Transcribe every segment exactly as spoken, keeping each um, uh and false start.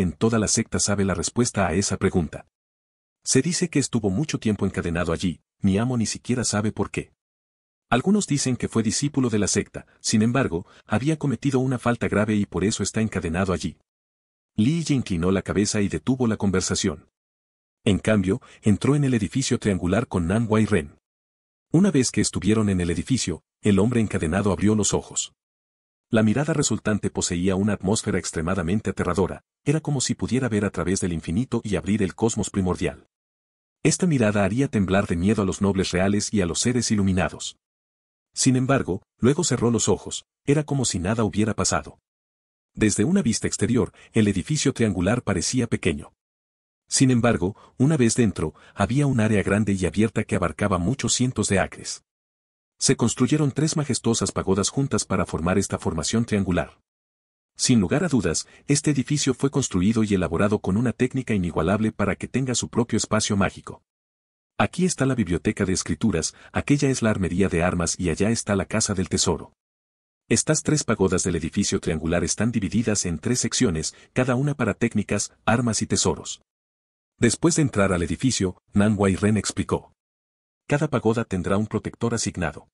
en toda la secta sabe la respuesta a esa pregunta. Se dice que estuvo mucho tiempo encadenado allí, mi amo ni siquiera sabe por qué. Algunos dicen que fue discípulo de la secta, sin embargo, había cometido una falta grave y por eso está encadenado allí. Liye inclinó la cabeza y detuvo la conversación. En cambio, entró en el edificio triangular con Nan Wai Ren. Una vez que estuvieron en el edificio, el hombre encadenado abrió los ojos. La mirada resultante poseía una atmósfera extremadamente aterradora, era como si pudiera ver a través del infinito y abrir el cosmos primordial. Esta mirada haría temblar de miedo a los nobles reales y a los seres iluminados. Sin embargo, luego cerró los ojos, era como si nada hubiera pasado. Desde una vista exterior, el edificio triangular parecía pequeño. Sin embargo, una vez dentro, había un área grande y abierta que abarcaba muchos cientos de acres. Se construyeron tres majestuosas pagodas juntas para formar esta formación triangular. Sin lugar a dudas, este edificio fue construido y elaborado con una técnica inigualable para que tenga su propio espacio mágico. Aquí está la biblioteca de escrituras, aquella es la armería de armas y allá está la casa del tesoro. Estas tres pagodas del edificio triangular están divididas en tres secciones, cada una para técnicas, armas y tesoros. Después de entrar al edificio, Nan Wai Ren explicó. Cada pagoda tendrá un protector asignado.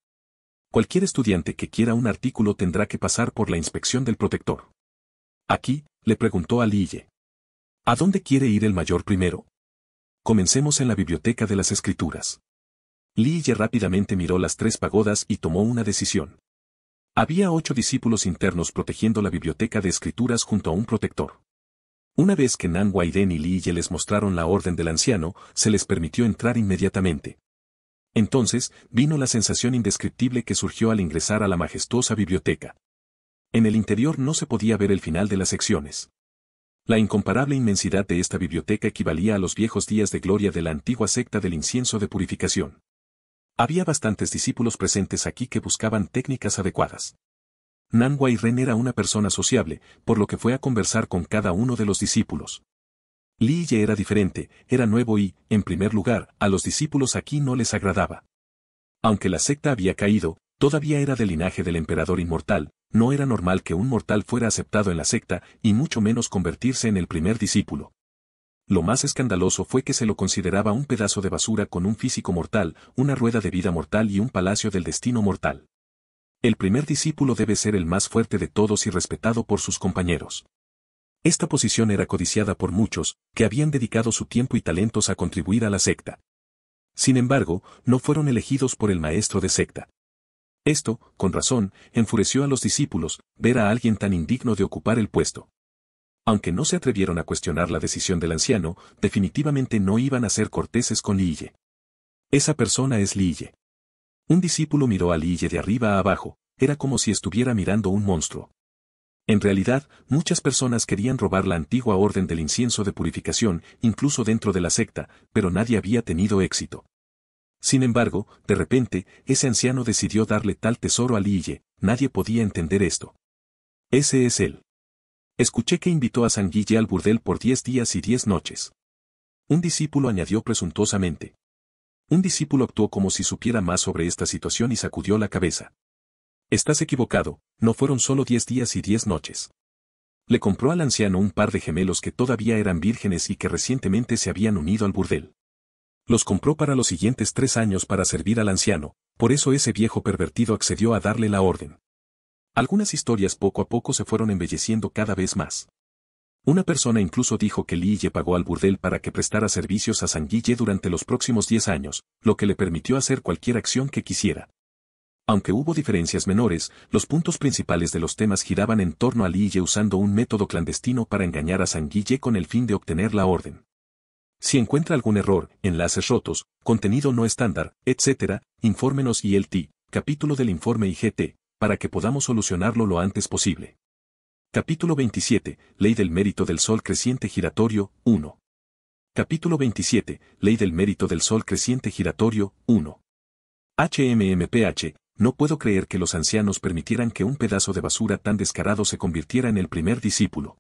Cualquier estudiante que quiera un artículo tendrá que pasar por la inspección del protector. Aquí, le preguntó a Liye. ¿A dónde quiere ir el mayor primero? Comencemos en la biblioteca de las escrituras. Liye rápidamente miró las tres pagodas y tomó una decisión. Había ocho discípulos internos protegiendo la biblioteca de escrituras junto a un protector. Una vez que Nan Wai Ren y Liye les mostraron la orden del anciano, se les permitió entrar inmediatamente. Entonces, vino la sensación indescriptible que surgió al ingresar a la majestuosa biblioteca. En el interior no se podía ver el final de las secciones. La incomparable inmensidad de esta biblioteca equivalía a los viejos días de gloria de la antigua secta del incienso de purificación. Había bastantes discípulos presentes aquí que buscaban técnicas adecuadas. Nan Wai Ren era una persona sociable, por lo que fue a conversar con cada uno de los discípulos. Liye era diferente, era nuevo y, en primer lugar, a los discípulos aquí no les agradaba. Aunque la secta había caído, todavía era del linaje del emperador inmortal, no era normal que un mortal fuera aceptado en la secta y mucho menos convertirse en el primer discípulo. Lo más escandaloso fue que se lo consideraba un pedazo de basura con un físico mortal, una rueda de vida mortal y un palacio del destino mortal. El primer discípulo debe ser el más fuerte de todos y respetado por sus compañeros. Esta posición era codiciada por muchos, que habían dedicado su tiempo y talentos a contribuir a la secta. Sin embargo, no fueron elegidos por el maestro de secta. Esto, con razón, enfureció a los discípulos, ver a alguien tan indigno de ocupar el puesto. Aunque no se atrevieron a cuestionar la decisión del anciano, definitivamente no iban a ser corteses con Liye. Esa persona es Liye. Un discípulo miró a Liye de arriba a abajo, era como si estuviera mirando un monstruo. En realidad, muchas personas querían robar la antigua orden del incienso de purificación, incluso dentro de la secta, pero nadie había tenido éxito. Sin embargo, de repente, ese anciano decidió darle tal tesoro a Liye, nadie podía entender esto. Ese es él. Escuché que invitó a San Guille al burdel por diez días y diez noches. Un discípulo añadió presuntuosamente. Un discípulo actuó como si supiera más sobre esta situación y sacudió la cabeza. Estás equivocado, no fueron solo diez días y diez noches. Le compró al anciano un par de gemelos que todavía eran vírgenes y que recientemente se habían unido al burdel. Los compró para los siguientes tres años para servir al anciano, por eso ese viejo pervertido accedió a darle la orden. Algunas historias poco a poco se fueron embelleciendo cada vez más. Una persona incluso dijo que Liye pagó al burdel para que prestara servicios a San Guille durante los próximos diez años, lo que le permitió hacer cualquier acción que quisiera. Aunque hubo diferencias menores, los puntos principales de los temas giraban en torno a Liye usando un método clandestino para engañar a San Guille con el fin de obtener la orden. Si encuentra algún error, enlaces rotos, contenido no estándar, etcétera, infórmenos I L T, capítulo del informe I G T, para que podamos solucionarlo lo antes posible. Capítulo veintisiete, Ley del Mérito del Sol Creciente Giratorio, uno. Capítulo veintisiete, Ley del Mérito del Sol Creciente Giratorio, uno. H M M P H. No puedo creer que los ancianos permitieran que un pedazo de basura tan descarado se convirtiera en el primer discípulo.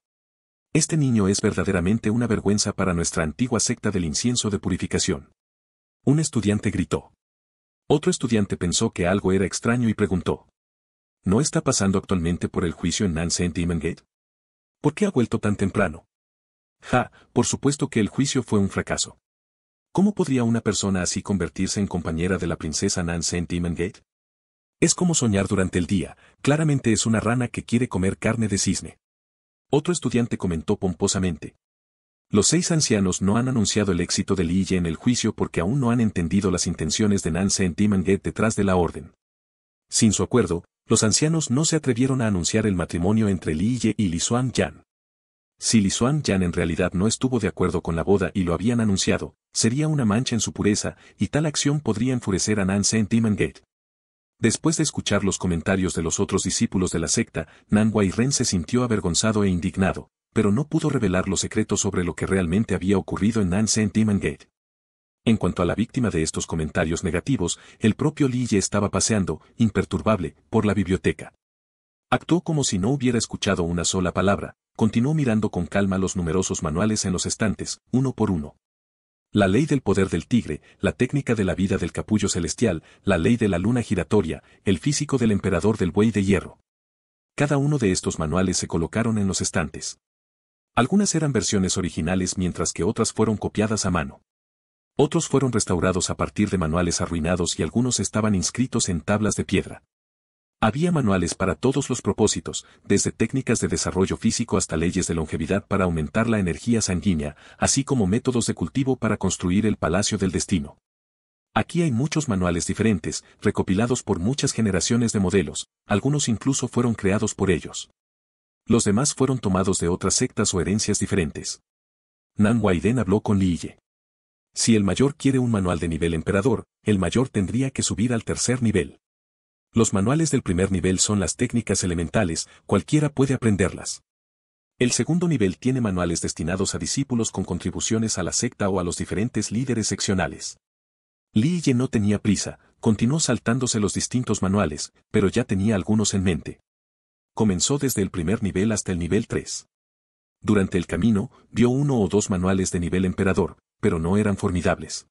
Este niño es verdaderamente una vergüenza para nuestra antigua secta del incienso de purificación. Un estudiante gritó. Otro estudiante pensó que algo era extraño y preguntó. ¿No está pasando actualmente por el juicio en Nansen Demon Gate? ¿Por qué ha vuelto tan temprano? Ja, por supuesto que el juicio fue un fracaso. ¿Cómo podría una persona así convertirse en compañera de la princesa Nan Saint Demon-Gate? Es como soñar durante el día, claramente es una rana que quiere comer carne de cisne. Otro estudiante comentó pomposamente. Los seis ancianos no han anunciado el éxito de Liye en el juicio porque aún no han entendido las intenciones de Nan Saint Demon-Gate detrás de la orden. Sin su acuerdo, los ancianos no se atrevieron a anunciar el matrimonio entre Liye y Li Xuan Yan. Si Li Xuan Yan en realidad no estuvo de acuerdo con la boda y lo habían anunciado, sería una mancha en su pureza, y tal acción podría enfurecer a Nan Saint Demon-Gate. Después de escuchar los comentarios de los otros discípulos de la secta, Nan Huairen se sintió avergonzado e indignado, pero no pudo revelar los secretos sobre lo que realmente había ocurrido en Nan Saint Demon-Gate. En cuanto a la víctima de estos comentarios negativos, el propio Liye estaba paseando, imperturbable, por la biblioteca. Actuó como si no hubiera escuchado una sola palabra, continuó mirando con calma los numerosos manuales en los estantes, uno por uno. La ley del poder del tigre, la técnica de la vida del capullo celestial, la ley de la luna giratoria, el físico del emperador del buey de hierro. Cada uno de estos manuales se colocaron en los estantes. Algunas eran versiones originales mientras que otras fueron copiadas a mano. Otros fueron restaurados a partir de manuales arruinados y algunos estaban inscritos en tablas de piedra. Había manuales para todos los propósitos, desde técnicas de desarrollo físico hasta leyes de longevidad para aumentar la energía sanguínea, así como métodos de cultivo para construir el Palacio del Destino. Aquí hay muchos manuales diferentes, recopilados por muchas generaciones de modelos, algunos incluso fueron creados por ellos. Los demás fueron tomados de otras sectas o herencias diferentes. Nan Huairen habló con Liye. Si el mayor quiere un manual de nivel emperador, el mayor tendría que subir al tercer nivel. Los manuales del primer nivel son las técnicas elementales, cualquiera puede aprenderlas. El segundo nivel tiene manuales destinados a discípulos con contribuciones a la secta o a los diferentes líderes seccionales. Liye no tenía prisa, continuó saltándose los distintos manuales, pero ya tenía algunos en mente. Comenzó desde el primer nivel hasta el nivel tres. Durante el camino, vio uno o dos manuales de nivel emperador, pero no eran formidables.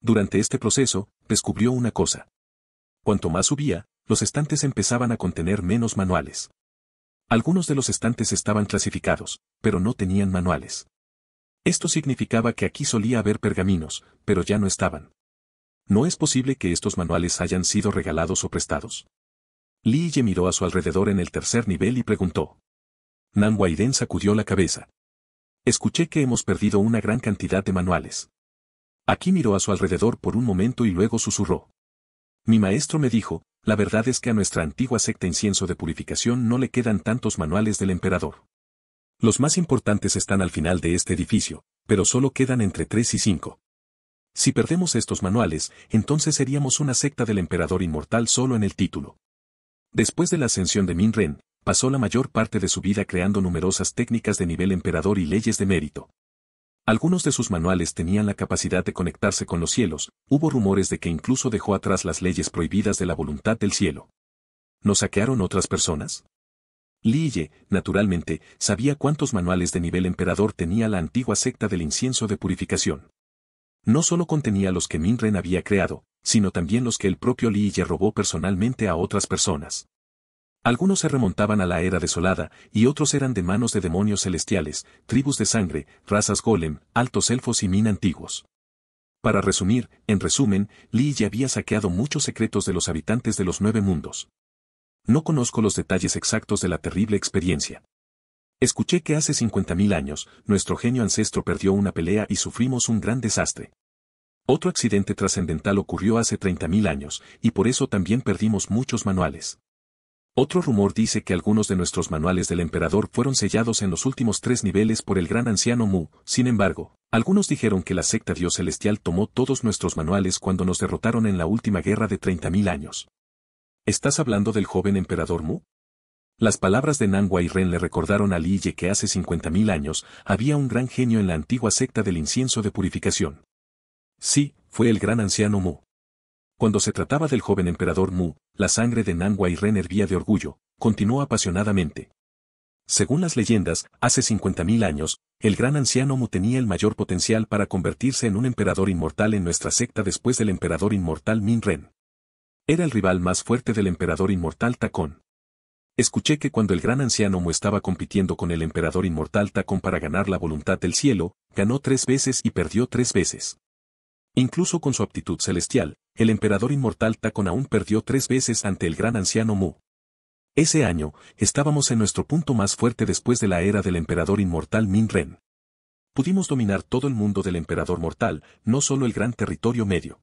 Durante este proceso, descubrió una cosa. Cuanto más subía, los estantes empezaban a contener menos manuales. Algunos de los estantes estaban clasificados, pero no tenían manuales. Esto significaba que aquí solía haber pergaminos, pero ya no estaban. No es posible que estos manuales hayan sido regalados o prestados. Liye miró a su alrededor en el tercer nivel y preguntó. Nan Huairen sacudió la cabeza. Escuché que hemos perdido una gran cantidad de manuales. Aquí miró a su alrededor por un momento y luego susurró. Mi maestro me dijo, la verdad es que a nuestra antigua secta incienso de purificación no le quedan tantos manuales del emperador. Los más importantes están al final de este edificio, pero solo quedan entre tres y cinco. Si perdemos estos manuales, entonces seríamos una secta del emperador inmortal solo en el título. Después de la ascensión de Min Ren, pasó la mayor parte de su vida creando numerosas técnicas de nivel emperador y leyes de mérito. Algunos de sus manuales tenían la capacidad de conectarse con los cielos, hubo rumores de que incluso dejó atrás las leyes prohibidas de la voluntad del cielo. ¿Nos saquearon otras personas? Liye, naturalmente, sabía cuántos manuales de nivel emperador tenía la antigua secta del incienso de purificación. No solo contenía los que Min Ren había creado, sino también los que el propio Liye robó personalmente a otras personas. Algunos se remontaban a la era desolada, y otros eran de manos de demonios celestiales, tribus de sangre, razas golem, altos elfos y min antiguos. Para resumir, en resumen, Liye había saqueado muchos secretos de los habitantes de los nueve mundos. No conozco los detalles exactos de la terrible experiencia. Escuché que hace cincuenta mil años, nuestro genio ancestro perdió una pelea y sufrimos un gran desastre. Otro accidente trascendental ocurrió hace treinta mil años, y por eso también perdimos muchos manuales. Otro rumor dice que algunos de nuestros manuales del emperador fueron sellados en los últimos tres niveles por el gran anciano Mu, sin embargo, algunos dijeron que la secta Dios Celestial tomó todos nuestros manuales cuando nos derrotaron en la última guerra de treinta mil años. ¿Estás hablando del joven emperador Mu? Las palabras de Nan Huairen le recordaron a Liye que hace cincuenta mil años había un gran genio en la antigua secta del incienso de purificación. Sí, fue el gran anciano Mu. Cuando se trataba del joven emperador Mu, la sangre de Nan Huairen hervía de orgullo, continuó apasionadamente. Según las leyendas, hace cincuenta mil años, el gran anciano Mu tenía el mayor potencial para convertirse en un emperador inmortal en nuestra secta después del emperador inmortal Min Ren. Era el rival más fuerte del emperador inmortal Tacón. Escuché que cuando el gran anciano Mu estaba compitiendo con el emperador inmortal Tacón para ganar la voluntad del cielo, ganó tres veces y perdió tres veces. Incluso con su aptitud celestial, el emperador inmortal Tacón aún perdió tres veces ante el gran anciano Mu. Ese año, estábamos en nuestro punto más fuerte después de la era del emperador inmortal Min Ren. Pudimos dominar todo el mundo del emperador mortal, no solo el gran territorio medio.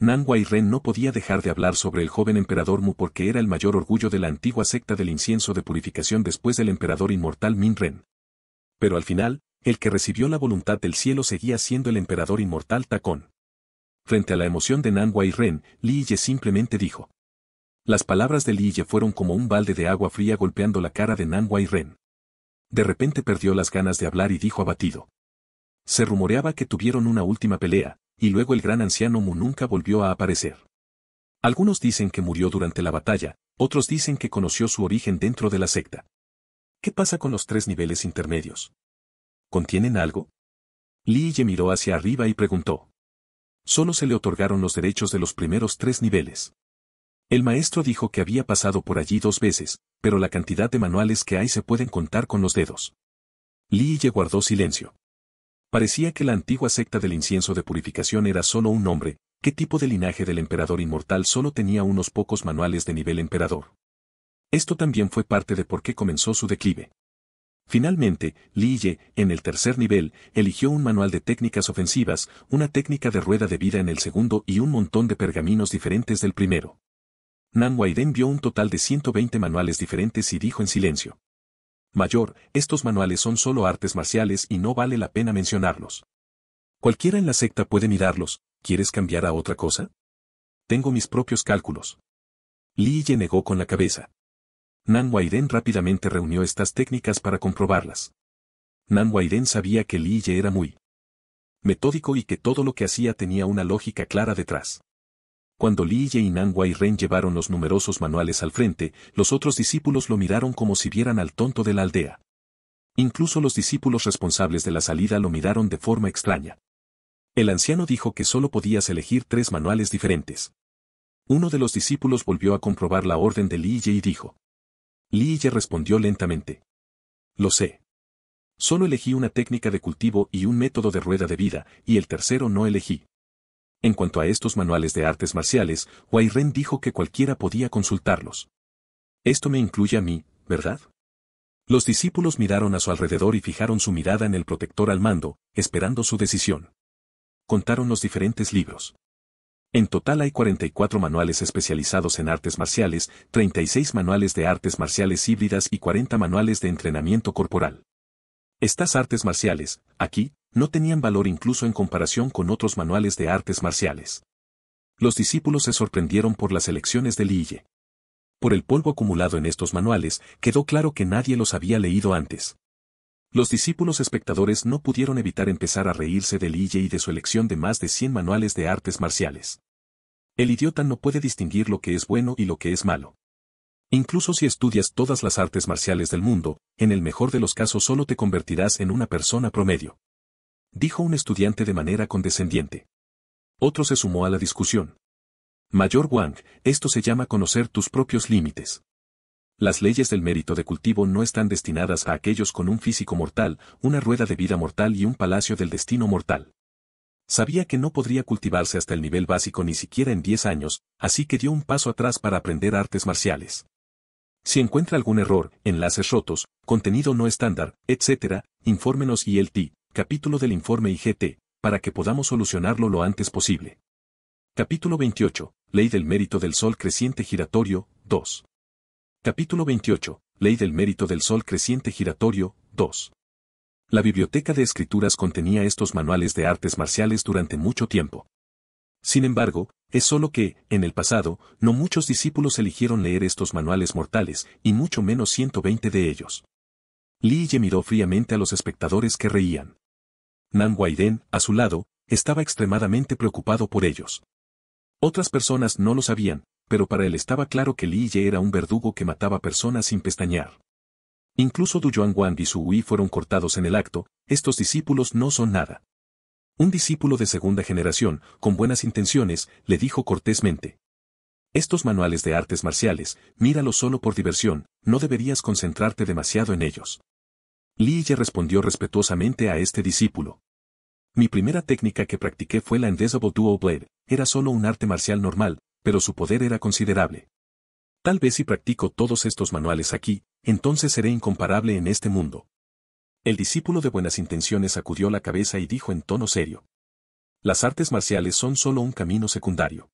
Nan Wai Ren no podía dejar de hablar sobre el joven emperador Mu porque era el mayor orgullo de la antigua secta del incienso de purificación después del emperador inmortal Min Ren. Pero al final, el que recibió la voluntad del cielo seguía siendo el emperador inmortal Tacón. Frente a la emoción de Nan Wai Ren, Li Ye simplemente dijo. Las palabras de Li Ye fueron como un balde de agua fría golpeando la cara de Nan Wai Ren. De repente perdió las ganas de hablar y dijo abatido. Se rumoreaba que tuvieron una última pelea, y luego el gran anciano Mu nunca volvió a aparecer. Algunos dicen que murió durante la batalla, otros dicen que conoció su origen dentro de la secta. ¿Qué pasa con los tres niveles intermedios? ¿Contienen algo? Li Ye miró hacia arriba y preguntó. Solo se le otorgaron los derechos de los primeros tres niveles. El maestro dijo que había pasado por allí dos veces, pero la cantidad de manuales que hay se pueden contar con los dedos. Li Ye guardó silencio. Parecía que la antigua secta del incienso de purificación era solo un nombre. ¿Qué tipo de linaje del emperador inmortal solo tenía unos pocos manuales de nivel emperador? Esto también fue parte de por qué comenzó su declive. Finalmente, Li Ye, en el tercer nivel, eligió un manual de técnicas ofensivas, una técnica de rueda de vida en el segundo y un montón de pergaminos diferentes del primero. Nan Wai Ren vio un total de ciento veinte manuales diferentes y dijo en silencio. Mayor, estos manuales son solo artes marciales y no vale la pena mencionarlos. Cualquiera en la secta puede mirarlos, ¿quieres cambiar a otra cosa? Tengo mis propios cálculos. Li Ye negó con la cabeza. Nan Wai Ren rápidamente reunió estas técnicas para comprobarlas. Nan Wai Ren sabía que Li Ye era muy metódico y que todo lo que hacía tenía una lógica clara detrás. Cuando Li Ye y Nan Wai Ren llevaron los numerosos manuales al frente, los otros discípulos lo miraron como si vieran al tonto de la aldea. Incluso los discípulos responsables de la salida lo miraron de forma extraña. El anciano dijo que solo podías elegir tres manuales diferentes. Uno de los discípulos volvió a comprobar la orden de Li Ye y dijo. Li Ye respondió lentamente. Lo sé. Solo elegí una técnica de cultivo y un método de rueda de vida, y el tercero no elegí. En cuanto a estos manuales de artes marciales, Wai Ren dijo que cualquiera podía consultarlos. Esto me incluye a mí, ¿verdad? Los discípulos miraron a su alrededor y fijaron su mirada en el protector al mando, esperando su decisión. Contaron los diferentes libros. En total hay cuarenta y cuatro manuales especializados en artes marciales, treinta y seis manuales de artes marciales híbridas y cuarenta manuales de entrenamiento corporal. Estas artes marciales, aquí, no tenían valor incluso en comparación con otros manuales de artes marciales. Los discípulos se sorprendieron por las elecciones de Li Ye. Por el polvo acumulado en estos manuales, quedó claro que nadie los había leído antes. Los discípulos espectadores no pudieron evitar empezar a reírse de Li Ye y de su elección de más de cien manuales de artes marciales. El idiota no puede distinguir lo que es bueno y lo que es malo. Incluso si estudias todas las artes marciales del mundo, en el mejor de los casos solo te convertirás en una persona promedio. Dijo un estudiante de manera condescendiente. Otro se sumó a la discusión. Mayor Wang, esto se llama conocer tus propios límites. Las leyes del mérito de cultivo no están destinadas a aquellos con un físico mortal, una rueda de vida mortal y un palacio del destino mortal. Sabía que no podría cultivarse hasta el nivel básico ni siquiera en diez años, así que dio un paso atrás para aprender artes marciales. Si encuentra algún error, enlaces rotos, contenido no estándar, etcétera, infórmenos y el T. Capítulo del informe I G T, para que podamos solucionarlo lo antes posible. Capítulo veintiocho, Ley del mérito del sol creciente giratorio, dos. Capítulo veintiocho, Ley del mérito del sol creciente giratorio, dos. La biblioteca de escrituras contenía estos manuales de artes marciales durante mucho tiempo. Sin embargo, es solo que, en el pasado, no muchos discípulos eligieron leer estos manuales mortales, y mucho menos ciento veinte de ellos. Li Ye miró fríamente a los espectadores que reían. Nan Wai Ren, a su lado, estaba extremadamente preocupado por ellos. Otras personas no lo sabían, pero para él estaba claro que Li Ye era un verdugo que mataba personas sin pestañear. Incluso Du Yuan Wang y Su Wei fueron cortados en el acto, estos discípulos no son nada. Un discípulo de segunda generación, con buenas intenciones, le dijo cortésmente. Estos manuales de artes marciales, míralos solo por diversión, no deberías concentrarte demasiado en ellos. Li Ye respondió respetuosamente a este discípulo. Mi primera técnica que practiqué fue la Invisible Dual Blade, era solo un arte marcial normal, pero su poder era considerable. Tal vez si practico todos estos manuales aquí, entonces seré incomparable en este mundo. El discípulo de buenas intenciones sacudió la cabeza y dijo en tono serio. Las artes marciales son solo un camino secundario.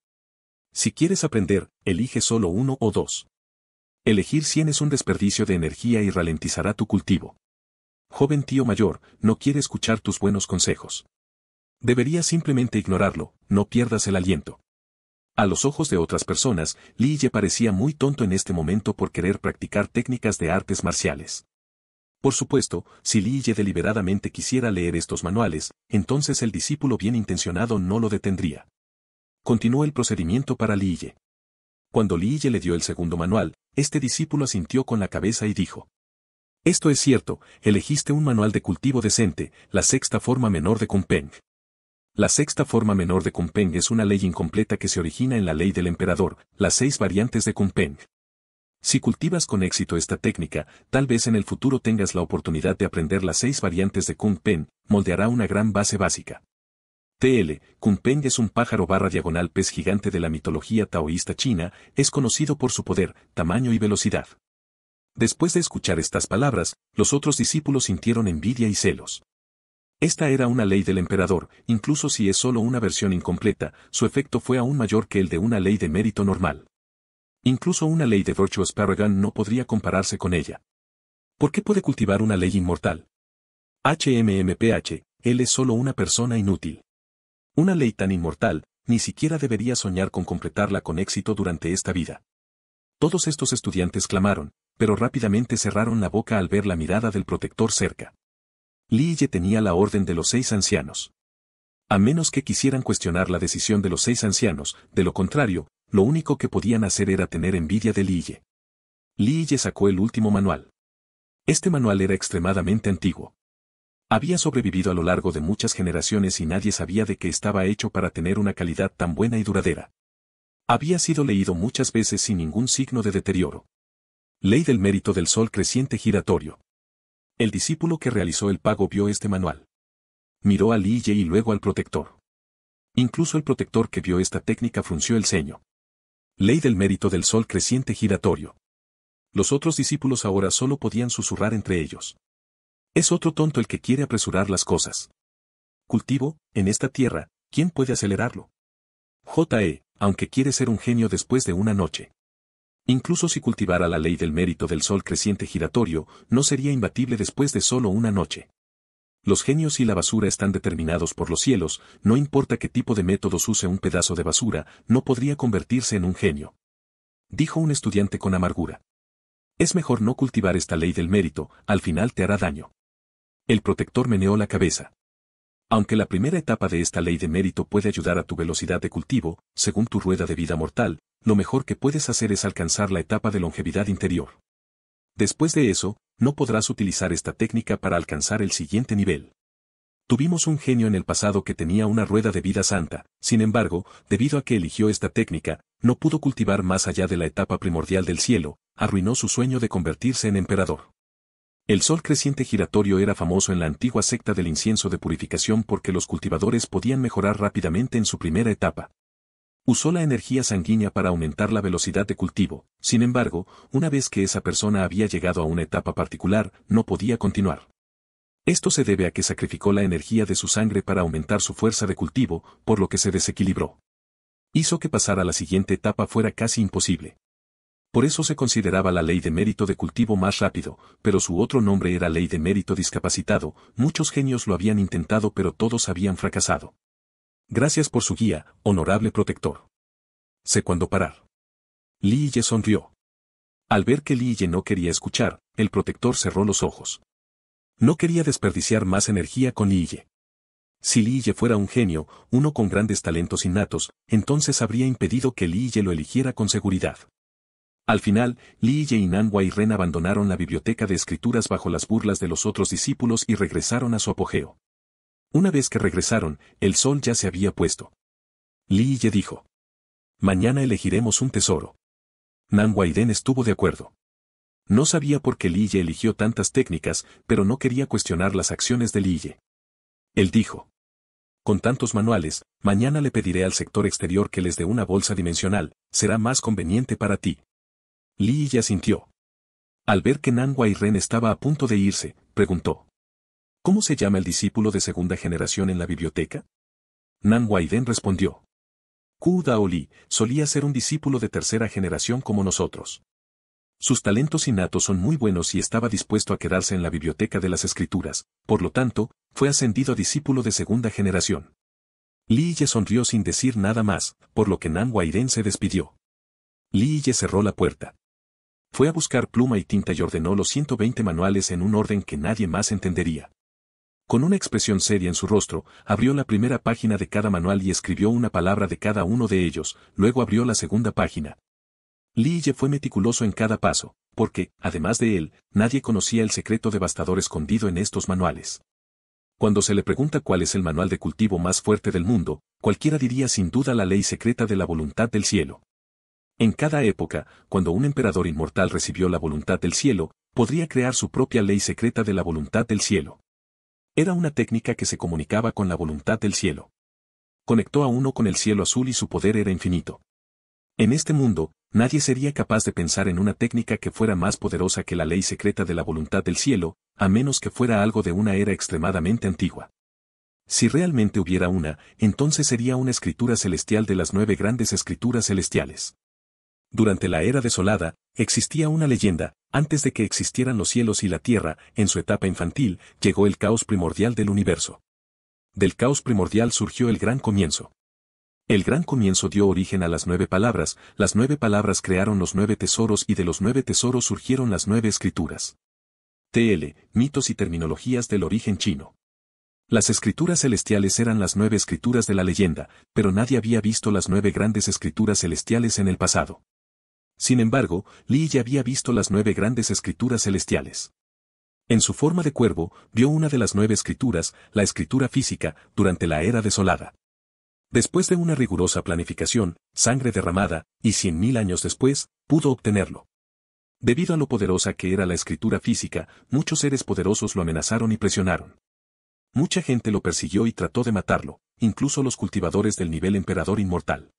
Si quieres aprender, elige solo uno o dos. Elegir cien es un desperdicio de energía y ralentizará tu cultivo. Joven tío mayor, no quiere escuchar tus buenos consejos. Deberías simplemente ignorarlo, no pierdas el aliento. A los ojos de otras personas, Li Ye parecía muy tonto en este momento por querer practicar técnicas de artes marciales. Por supuesto, si Li Ye deliberadamente quisiera leer estos manuales, entonces el discípulo bien intencionado no lo detendría. Continuó el procedimiento para Li Ye. Cuando Li Ye le dio el segundo manual, este discípulo asintió con la cabeza y dijo. Esto es cierto, elegiste un manual de cultivo decente, la sexta forma menor de Kung Peng. La sexta forma menor de Kung Peng es una ley incompleta que se origina en la ley del emperador, las seis variantes de Kung Peng. Si cultivas con éxito esta técnica, tal vez en el futuro tengas la oportunidad de aprender las seis variantes de Kung Peng, moldeará una gran base básica. T L. Kung Peng es un pájaro barra diagonal pez gigante de la mitología taoísta china, es conocido por su poder, tamaño y velocidad. Después de escuchar estas palabras, los otros discípulos sintieron envidia y celos. Esta era una ley del emperador, incluso si es solo una versión incompleta, su efecto fue aún mayor que el de una ley de mérito normal. Incluso una ley de Virtuous Paragon no podría compararse con ella. ¿Por qué puede cultivar una ley inmortal? H M M P H, él es solo una persona inútil. Una ley tan inmortal, ni siquiera debería soñar con completarla con éxito durante esta vida. Todos estos estudiantes clamaron, pero rápidamente cerraron la boca al ver la mirada del protector cerca. Li Ye tenía la orden de los seis ancianos. A menos que quisieran cuestionar la decisión de los seis ancianos, de lo contrario, lo único que podían hacer era tener envidia de Li Ye. Li Ye sacó el último manual. Este manual era extremadamente antiguo. Había sobrevivido a lo largo de muchas generaciones y nadie sabía de qué estaba hecho para tener una calidad tan buena y duradera. Había sido leído muchas veces sin ningún signo de deterioro. Ley del mérito del sol creciente giratorio. El discípulo que realizó el pago vio este manual. Miró a Li Ye y luego al protector. Incluso el protector que vio esta técnica frunció el ceño. Ley del mérito del sol creciente giratorio. Los otros discípulos ahora solo podían susurrar entre ellos. Es otro tonto el que quiere apresurar las cosas. Cultivo, en esta tierra, ¿quién puede acelerarlo? J E, aunque quiere ser un genio después de una noche. Incluso si cultivara la ley del mérito del sol creciente giratorio, no sería imbatible después de solo una noche. Los genios y la basura están determinados por los cielos, no importa qué tipo de métodos use un pedazo de basura, no podría convertirse en un genio. Dijo un estudiante con amargura. Es mejor no cultivar esta ley del mérito, al final te hará daño. El protector meneó la cabeza. Aunque la primera etapa de esta ley de mérito puede ayudar a tu velocidad de cultivo, según tu rueda de vida mortal, lo mejor que puedes hacer es alcanzar la etapa de longevidad interior. Después de eso, no podrás utilizar esta técnica para alcanzar el siguiente nivel. Tuvimos un genio en el pasado que tenía una rueda de vida santa, sin embargo, debido a que eligió esta técnica, no pudo cultivar más allá de la etapa primordial del cielo, arruinó su sueño de convertirse en emperador. El sol creciente giratorio era famoso en la antigua secta del incienso de purificación porque los cultivadores podían mejorar rápidamente en su primera etapa. Usó la energía sanguínea para aumentar la velocidad de cultivo, sin embargo, una vez que esa persona había llegado a una etapa particular, no podía continuar. Esto se debe a que sacrificó la energía de su sangre para aumentar su fuerza de cultivo, por lo que se desequilibró. Hizo que pasar a la siguiente etapa fuera casi imposible. Por eso se consideraba la ley de mérito de cultivo más rápido, pero su otro nombre era ley de mérito discapacitado, muchos genios lo habían intentado pero todos habían fracasado. Gracias por su guía, honorable protector. Sé cuándo parar. Li Ye sonrió. Al ver que Li Ye no quería escuchar, el protector cerró los ojos. No quería desperdiciar más energía con Li Ye. Si Li Ye fuera un genio, uno con grandes talentos innatos, entonces habría impedido que Li Ye lo eligiera con seguridad. Al final, Li Ye y Nanhua y Ren abandonaron la biblioteca de escrituras bajo las burlas de los otros discípulos y regresaron a su apogeo. Una vez que regresaron, el sol ya se había puesto. Li Ye dijo. Mañana elegiremos un tesoro. Nan Huairén estuvo de acuerdo. No sabía por qué Lille eligió tantas técnicas, pero no quería cuestionar las acciones de Lille. Él dijo: con tantos manuales, mañana le pediré al sector exterior que les dé una bolsa dimensional, será más conveniente para ti. Lille asintió. Al ver que Nan Huairén estaba a punto de irse, preguntó: ¿cómo se llama el discípulo de segunda generación en la biblioteca? Nan Huairén respondió: Qu Daoli solía ser un discípulo de tercera generación como nosotros. Sus talentos innatos son muy buenos y estaba dispuesto a quedarse en la biblioteca de las escrituras, por lo tanto, fue ascendido a discípulo de segunda generación. Lille sonrió sin decir nada más, por lo que Nan Huairén se despidió. Lille cerró la puerta. Fue a buscar pluma y tinta y ordenó los ciento veinte manuales en un orden que nadie más entendería. Con una expresión seria en su rostro, abrió la primera página de cada manual y escribió una palabra de cada uno de ellos, luego abrió la segunda página. Lille fue meticuloso en cada paso, porque, además de él, nadie conocía el secreto devastador escondido en estos manuales. Cuando se le pregunta cuál es el manual de cultivo más fuerte del mundo, cualquiera diría sin duda la ley secreta de la voluntad del cielo. En cada época, cuando un emperador inmortal recibió la voluntad del cielo, podría crear su propia ley secreta de la voluntad del cielo. Era una técnica que se comunicaba con la voluntad del cielo. Conectó a uno con el cielo azul y su poder era infinito. En este mundo, nadie sería capaz de pensar en una técnica que fuera más poderosa que la ley secreta de la voluntad del cielo, a menos que fuera algo de una era extremadamente antigua. Si realmente hubiera una, entonces sería una escritura celestial de las nueve grandes escrituras celestiales. Durante la Era Desolada, existía una leyenda, antes de que existieran los cielos y la tierra, en su etapa infantil, llegó el caos primordial del universo. Del caos primordial surgió el gran comienzo. El gran comienzo dio origen a las nueve palabras, las nueve palabras crearon los nueve tesoros y de los nueve tesoros surgieron las nueve escrituras. T L. Mitos y terminologías del origen chino. Las escrituras celestiales eran las nueve escrituras de la leyenda, pero nadie había visto las nueve grandes escrituras celestiales en el pasado. Sin embargo, Lille ya había visto las nueve grandes escrituras celestiales. En su forma de cuervo, vio una de las nueve escrituras, la escritura física, durante la Era Desolada. Después de una rigurosa planificación, sangre derramada, y cien mil años después, pudo obtenerlo. Debido a lo poderosa que era la escritura física, muchos seres poderosos lo amenazaron y presionaron. Mucha gente lo persiguió y trató de matarlo, incluso los cultivadores del nivel emperador inmortal.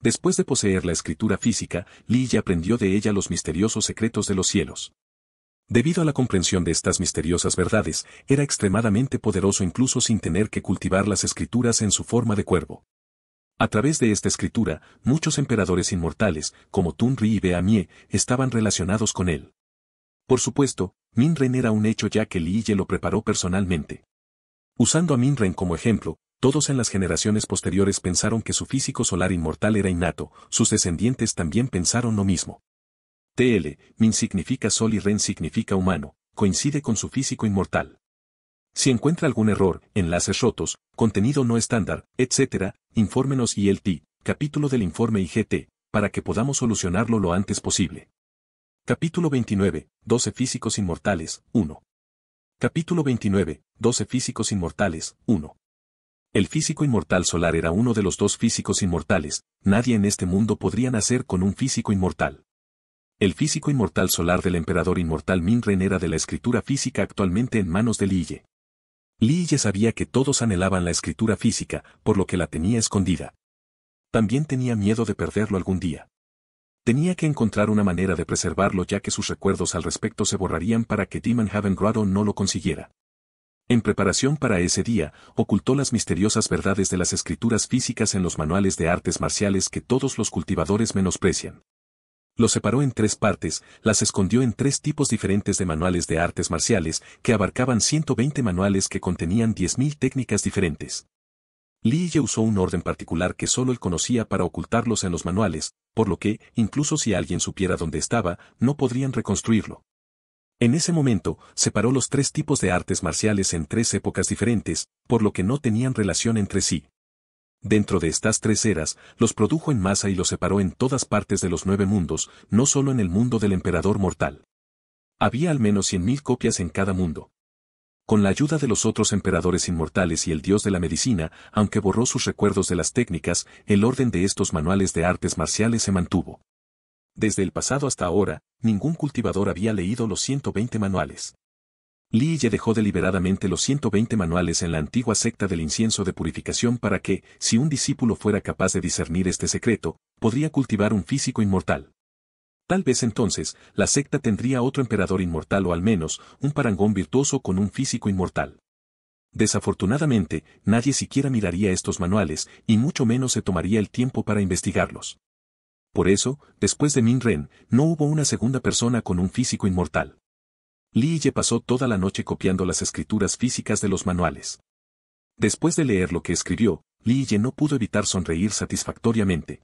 Después de poseer la escritura física, Lille aprendió de ella los misteriosos secretos de los cielos. Debido a la comprensión de estas misteriosas verdades, era extremadamente poderoso incluso sin tener que cultivar las escrituras en su forma de cuervo. A través de esta escritura, muchos emperadores inmortales, como Tun Ri y Bea Mie, estaban relacionados con él. Por supuesto, Min Ren era un hecho ya que Lille lo preparó personalmente. Usando a Min Ren como ejemplo, todos en las generaciones posteriores pensaron que su físico solar inmortal era innato, sus descendientes también pensaron lo mismo. T L. Min significa sol y Ren significa humano, coincide con su físico inmortal. Si encuentra algún error, enlaces rotos, contenido no estándar, etcétera, infórmenos I L T, capítulo del informe I G T, para que podamos solucionarlo lo antes posible. Capítulo veintinueve, doce físicos inmortales, uno. Capítulo veintinueve, doce físicos inmortales, uno. El físico inmortal solar era uno de los dos físicos inmortales, nadie en este mundo podría nacer con un físico inmortal. El físico inmortal solar del emperador inmortal Min Ren era de la escritura física actualmente en manos de Lille. Lille sabía que todos anhelaban la escritura física, por lo que la tenía escondida. También tenía miedo de perderlo algún día. Tenía que encontrar una manera de preservarlo ya que sus recuerdos al respecto se borrarían para que Demon Haven Grado no lo consiguiera. En preparación para ese día, ocultó las misteriosas verdades de las escrituras físicas en los manuales de artes marciales que todos los cultivadores menosprecian. Los separó en tres partes, las escondió en tres tipos diferentes de manuales de artes marciales, que abarcaban ciento veinte manuales que contenían diez mil técnicas diferentes. Lille usó un orden particular que solo él conocía para ocultarlos en los manuales, por lo que, incluso si alguien supiera dónde estaba, no podrían reconstruirlo. En ese momento, separó los tres tipos de artes marciales en tres épocas diferentes, por lo que no tenían relación entre sí. Dentro de estas tres eras, los produjo en masa y los separó en todas partes de los nueve mundos, no solo en el mundo del emperador mortal. Había al menos cien mil copias en cada mundo. Con la ayuda de los otros emperadores inmortales y el dios de la medicina, aunque borró sus recuerdos de las técnicas, el orden de estos manuales de artes marciales se mantuvo. Desde el pasado hasta ahora, ningún cultivador había leído los ciento veinte manuales. Li Ye dejó deliberadamente los ciento veinte manuales en la antigua secta del incienso de purificación para que, si un discípulo fuera capaz de discernir este secreto, podría cultivar un físico inmortal. Tal vez entonces, la secta tendría otro emperador inmortal o al menos, un parangón virtuoso con un físico inmortal. Desafortunadamente, nadie siquiera miraría estos manuales, y mucho menos se tomaría el tiempo para investigarlos. Por eso, después de Min Ren, no hubo una segunda persona con un físico inmortal. Li Ye pasó toda la noche copiando las escrituras físicas de los manuales. Después de leer lo que escribió, Li Ye no pudo evitar sonreír satisfactoriamente.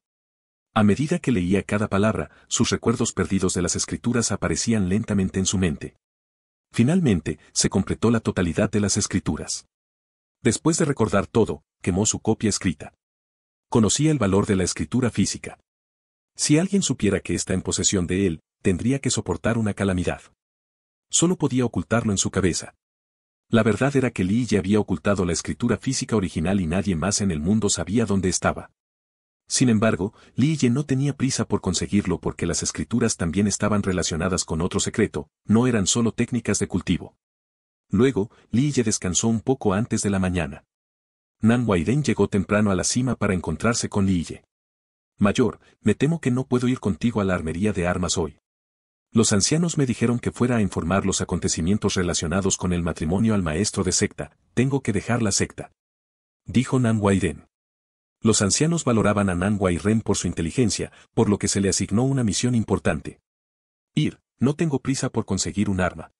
A medida que leía cada palabra, sus recuerdos perdidos de las escrituras aparecían lentamente en su mente. Finalmente, se completó la totalidad de las escrituras. Después de recordar todo, quemó su copia escrita. Conocía el valor de la escritura física. Si alguien supiera que está en posesión de él, tendría que soportar una calamidad. Solo podía ocultarlo en su cabeza. La verdad era que Li ya había ocultado la escritura física original y nadie más en el mundo sabía dónde estaba. Sin embargo, Li Ye no tenía prisa por conseguirlo porque las escrituras también estaban relacionadas con otro secreto, no eran solo técnicas de cultivo. Luego, Li Ye descansó un poco antes de la mañana. Nan Huaiden llegó temprano a la cima para encontrarse con Li Ye. Mayor, me temo que no puedo ir contigo a la armería de armas hoy. Los ancianos me dijeron que fuera a informar los acontecimientos relacionados con el matrimonio al maestro de secta, tengo que dejar la secta. Dijo Nan Huaiden. Los ancianos valoraban a Nan Huaiden por su inteligencia, por lo que se le asignó una misión importante. Ir, no tengo prisa por conseguir un arma.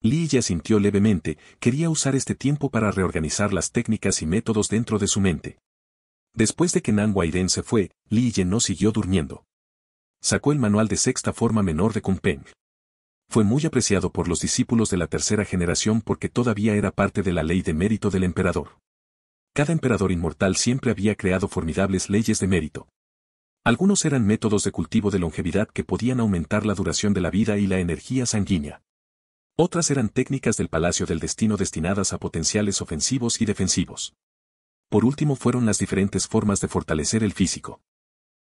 Li Ye asintió levemente, quería usar este tiempo para reorganizar las técnicas y métodos dentro de su mente. Después de que Nan Huaiden se fue, Li Ye no siguió durmiendo. Sacó el manual de sexta forma menor de Kunpeng. Fue muy apreciado por los discípulos de la tercera generación porque todavía era parte de la ley de mérito del emperador. Cada emperador inmortal siempre había creado formidables leyes de mérito. Algunos eran métodos de cultivo de longevidad que podían aumentar la duración de la vida y la energía sanguínea. Otras eran técnicas del Palacio del Destino destinadas a potenciales ofensivos y defensivos. Por último fueron las diferentes formas de fortalecer el físico.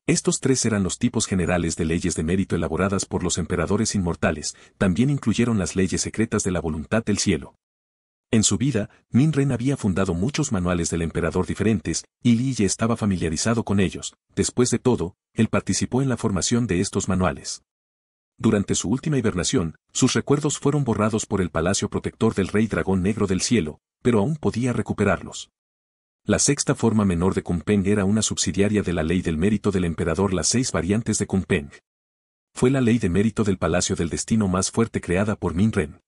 Estos tres eran los tipos generales de leyes de mérito elaboradas por los emperadores inmortales, también incluyeron las leyes secretas de la voluntad del cielo. En su vida, Min Ren había fundado muchos manuales del emperador diferentes, y Li Ye estaba familiarizado con ellos. Después de todo, él participó en la formación de estos manuales. Durante su última hibernación, sus recuerdos fueron borrados por el palacio protector del rey dragón negro del cielo, pero aún podía recuperarlos. La sexta forma menor de Kunpeng era una subsidiaria de la ley del mérito del emperador. Las seis variantes de Kunpeng. Fue la ley de mérito del palacio del destino más fuerte creada por Min Ren.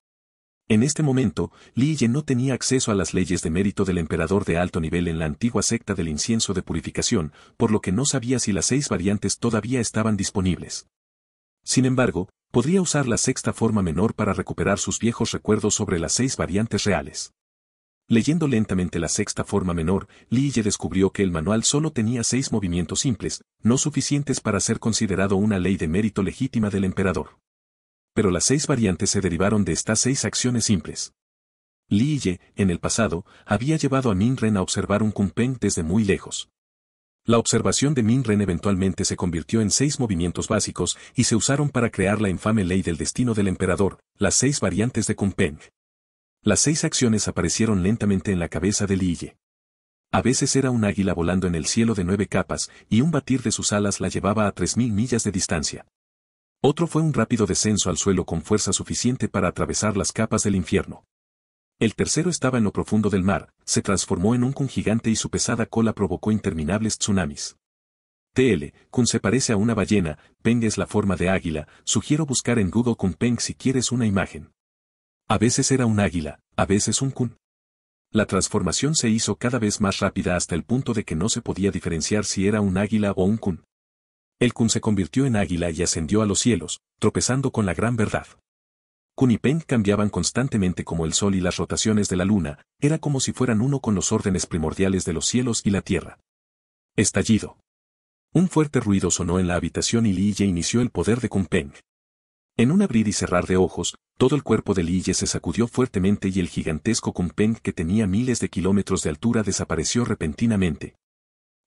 En este momento, Li Ye no tenía acceso a las leyes de mérito del emperador de alto nivel en la antigua secta del incienso de purificación, por lo que no sabía si las seis variantes todavía estaban disponibles. Sin embargo, podría usar la sexta forma menor para recuperar sus viejos recuerdos sobre las seis variantes reales. Leyendo lentamente la sexta forma menor, Li Ye descubrió que el manual solo tenía seis movimientos simples, no suficientes para ser considerado una ley de mérito legítima del emperador. Pero las seis variantes se derivaron de estas seis acciones simples. Li Ye, en el pasado, había llevado a Min Ren a observar un Kunpeng desde muy lejos. La observación de Min Ren eventualmente se convirtió en seis movimientos básicos y se usaron para crear la infame ley del destino del emperador, las seis variantes de Kunpeng. Las seis acciones aparecieron lentamente en la cabeza de Li Ye. A veces era un águila volando en el cielo de nueve capas y un batir de sus alas la llevaba a tres mil millas de distancia. Otro fue un rápido descenso al suelo con fuerza suficiente para atravesar las capas del infierno. El tercero estaba en lo profundo del mar, se transformó en un kun gigante y su pesada cola provocó interminables tsunamis. T L, kun se parece a una ballena, peng es la forma de águila, sugiero buscar en Google Kunpeng si quieres una imagen. A veces era un águila, a veces un kun. La transformación se hizo cada vez más rápida hasta el punto de que no se podía diferenciar si era un águila o un kun. El kun se convirtió en águila y ascendió a los cielos, tropezando con la gran verdad. Kun y Peng cambiaban constantemente como el sol y las rotaciones de la luna, era como si fueran uno con los órdenes primordiales de los cielos y la tierra. Estallido. Un fuerte ruido sonó en la habitación y Li Ye inició el poder de Kunpeng. En un abrir y cerrar de ojos, todo el cuerpo de Lille se sacudió fuertemente y el gigantesco Kumpeng que tenía miles de kilómetros de altura desapareció repentinamente.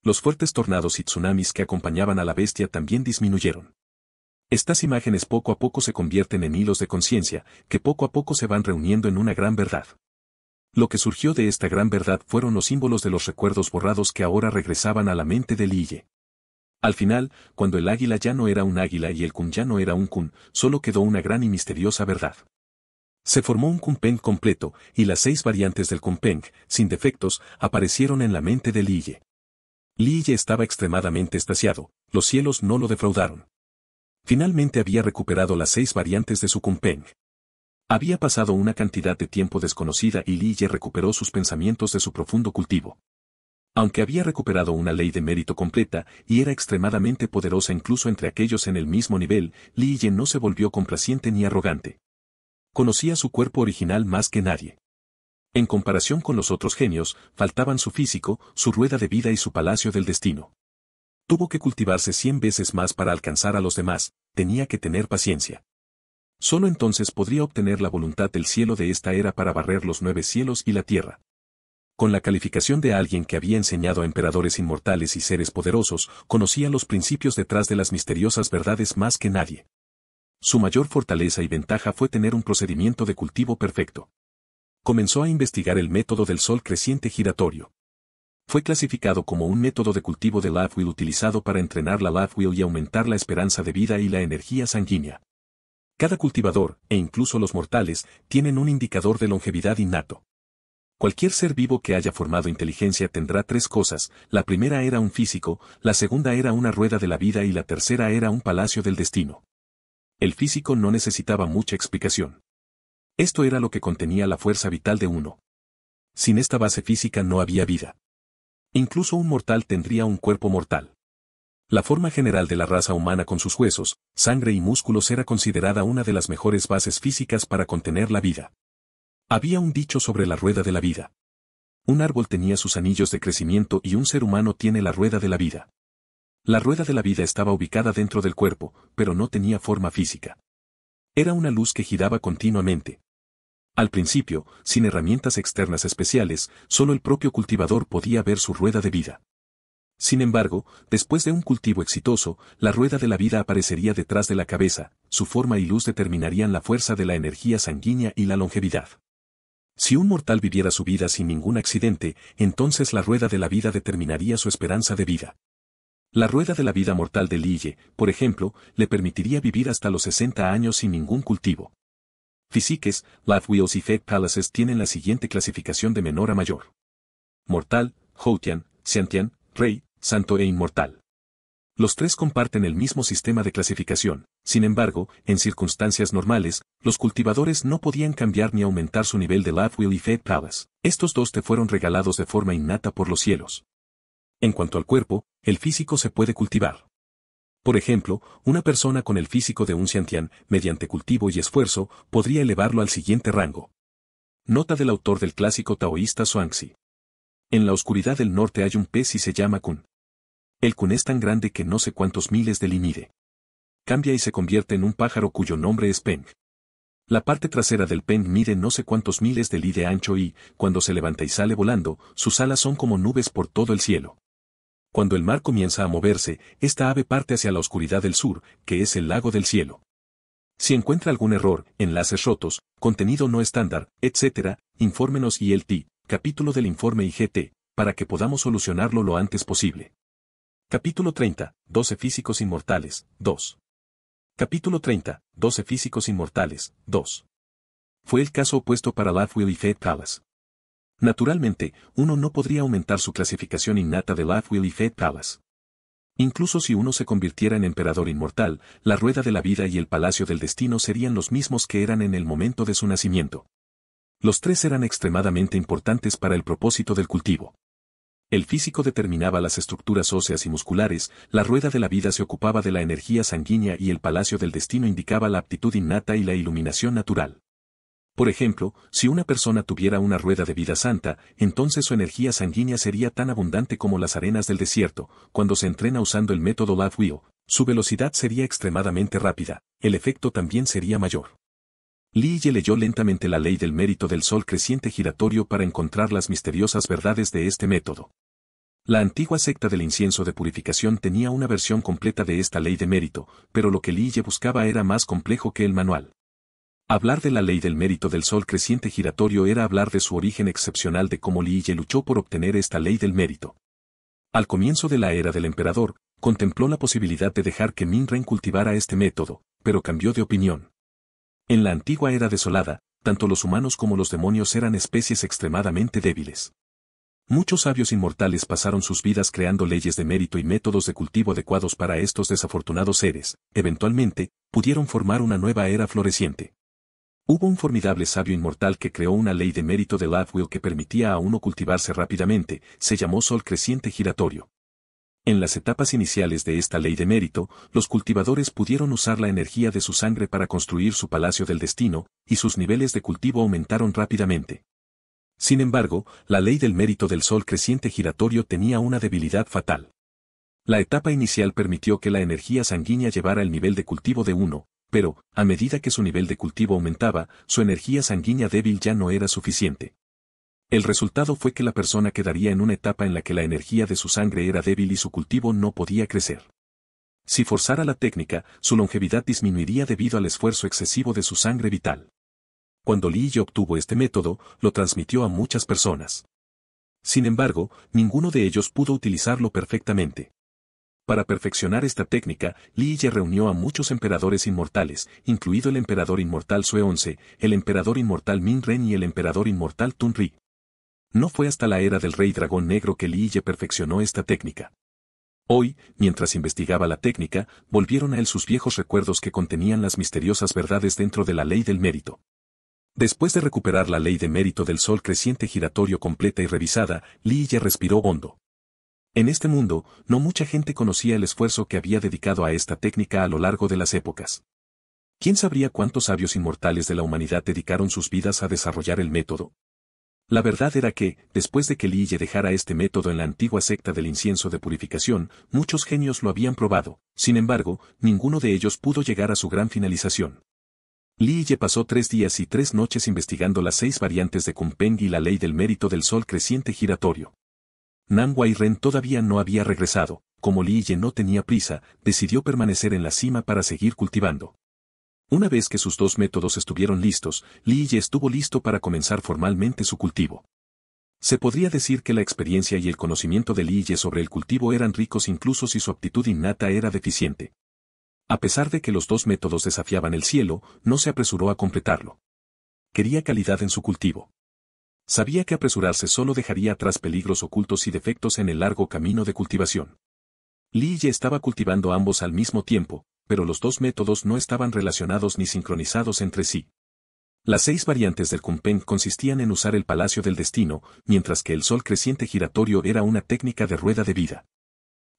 Los fuertes tornados y tsunamis que acompañaban a la bestia también disminuyeron. Estas imágenes poco a poco se convierten en hilos de conciencia, que poco a poco se van reuniendo en una gran verdad. Lo que surgió de esta gran verdad fueron los símbolos de los recuerdos borrados que ahora regresaban a la mente de Lille. Al final, cuando el águila ya no era un águila y el kun ya no era un kun, solo quedó una gran y misteriosa verdad. Se formó un Kumpeng completo, y las seis variantes del Kumpeng, sin defectos, aparecieron en la mente de Lille. Lille estaba extremadamente extasiado, los cielos no lo defraudaron. Finalmente había recuperado las seis variantes de su Kumpeng. Había pasado una cantidad de tiempo desconocida y Lille recuperó sus pensamientos de su profundo cultivo. Aunque había recuperado una ley de mérito completa y era extremadamente poderosa incluso entre aquellos en el mismo nivel, Lille no se volvió complaciente ni arrogante. Conocía su cuerpo original más que nadie. En comparación con los otros genios, faltaban su físico, su rueda de vida y su palacio del destino. Tuvo que cultivarse cien veces más para alcanzar a los demás, tenía que tener paciencia. Solo entonces podría obtener la voluntad del cielo de esta era para barrer los nueve cielos y la tierra. Con la calificación de alguien que había enseñado a emperadores inmortales y seres poderosos, conocía los principios detrás de las misteriosas verdades más que nadie. Su mayor fortaleza y ventaja fue tener un procedimiento de cultivo perfecto. Comenzó a investigar el método del sol creciente giratorio. Fue clasificado como un método de cultivo de Love Will utilizado para entrenar la Love Will y aumentar la esperanza de vida y la energía sanguínea. Cada cultivador, e incluso los mortales, tienen un indicador de longevidad innato. Cualquier ser vivo que haya formado inteligencia tendrá tres cosas, la primera era un físico, la segunda era una rueda de la vida y la tercera era un palacio del destino. El físico no necesitaba mucha explicación. Esto era lo que contenía la fuerza vital de uno. Sin esta base física no había vida. Incluso un mortal tendría un cuerpo mortal. La forma general de la raza humana con sus huesos, sangre y músculos era considerada una de las mejores bases físicas para contener la vida. Había un dicho sobre la rueda de la vida. Un árbol tenía sus anillos de crecimiento y un ser humano tiene la rueda de la vida. La rueda de la vida estaba ubicada dentro del cuerpo, pero no tenía forma física. Era una luz que giraba continuamente. Al principio, sin herramientas externas especiales, solo el propio cultivador podía ver su rueda de vida. Sin embargo, después de un cultivo exitoso, la rueda de la vida aparecería detrás de la cabeza, su forma y luz determinarían la fuerza de la energía sanguínea y la longevidad. Si un mortal viviera su vida sin ningún accidente, entonces la rueda de la vida determinaría su esperanza de vida. La rueda de la vida mortal de Lille, por ejemplo, le permitiría vivir hasta los sesenta años sin ningún cultivo. Physiques, Love Wheels y Fate Palaces tienen la siguiente clasificación de menor a mayor. Mortal, Houtian, Xiantian, Rey, Santo e Inmortal. Los tres comparten el mismo sistema de clasificación, sin embargo, en circunstancias normales, los cultivadores no podían cambiar ni aumentar su nivel de Love Will y Fate Palace. Estos dos te fueron regalados de forma innata por los cielos. En cuanto al cuerpo, el físico se puede cultivar. Por ejemplo, una persona con el físico de un Xiantian, mediante cultivo y esfuerzo, podría elevarlo al siguiente rango. Nota del autor del clásico taoísta Zhuangzi. En la oscuridad del norte hay un pez y se llama kun. El kun es tan grande que no sé cuántos miles de li mide. Cambia y se convierte en un pájaro cuyo nombre es peng. La parte trasera del peng mide no sé cuántos miles de li de ancho y, cuando se levanta y sale volando, sus alas son como nubes por todo el cielo. Cuando el mar comienza a moverse, esta ave parte hacia la oscuridad del sur, que es el lago del cielo. Si encuentra algún error, enlaces rotos, contenido no estándar, etcétera, infórmenos I L T, capítulo del informe I G T, para que podamos solucionarlo lo antes posible. Capítulo treinta, doce físicos inmortales, dos. Capítulo treinta, doce físicos inmortales, dos. Fue el caso opuesto para Love Will y Fate Palace. Naturalmente, uno no podría aumentar su clasificación innata de Love Will y Fate Palace. Incluso si uno se convirtiera en emperador inmortal, la rueda de la vida y el palacio del destino serían los mismos que eran en el momento de su nacimiento. Los tres eran extremadamente importantes para el propósito del cultivo. El físico determinaba las estructuras óseas y musculares, la rueda de la vida se ocupaba de la energía sanguínea y el palacio del destino indicaba la aptitud innata y la iluminación natural. Por ejemplo, si una persona tuviera una rueda de vida santa, entonces su energía sanguínea sería tan abundante como las arenas del desierto. Cuando se entrena usando el método Love Will, Su velocidad sería extremadamente rápida, el efecto también sería mayor. Liye leyó lentamente la ley del mérito del sol creciente giratorio para encontrar las misteriosas verdades de este método. La antigua secta del incienso de purificación tenía una versión completa de esta ley de mérito, pero lo que Liye buscaba era más complejo que el manual. Hablar de la ley del mérito del sol creciente giratorio era hablar de su origen excepcional, de cómo Liye luchó por obtener esta ley del mérito. Al comienzo de la era del emperador, contempló la posibilidad de dejar que Min-Ren cultivara este método, pero cambió de opinión. En la antigua era desolada, tanto los humanos como los demonios eran especies extremadamente débiles. Muchos sabios inmortales pasaron sus vidas creando leyes de mérito y métodos de cultivo adecuados para estos desafortunados seres. Eventualmente, pudieron formar una nueva era floreciente. Hubo un formidable sabio inmortal que creó una ley de mérito de Lovewill que permitía a uno cultivarse rápidamente, se llamó Sol Creciente Giratorio. En las etapas iniciales de esta ley de mérito, los cultivadores pudieron usar la energía de su sangre para construir su palacio del destino, y sus niveles de cultivo aumentaron rápidamente. Sin embargo, la ley del mérito del sol creciente giratorio tenía una debilidad fatal. La etapa inicial permitió que la energía sanguínea llevara el nivel de cultivo de uno, pero, a medida que su nivel de cultivo aumentaba, su energía sanguínea débil ya no era suficiente. El resultado fue que la persona quedaría en una etapa en la que la energía de su sangre era débil y su cultivo no podía crecer. Si forzara la técnica, su longevidad disminuiría debido al esfuerzo excesivo de su sangre vital. Cuando Liye obtuvo este método, lo transmitió a muchas personas. Sin embargo, ninguno de ellos pudo utilizarlo perfectamente. Para perfeccionar esta técnica, Liye reunió a muchos emperadores inmortales, incluido el emperador inmortal Sue once, el emperador inmortal Min-Ren y el emperador inmortal Tun-Ri. No fue hasta la era del rey dragón negro que Liye perfeccionó esta técnica. Hoy, mientras investigaba la técnica, volvieron a él sus viejos recuerdos que contenían las misteriosas verdades dentro de la ley del mérito. Después de recuperar la ley de mérito del sol creciente giratorio completa y revisada, Liye respiró hondo. En este mundo, no mucha gente conocía el esfuerzo que había dedicado a esta técnica a lo largo de las épocas. ¿Quién sabría cuántos sabios inmortales de la humanidad dedicaron sus vidas a desarrollar el método? La verdad era que, después de que Liye dejara este método en la antigua secta del incienso de purificación, muchos genios lo habían probado, sin embargo, ninguno de ellos pudo llegar a su gran finalización. Liye pasó tres días y tres noches investigando las seis variantes de Kunpeng y la ley del mérito del sol creciente giratorio. Nanhua y Ren todavía no había regresado. Como Liye no tenía prisa, decidió permanecer en la cima para seguir cultivando. Una vez que sus dos métodos estuvieron listos, Liye estuvo listo para comenzar formalmente su cultivo. Se podría decir que la experiencia y el conocimiento de Liye sobre el cultivo eran ricos incluso si su aptitud innata era deficiente. A pesar de que los dos métodos desafiaban el cielo, no se apresuró a completarlo. Quería calidad en su cultivo. Sabía que apresurarse solo dejaría atrás peligros ocultos y defectos en el largo camino de cultivación. Liye estaba cultivando ambos al mismo tiempo, pero los dos métodos no estaban relacionados ni sincronizados entre sí. Las seis variantes del Kunpeng consistían en usar el palacio del destino, mientras que el sol creciente giratorio era una técnica de rueda de vida.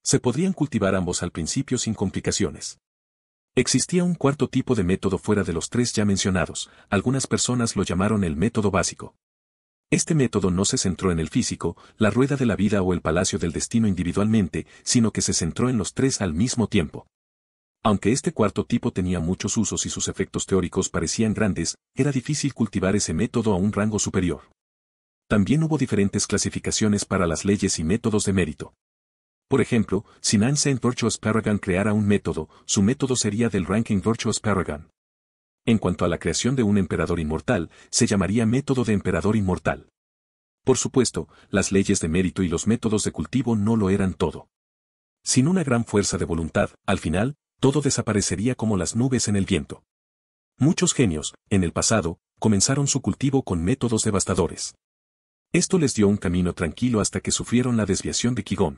Se podrían cultivar ambos al principio sin complicaciones. Existía un cuarto tipo de método fuera de los tres ya mencionados, algunas personas lo llamaron el método básico. Este método no se centró en el físico, la rueda de la vida o el palacio del destino individualmente, sino que se centró en los tres al mismo tiempo. Aunque este cuarto tipo tenía muchos usos y sus efectos teóricos parecían grandes, era difícil cultivar ese método a un rango superior. También hubo diferentes clasificaciones para las leyes y métodos de mérito. Por ejemplo, si Nansen Virtuous Paragon creara un método, su método sería del ranking Virtuous Paragon. En cuanto a la creación de un emperador inmortal, se llamaría método de emperador inmortal. Por supuesto, las leyes de mérito y los métodos de cultivo no lo eran todo. Sin una gran fuerza de voluntad, al final, todo desaparecería como las nubes en el viento. Muchos genios, en el pasado, comenzaron su cultivo con métodos devastadores. Esto les dio un camino tranquilo hasta que sufrieron la desviación de Qigong.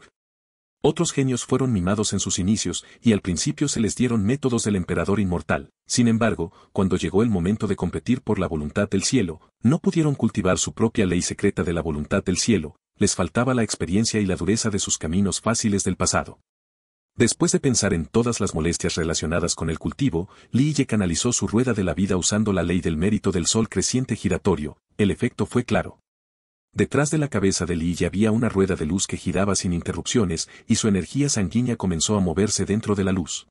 Otros genios fueron mimados en sus inicios, y al principio se les dieron métodos del emperador inmortal. Sin embargo, cuando llegó el momento de competir por la voluntad del cielo, no pudieron cultivar su propia ley secreta de la voluntad del cielo, les faltaba la experiencia y la dureza de sus caminos fáciles del pasado. Después de pensar en todas las molestias relacionadas con el cultivo, Liye canalizó su rueda de la vida usando la ley del mérito del sol creciente giratorio. El efecto fue claro. Detrás de la cabeza de Lily había una rueda de luz que giraba sin interrupciones, y su energía sanguínea comenzó a moverse dentro de la luz.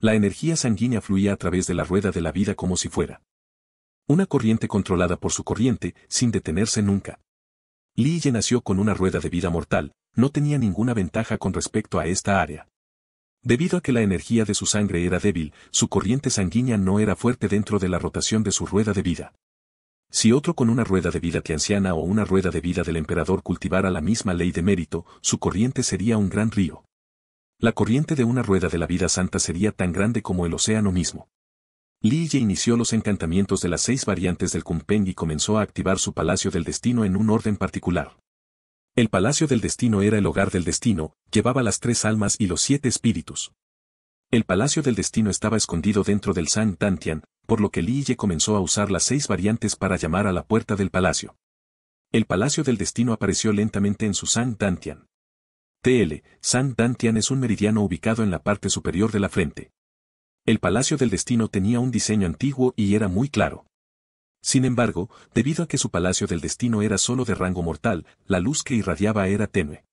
La energía sanguínea fluía a través de la rueda de la vida como si fuera una corriente controlada por su corriente, sin detenerse nunca. Lily nació con una rueda de vida mortal, no tenía ninguna ventaja con respecto a esta área. Debido a que la energía de su sangre era débil, su corriente sanguínea no era fuerte dentro de la rotación de su rueda de vida. Si otro con una rueda de vida tianciana o una rueda de vida del emperador cultivara la misma ley de mérito, su corriente sería un gran río. La corriente de una rueda de la vida santa sería tan grande como el océano mismo. Lily inició los encantamientos de las seis variantes del Kunpeng y comenzó a activar su Palacio del Destino en un orden particular. El Palacio del Destino era el hogar del destino, llevaba las tres almas y los siete espíritus. El Palacio del Destino estaba escondido dentro del San Dantian, por lo que Lily comenzó a usar las seis variantes para llamar a la puerta del palacio. El Palacio del Destino apareció lentamente en su San Dantian. T L. San Dantian es un meridiano ubicado en la parte superior de la frente. El Palacio del Destino tenía un diseño antiguo y era muy claro. Sin embargo, debido a que su Palacio del Destino era solo de rango mortal, la luz que irradiaba era tenue.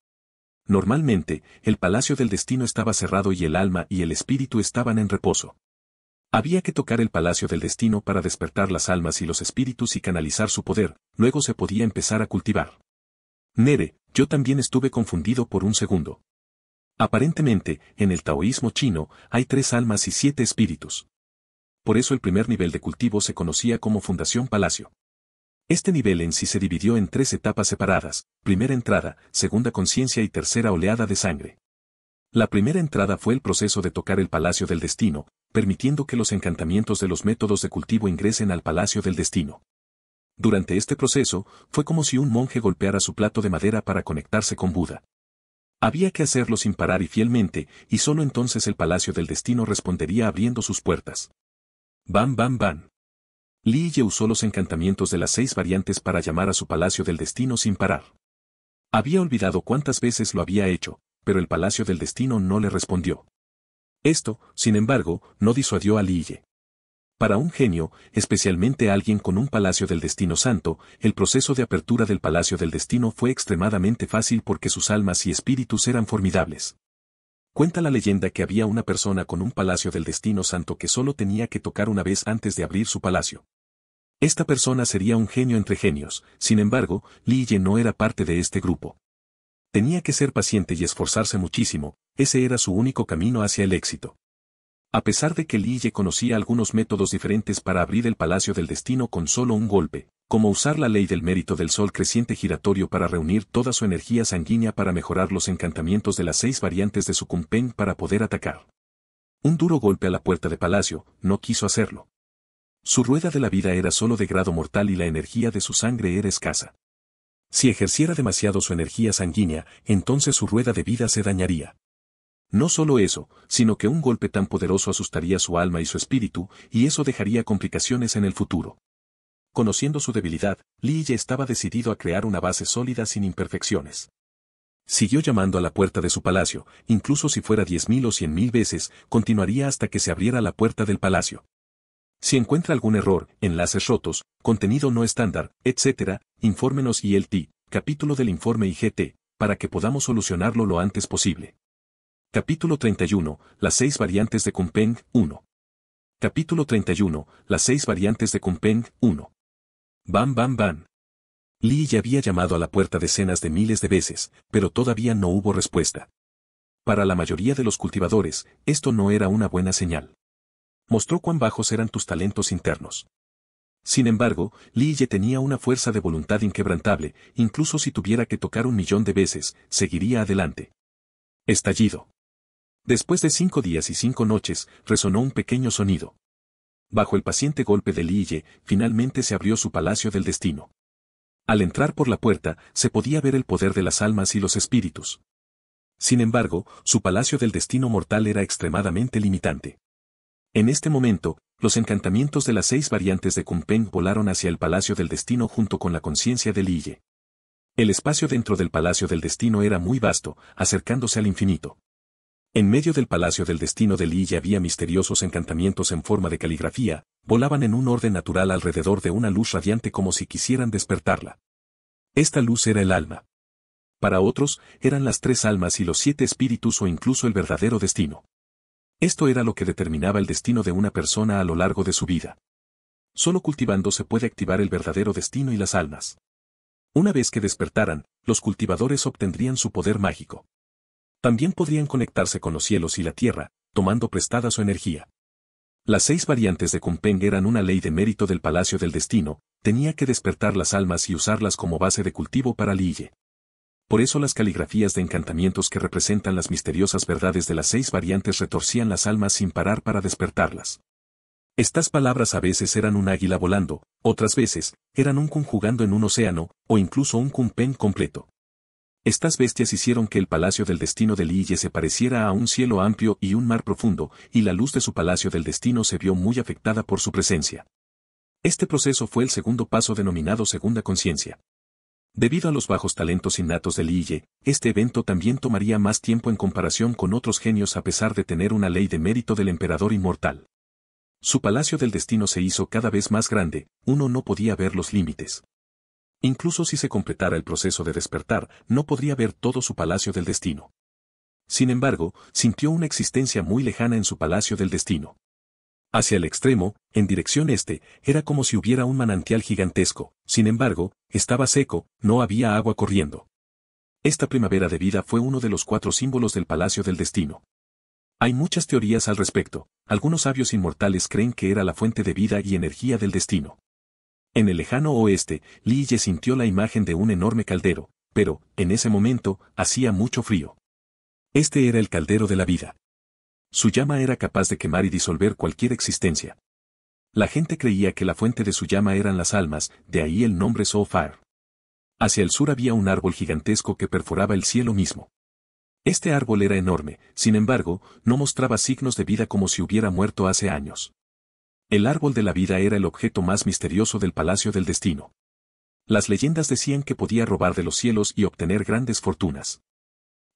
Normalmente, el Palacio del Destino estaba cerrado y el alma y el espíritu estaban en reposo. Había que tocar el Palacio del Destino para despertar las almas y los espíritus y canalizar su poder, luego se podía empezar a cultivar. Nere, yo también estuve confundido por un segundo. Aparentemente, en el taoísmo chino, hay tres almas y siete espíritus. Por eso el primer nivel de cultivo se conocía como Fundación Palacio. Este nivel en sí se dividió en tres etapas separadas, primera entrada, segunda conciencia y tercera oleada de sangre. La primera entrada fue el proceso de tocar el Palacio del Destino, permitiendo que los encantamientos de los métodos de cultivo ingresen al Palacio del Destino. Durante este proceso, fue como si un monje golpeara su plato de madera para conectarse con Buda. Había que hacerlo sin parar y fielmente, y solo entonces el Palacio del Destino respondería abriendo sus puertas. Bam bam bam. Lily usó los encantamientos de las seis variantes para llamar a su Palacio del Destino sin parar. Había olvidado cuántas veces lo había hecho, pero el Palacio del Destino no le respondió. Esto, sin embargo, no disuadió a Lily. Para un genio, especialmente alguien con un Palacio del Destino santo, el proceso de apertura del Palacio del Destino fue extremadamente fácil porque sus almas y espíritus eran formidables. Cuenta la leyenda que había una persona con un Palacio del Destino santo que solo tenía que tocar una vez antes de abrir su palacio. Esta persona sería un genio entre genios, sin embargo, Lily no era parte de este grupo. Tenía que ser paciente y esforzarse muchísimo, ese era su único camino hacia el éxito. A pesar de que Lily conocía algunos métodos diferentes para abrir el Palacio del Destino con solo un golpe, como usar la ley del mérito del sol creciente giratorio para reunir toda su energía sanguínea para mejorar los encantamientos de las seis variantes de su Kunpeng para poder atacar. Un duro golpe a la puerta de palacio, no quiso hacerlo. Su rueda de la vida era solo de grado mortal y la energía de su sangre era escasa. Si ejerciera demasiado su energía sanguínea, entonces su rueda de vida se dañaría. No solo eso, sino que un golpe tan poderoso asustaría su alma y su espíritu, y eso dejaría complicaciones en el futuro. Conociendo su debilidad, Lily estaba decidido a crear una base sólida sin imperfecciones. Siguió llamando a la puerta de su palacio, incluso si fuera diez mil o cien mil veces, continuaría hasta que se abriera la puerta del palacio. Si encuentra algún error, enlaces rotos, contenido no estándar, etcétera, infórmenos I L T, capítulo del informe I G T, para que podamos solucionarlo lo antes posible. Capítulo treinta y uno, las seis variantes de Kunpeng, uno. Capítulo treinta y uno, las seis variantes de Kunpeng, uno. Bam bam bam. Lily había llamado a la puerta decenas de miles de veces, pero todavía no hubo respuesta. Para la mayoría de los cultivadores, esto no era una buena señal. Mostró cuán bajos eran tus talentos internos. Sin embargo, Lily tenía una fuerza de voluntad inquebrantable, incluso si tuviera que tocar un millón de veces, seguiría adelante. Estallido. Después de cinco días y cinco noches, resonó un pequeño sonido. Bajo el paciente golpe de Lily, finalmente se abrió su Palacio del Destino. Al entrar por la puerta, se podía ver el poder de las almas y los espíritus. Sin embargo, su Palacio del Destino mortal era extremadamente limitante. En este momento, los encantamientos de las seis variantes de Kunpeng volaron hacia el Palacio del Destino junto con la conciencia de Lily. El espacio dentro del Palacio del Destino era muy vasto, acercándose al infinito. En medio del Palacio del Destino de Lily había misteriosos encantamientos en forma de caligrafía, volaban en un orden natural alrededor de una luz radiante como si quisieran despertarla. Esta luz era el alma. Para otros, eran las tres almas y los siete espíritus o incluso el verdadero destino. Esto era lo que determinaba el destino de una persona a lo largo de su vida. Solo cultivando se puede activar el verdadero destino y las almas. Una vez que despertaran, los cultivadores obtendrían su poder mágico. También podrían conectarse con los cielos y la tierra, tomando prestada su energía. Las seis variantes de Kunpeng eran una ley de mérito del Palacio del Destino, tenía que despertar las almas y usarlas como base de cultivo para Liye. Por eso las caligrafías de encantamientos que representan las misteriosas verdades de las seis variantes retorcían las almas sin parar para despertarlas. Estas palabras a veces eran un águila volando, otras veces, eran un conjugando en un océano, o incluso un Kunpeng completo. Estas bestias hicieron que el Palacio del Destino de Liye se pareciera a un cielo amplio y un mar profundo, y la luz de su Palacio del Destino se vio muy afectada por su presencia. Este proceso fue el segundo paso denominado Segunda Conciencia. Debido a los bajos talentos innatos de Liye, este evento también tomaría más tiempo en comparación con otros genios a pesar de tener una ley de mérito del emperador inmortal. Su Palacio del Destino se hizo cada vez más grande, uno no podía ver los límites. Incluso si se completara el proceso de despertar, no podría ver todo su Palacio del Destino. Sin embargo, sintió una existencia muy lejana en su Palacio del Destino. Hacia el extremo, en dirección este, era como si hubiera un manantial gigantesco, sin embargo, estaba seco, no había agua corriendo. Esta primavera de vida fue uno de los cuatro símbolos del Palacio del Destino. Hay muchas teorías al respecto, algunos sabios inmortales creen que era la fuente de vida y energía del destino. En el lejano oeste, Liye sintió la imagen de un enorme caldero, pero, en ese momento, hacía mucho frío. Este era el caldero de la vida. Su llama era capaz de quemar y disolver cualquier existencia. La gente creía que la fuente de su llama eran las almas, de ahí el nombre Soul Fire. Hacia el sur había un árbol gigantesco que perforaba el cielo mismo. Este árbol era enorme, sin embargo, no mostraba signos de vida como si hubiera muerto hace años. El árbol de la vida era el objeto más misterioso del Palacio del Destino. Las leyendas decían que podía robar de los cielos y obtener grandes fortunas.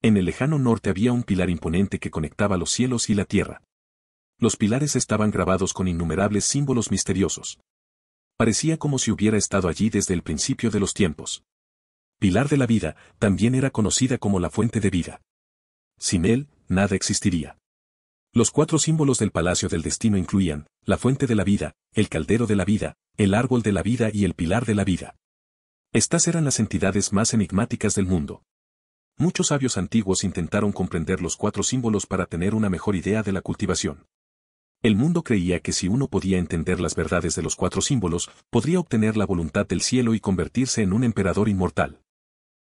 En el lejano norte había un pilar imponente que conectaba los cielos y la tierra. Los pilares estaban grabados con innumerables símbolos misteriosos. Parecía como si hubiera estado allí desde el principio de los tiempos. Pilar de la vida, también era conocida como la fuente de vida. Sin él, nada existiría. Los cuatro símbolos del Palacio del Destino incluían la fuente de la vida, el caldero de la vida, el árbol de la vida y el pilar de la vida. Estas eran las entidades más enigmáticas del mundo. Muchos sabios antiguos intentaron comprender los cuatro símbolos para tener una mejor idea de la cultivación. El mundo creía que si uno podía entender las verdades de los cuatro símbolos, podría obtener la voluntad del cielo y convertirse en un emperador inmortal.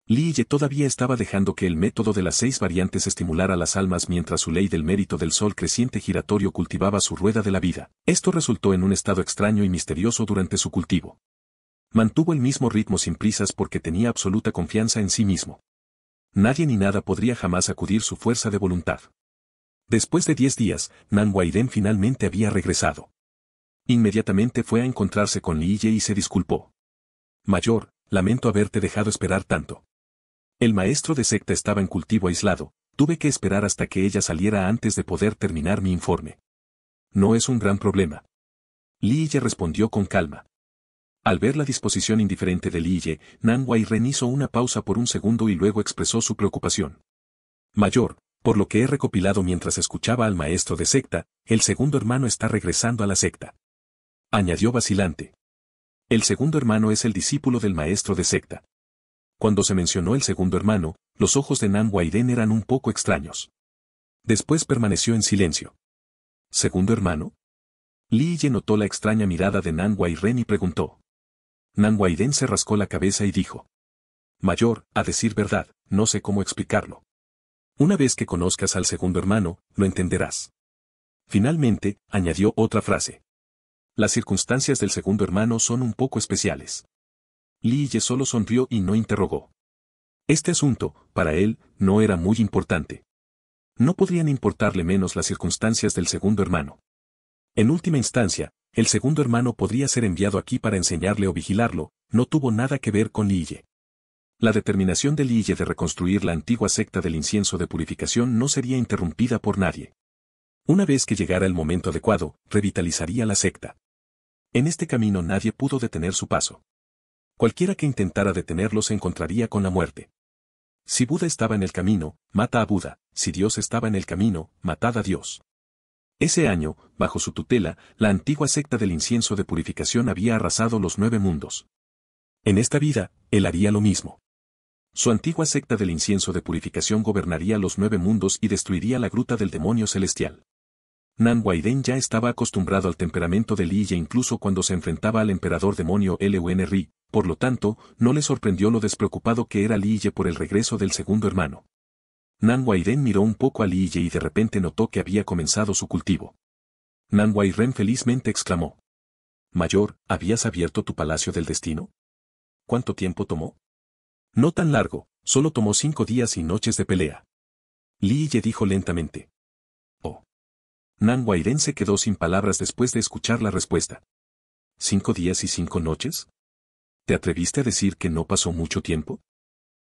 Liye todavía estaba dejando que el método de las seis variantes estimulara las almas mientras su ley del mérito del sol creciente giratorio cultivaba su rueda de la vida. Esto resultó en un estado extraño y misterioso durante su cultivo. Mantuvo el mismo ritmo sin prisas porque tenía absoluta confianza en sí mismo. Nadie ni nada podría jamás acudir su fuerza de voluntad. Después de diez días, Nan Waiden finalmente había regresado. Inmediatamente fue a encontrarse con Liye y se disculpó. Mayor, lamento haberte dejado esperar tanto. El maestro de secta estaba en cultivo aislado, tuve que esperar hasta que ella saliera antes de poder terminar mi informe. No es un gran problema. Liye respondió con calma. Al ver la disposición indiferente de Liye, Nan Waiden hizo una pausa por un segundo y luego expresó su preocupación. Mayor, por lo que he recopilado mientras escuchaba al maestro de secta, el segundo hermano está regresando a la secta. Añadió vacilante. El segundo hermano es el discípulo del maestro de secta. Cuando se mencionó el segundo hermano, los ojos de Nan Waiden eran un poco extraños. Después permaneció en silencio. ¿Segundo hermano? Liye notó la extraña mirada de Nan Waiden y preguntó. Nan Waiden se rascó la cabeza y dijo. Mayor, a decir verdad, no sé cómo explicarlo. Una vez que conozcas al segundo hermano, lo entenderás. Finalmente, añadió otra frase. Las circunstancias del segundo hermano son un poco especiales. Liye solo sonrió y no interrogó. Este asunto, para él, no era muy importante. No podrían importarle menos las circunstancias del segundo hermano. En última instancia, el segundo hermano podría ser enviado aquí para enseñarle o vigilarlo, no tuvo nada que ver con Liye. La determinación de Liye de reconstruir la antigua secta del incienso de purificación no sería interrumpida por nadie. Una vez que llegara el momento adecuado, revitalizaría la secta. En este camino nadie pudo detener su paso. Cualquiera que intentara detenerlo se encontraría con la muerte. Si Buda estaba en el camino, mata a Buda; si Dios estaba en el camino, matad a Dios. Ese año, bajo su tutela, la antigua secta del incienso de purificación había arrasado los nueve mundos. En esta vida, él haría lo mismo. Su antigua secta del incienso de purificación gobernaría los nueve mundos y destruiría la gruta del demonio celestial. Nan Huaiden ya estaba acostumbrado al temperamento de Li Ye incluso cuando se enfrentaba al emperador demonio Lunri, por lo tanto, no le sorprendió lo despreocupado que era Li Ye por el regreso del segundo hermano. Nan Huaiden miró un poco a Li Ye y de repente notó que había comenzado su cultivo. Nan Huaiden felizmente exclamó: «Mayor, ¿habías abierto tu palacio del destino? ¿Cuánto tiempo tomó?» «No tan largo, solo tomó cinco días y noches de pelea», Li Ye dijo lentamente. «Oh». Nan Huaiden se quedó sin palabras después de escuchar la respuesta. ¿Cinco días y cinco noches? ¿Te atreviste a decir que no pasó mucho tiempo?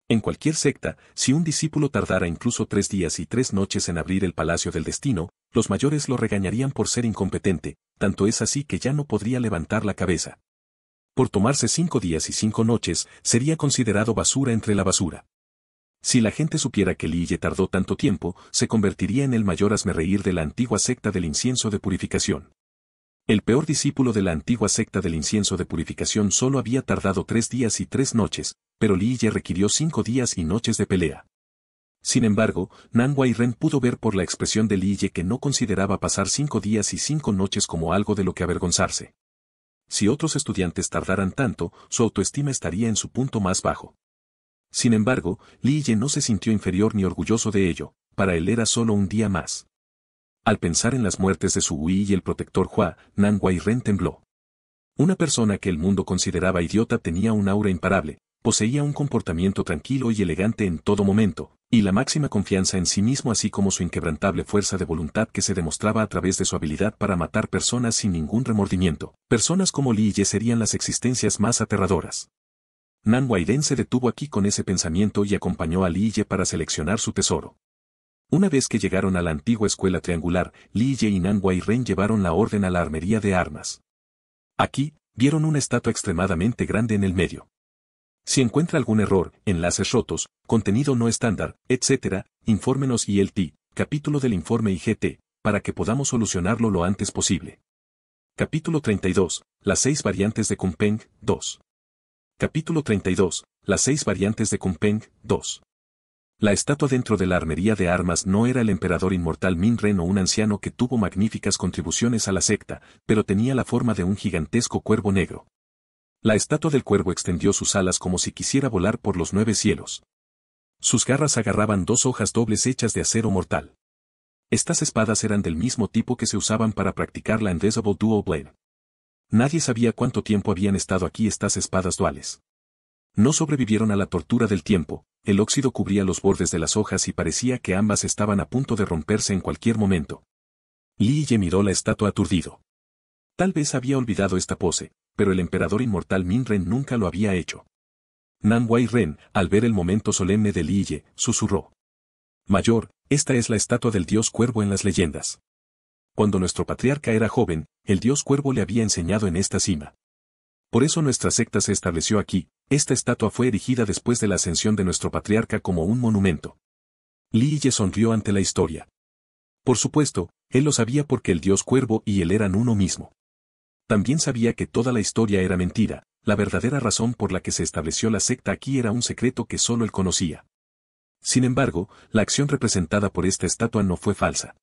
En cualquier secta, si un discípulo tardara incluso tres días y tres noches en abrir el palacio del destino, los mayores lo regañarían por ser incompetente, tanto es así que ya no podría levantar la cabeza. Por tomarse cinco días y cinco noches, sería considerado basura entre la basura. Si la gente supiera que Li Ye tardó tanto tiempo, se convertiría en el mayor hazmerreír de la antigua secta del incienso de purificación. El peor discípulo de la antigua secta del incienso de purificación solo había tardado tres días y tres noches, pero Li Ye requirió cinco días y noches de pelea. Sin embargo, Nan Huaiden pudo ver por la expresión de Li Ye que no consideraba pasar cinco días y cinco noches como algo de lo que avergonzarse. Si otros estudiantes tardaran tanto, su autoestima estaría en su punto más bajo. Sin embargo, Li Ye no se sintió inferior ni orgulloso de ello, para él era solo un día más. Al pensar en las muertes de Su Wei y el protector Hua, Nan Huaiden tembló. Una persona que el mundo consideraba idiota tenía un aura imparable, poseía un comportamiento tranquilo y elegante en todo momento, y la máxima confianza en sí mismo así como su inquebrantable fuerza de voluntad que se demostraba a través de su habilidad para matar personas sin ningún remordimiento. Personas como Li Ye serían las existencias más aterradoras. Nan Huaiden se detuvo aquí con ese pensamiento y acompañó a Li Ye para seleccionar su tesoro. Una vez que llegaron a la antigua escuela triangular, Li Ye y Nan Huaiden llevaron la orden a la armería de armas. Aquí, vieron una estatua extremadamente grande en el medio. Si encuentra algún error, enlaces rotos, contenido no estándar, etcétera, infórmenos I L T, capítulo del informe I G T, para que podamos solucionarlo lo antes posible. Capítulo treinta y dos, las seis variantes de Kunpeng, dos. Capítulo treinta y dos. Las seis variantes de Kunpeng, dos. La estatua dentro de la armería de armas no era el emperador inmortal Min Ren o un anciano que tuvo magníficas contribuciones a la secta, pero tenía la forma de un gigantesco cuervo negro. La estatua del cuervo extendió sus alas como si quisiera volar por los nueve cielos. Sus garras agarraban dos hojas dobles hechas de acero mortal. Estas espadas eran del mismo tipo que se usaban para practicar la Invisible Dual Blade. Nadie sabía cuánto tiempo habían estado aquí estas espadas duales. No sobrevivieron a la tortura del tiempo, el óxido cubría los bordes de las hojas y parecía que ambas estaban a punto de romperse en cualquier momento. Li Ye miró la estatua aturdido. Tal vez había olvidado esta pose, pero el emperador inmortal Min Ren nunca lo había hecho. Nan Huaiden, al ver el momento solemne de Li Ye, susurró: «Mayor, esta es la estatua del dios cuervo en las leyendas. Cuando nuestro patriarca era joven, el dios cuervo le había enseñado en esta cima. Por eso nuestra secta se estableció aquí, esta estatua fue erigida después de la ascensión de nuestro patriarca como un monumento». Li Ye sonrió ante la historia. Por supuesto, él lo sabía porque el dios cuervo y él eran uno mismo. También sabía que toda la historia era mentira, la verdadera razón por la que se estableció la secta aquí era un secreto que solo él conocía. Sin embargo, la acción representada por esta estatua no fue falsa.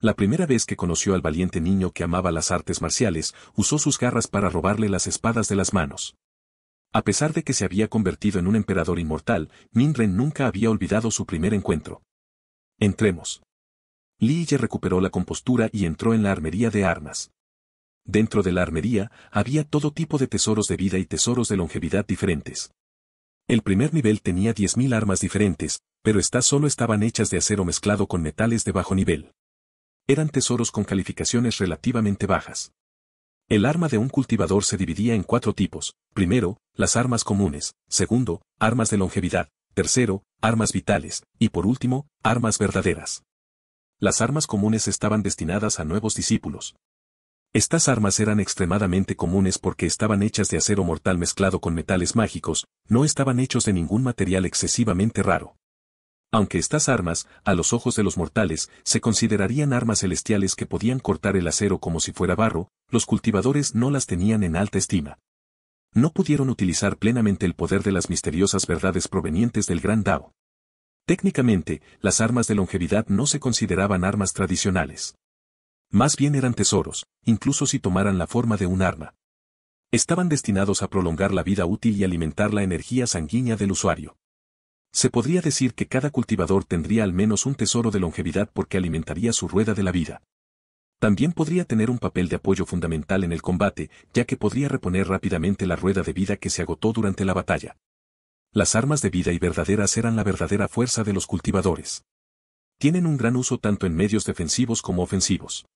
La primera vez que conoció al valiente niño que amaba las artes marciales, usó sus garras para robarle las espadas de las manos. A pesar de que se había convertido en un emperador inmortal, Min Ren nunca había olvidado su primer encuentro. «Entremos». Li Ye recuperó la compostura y entró en la armería de armas. Dentro de la armería, había todo tipo de tesoros de vida y tesoros de longevidad diferentes. El primer nivel tenía diez mil armas diferentes, pero estas solo estaban hechas de acero mezclado con metales de bajo nivel. Eran tesoros con calificaciones relativamente bajas. El arma de un cultivador se dividía en cuatro tipos: primero, las armas comunes; segundo, armas de longevidad; tercero, armas vitales; y por último, armas verdaderas. Las armas comunes estaban destinadas a nuevos discípulos. Estas armas eran extremadamente comunes porque estaban hechas de acero mortal mezclado con metales mágicos, no estaban hechos de ningún material excesivamente raro. Aunque estas armas, a los ojos de los mortales, se considerarían armas celestiales que podían cortar el acero como si fuera barro, los cultivadores no las tenían en alta estima. No pudieron utilizar plenamente el poder de las misteriosas verdades provenientes del Gran Dao. Técnicamente, las armas de longevidad no se consideraban armas tradicionales. Más bien eran tesoros, incluso si tomaran la forma de un arma. Estaban destinados a prolongar la vida útil y alimentar la energía sanguínea del usuario. Se podría decir que cada cultivador tendría al menos un tesoro de longevidad porque alimentaría su rueda de la vida. También podría tener un papel de apoyo fundamental en el combate, ya que podría reponer rápidamente la rueda de vida que se agotó durante la batalla. Las armas de vida y verdaderas eran la verdadera fuerza de los cultivadores. Tienen un gran uso tanto en medios defensivos como ofensivos.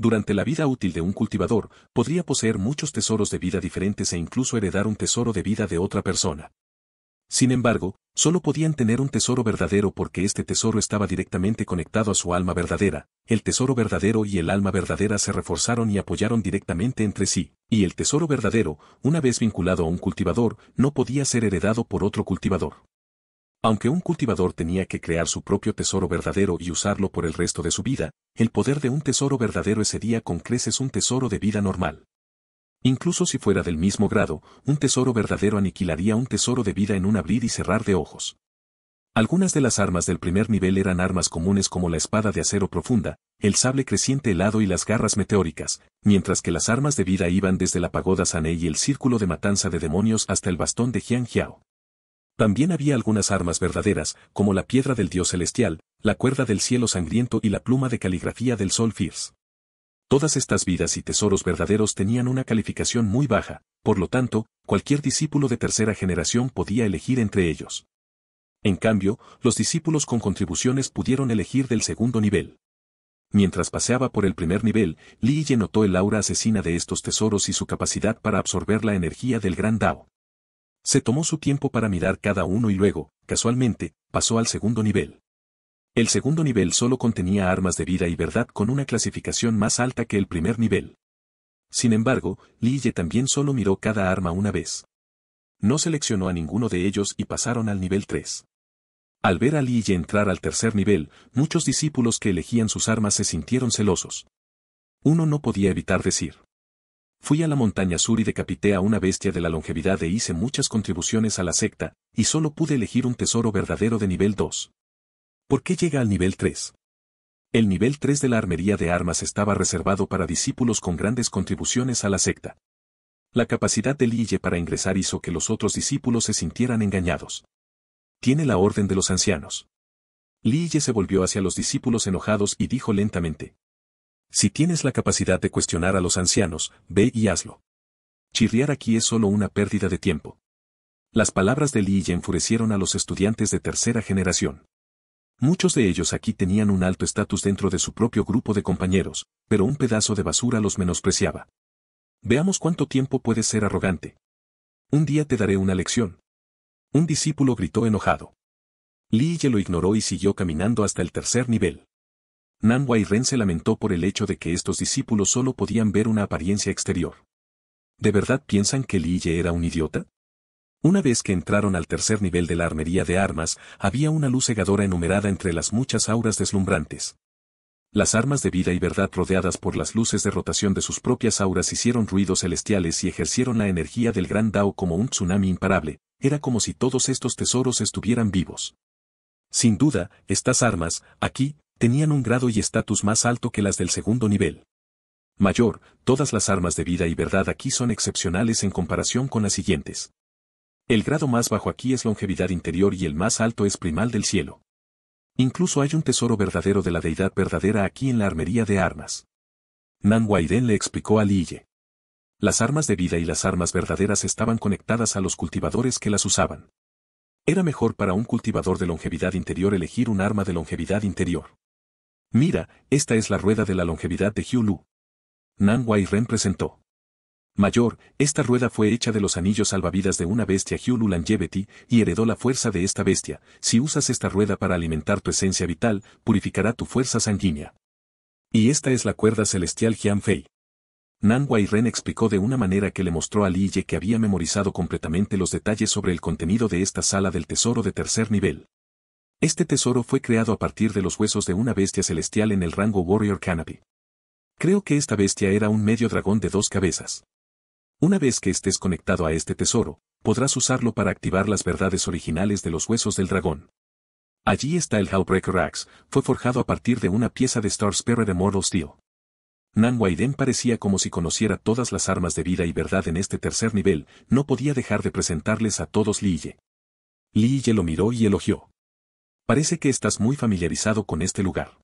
Durante la vida útil de un cultivador, podría poseer muchos tesoros de vida diferentes e incluso heredar un tesoro de vida de otra persona. Sin embargo, solo podían tener un tesoro verdadero porque este tesoro estaba directamente conectado a su alma verdadera. El tesoro verdadero y el alma verdadera se reforzaron y apoyaron directamente entre sí, y el tesoro verdadero, una vez vinculado a un cultivador, no podía ser heredado por otro cultivador. Aunque un cultivador tenía que crear su propio tesoro verdadero y usarlo por el resto de su vida, el poder de un tesoro verdadero sería con creces un tesoro de vida normal. Incluso si fuera del mismo grado, un tesoro verdadero aniquilaría un tesoro de vida en un abrir y cerrar de ojos. Algunas de las armas del primer nivel eran armas comunes como la espada de acero profunda, el sable creciente helado y las garras meteóricas, mientras que las armas de vida iban desde la pagoda Sanei y el círculo de matanza de demonios hasta el bastón de Jiang Jiao. También había algunas armas verdaderas, como la piedra del dios celestial, la cuerda del cielo sangriento y la pluma de caligrafía del sol Fierce. Todas estas vidas y tesoros verdaderos tenían una calificación muy baja, por lo tanto, cualquier discípulo de tercera generación podía elegir entre ellos. En cambio, los discípulos con contribuciones pudieron elegir del segundo nivel. Mientras paseaba por el primer nivel, Li Ye notó el aura asesina de estos tesoros y su capacidad para absorber la energía del Gran Dao. Se tomó su tiempo para mirar cada uno y luego, casualmente, pasó al segundo nivel. El segundo nivel solo contenía armas de vida y verdad con una clasificación más alta que el primer nivel. Sin embargo, Li Ye también solo miró cada arma una vez. No seleccionó a ninguno de ellos y pasaron al nivel tres. Al ver a Li Ye entrar al tercer nivel, muchos discípulos que elegían sus armas se sintieron celosos. Uno no podía evitar decir: fui a la montaña sur y decapité a una bestia de la longevidad e hice muchas contribuciones a la secta, y solo pude elegir un tesoro verdadero de nivel dos. ¿Por qué llega al nivel tres? El nivel tres de la armería de armas estaba reservado para discípulos con grandes contribuciones a la secta. La capacidad de Li Ye para ingresar hizo que los otros discípulos se sintieran engañados. Tiene la orden de los ancianos. Li Ye se volvió hacia los discípulos enojados y dijo lentamente: si tienes la capacidad de cuestionar a los ancianos, ve y hazlo. Chirriar aquí es solo una pérdida de tiempo. Las palabras de Li Ye enfurecieron a los estudiantes de tercera generación. Muchos de ellos aquí tenían un alto estatus dentro de su propio grupo de compañeros, pero un pedazo de basura los menospreciaba. Veamos cuánto tiempo puedes ser arrogante. Un día te daré una lección. Un discípulo gritó enojado. Li Ye lo ignoró y siguió caminando hasta el tercer nivel. Nan Wai Ren se lamentó por el hecho de que estos discípulos solo podían ver una apariencia exterior. ¿De verdad piensan que Li Ye era un idiota? Una vez que entraron al tercer nivel de la armería de armas, había una luz cegadora enumerada entre las muchas auras deslumbrantes. Las armas de vida y verdad rodeadas por las luces de rotación de sus propias auras hicieron ruidos celestiales y ejercieron la energía del Gran Dao como un tsunami imparable. Era como si todos estos tesoros estuvieran vivos. Sin duda, estas armas, aquí, tenían un grado y estatus más alto que las del segundo nivel. Mayor, todas las armas de vida y verdad aquí son excepcionales en comparación con las siguientes. El grado más bajo aquí es longevidad interior y el más alto es primal del cielo. Incluso hay un tesoro verdadero de la deidad verdadera aquí en la armería de armas. Nan Wairen le explicó a Li Ye. Las armas de vida y las armas verdaderas estaban conectadas a los cultivadores que las usaban. Era mejor para un cultivador de longevidad interior elegir un arma de longevidad interior. Mira, esta es la rueda de la longevidad de Hugh Lu. Nan Wairen presentó. Mayor, esta rueda fue hecha de los anillos salvavidas de una bestia Hyulu Langeveti y heredó la fuerza de esta bestia. Si usas esta rueda para alimentar tu esencia vital, purificará tu fuerza sanguínea. Y esta es la cuerda celestial Jianfei. Nan Wai Ren explicó de una manera que le mostró a Liye que había memorizado completamente los detalles sobre el contenido de esta sala del tesoro de tercer nivel. Este tesoro fue creado a partir de los huesos de una bestia celestial en el rango Warrior Canopy. Creo que esta bestia era un medio dragón de dos cabezas. Una vez que estés conectado a este tesoro, podrás usarlo para activar las verdades originales de los huesos del dragón. Allí está el Hellbreaker Axe, fue forjado a partir de una pieza de Star Spirit Immortal Steel. Nan Wai Ren parecía como si conociera todas las armas de vida y verdad en este tercer nivel, no podía dejar de presentarles a todos Liye. Liye lo miró y elogió. Parece que estás muy familiarizado con este lugar.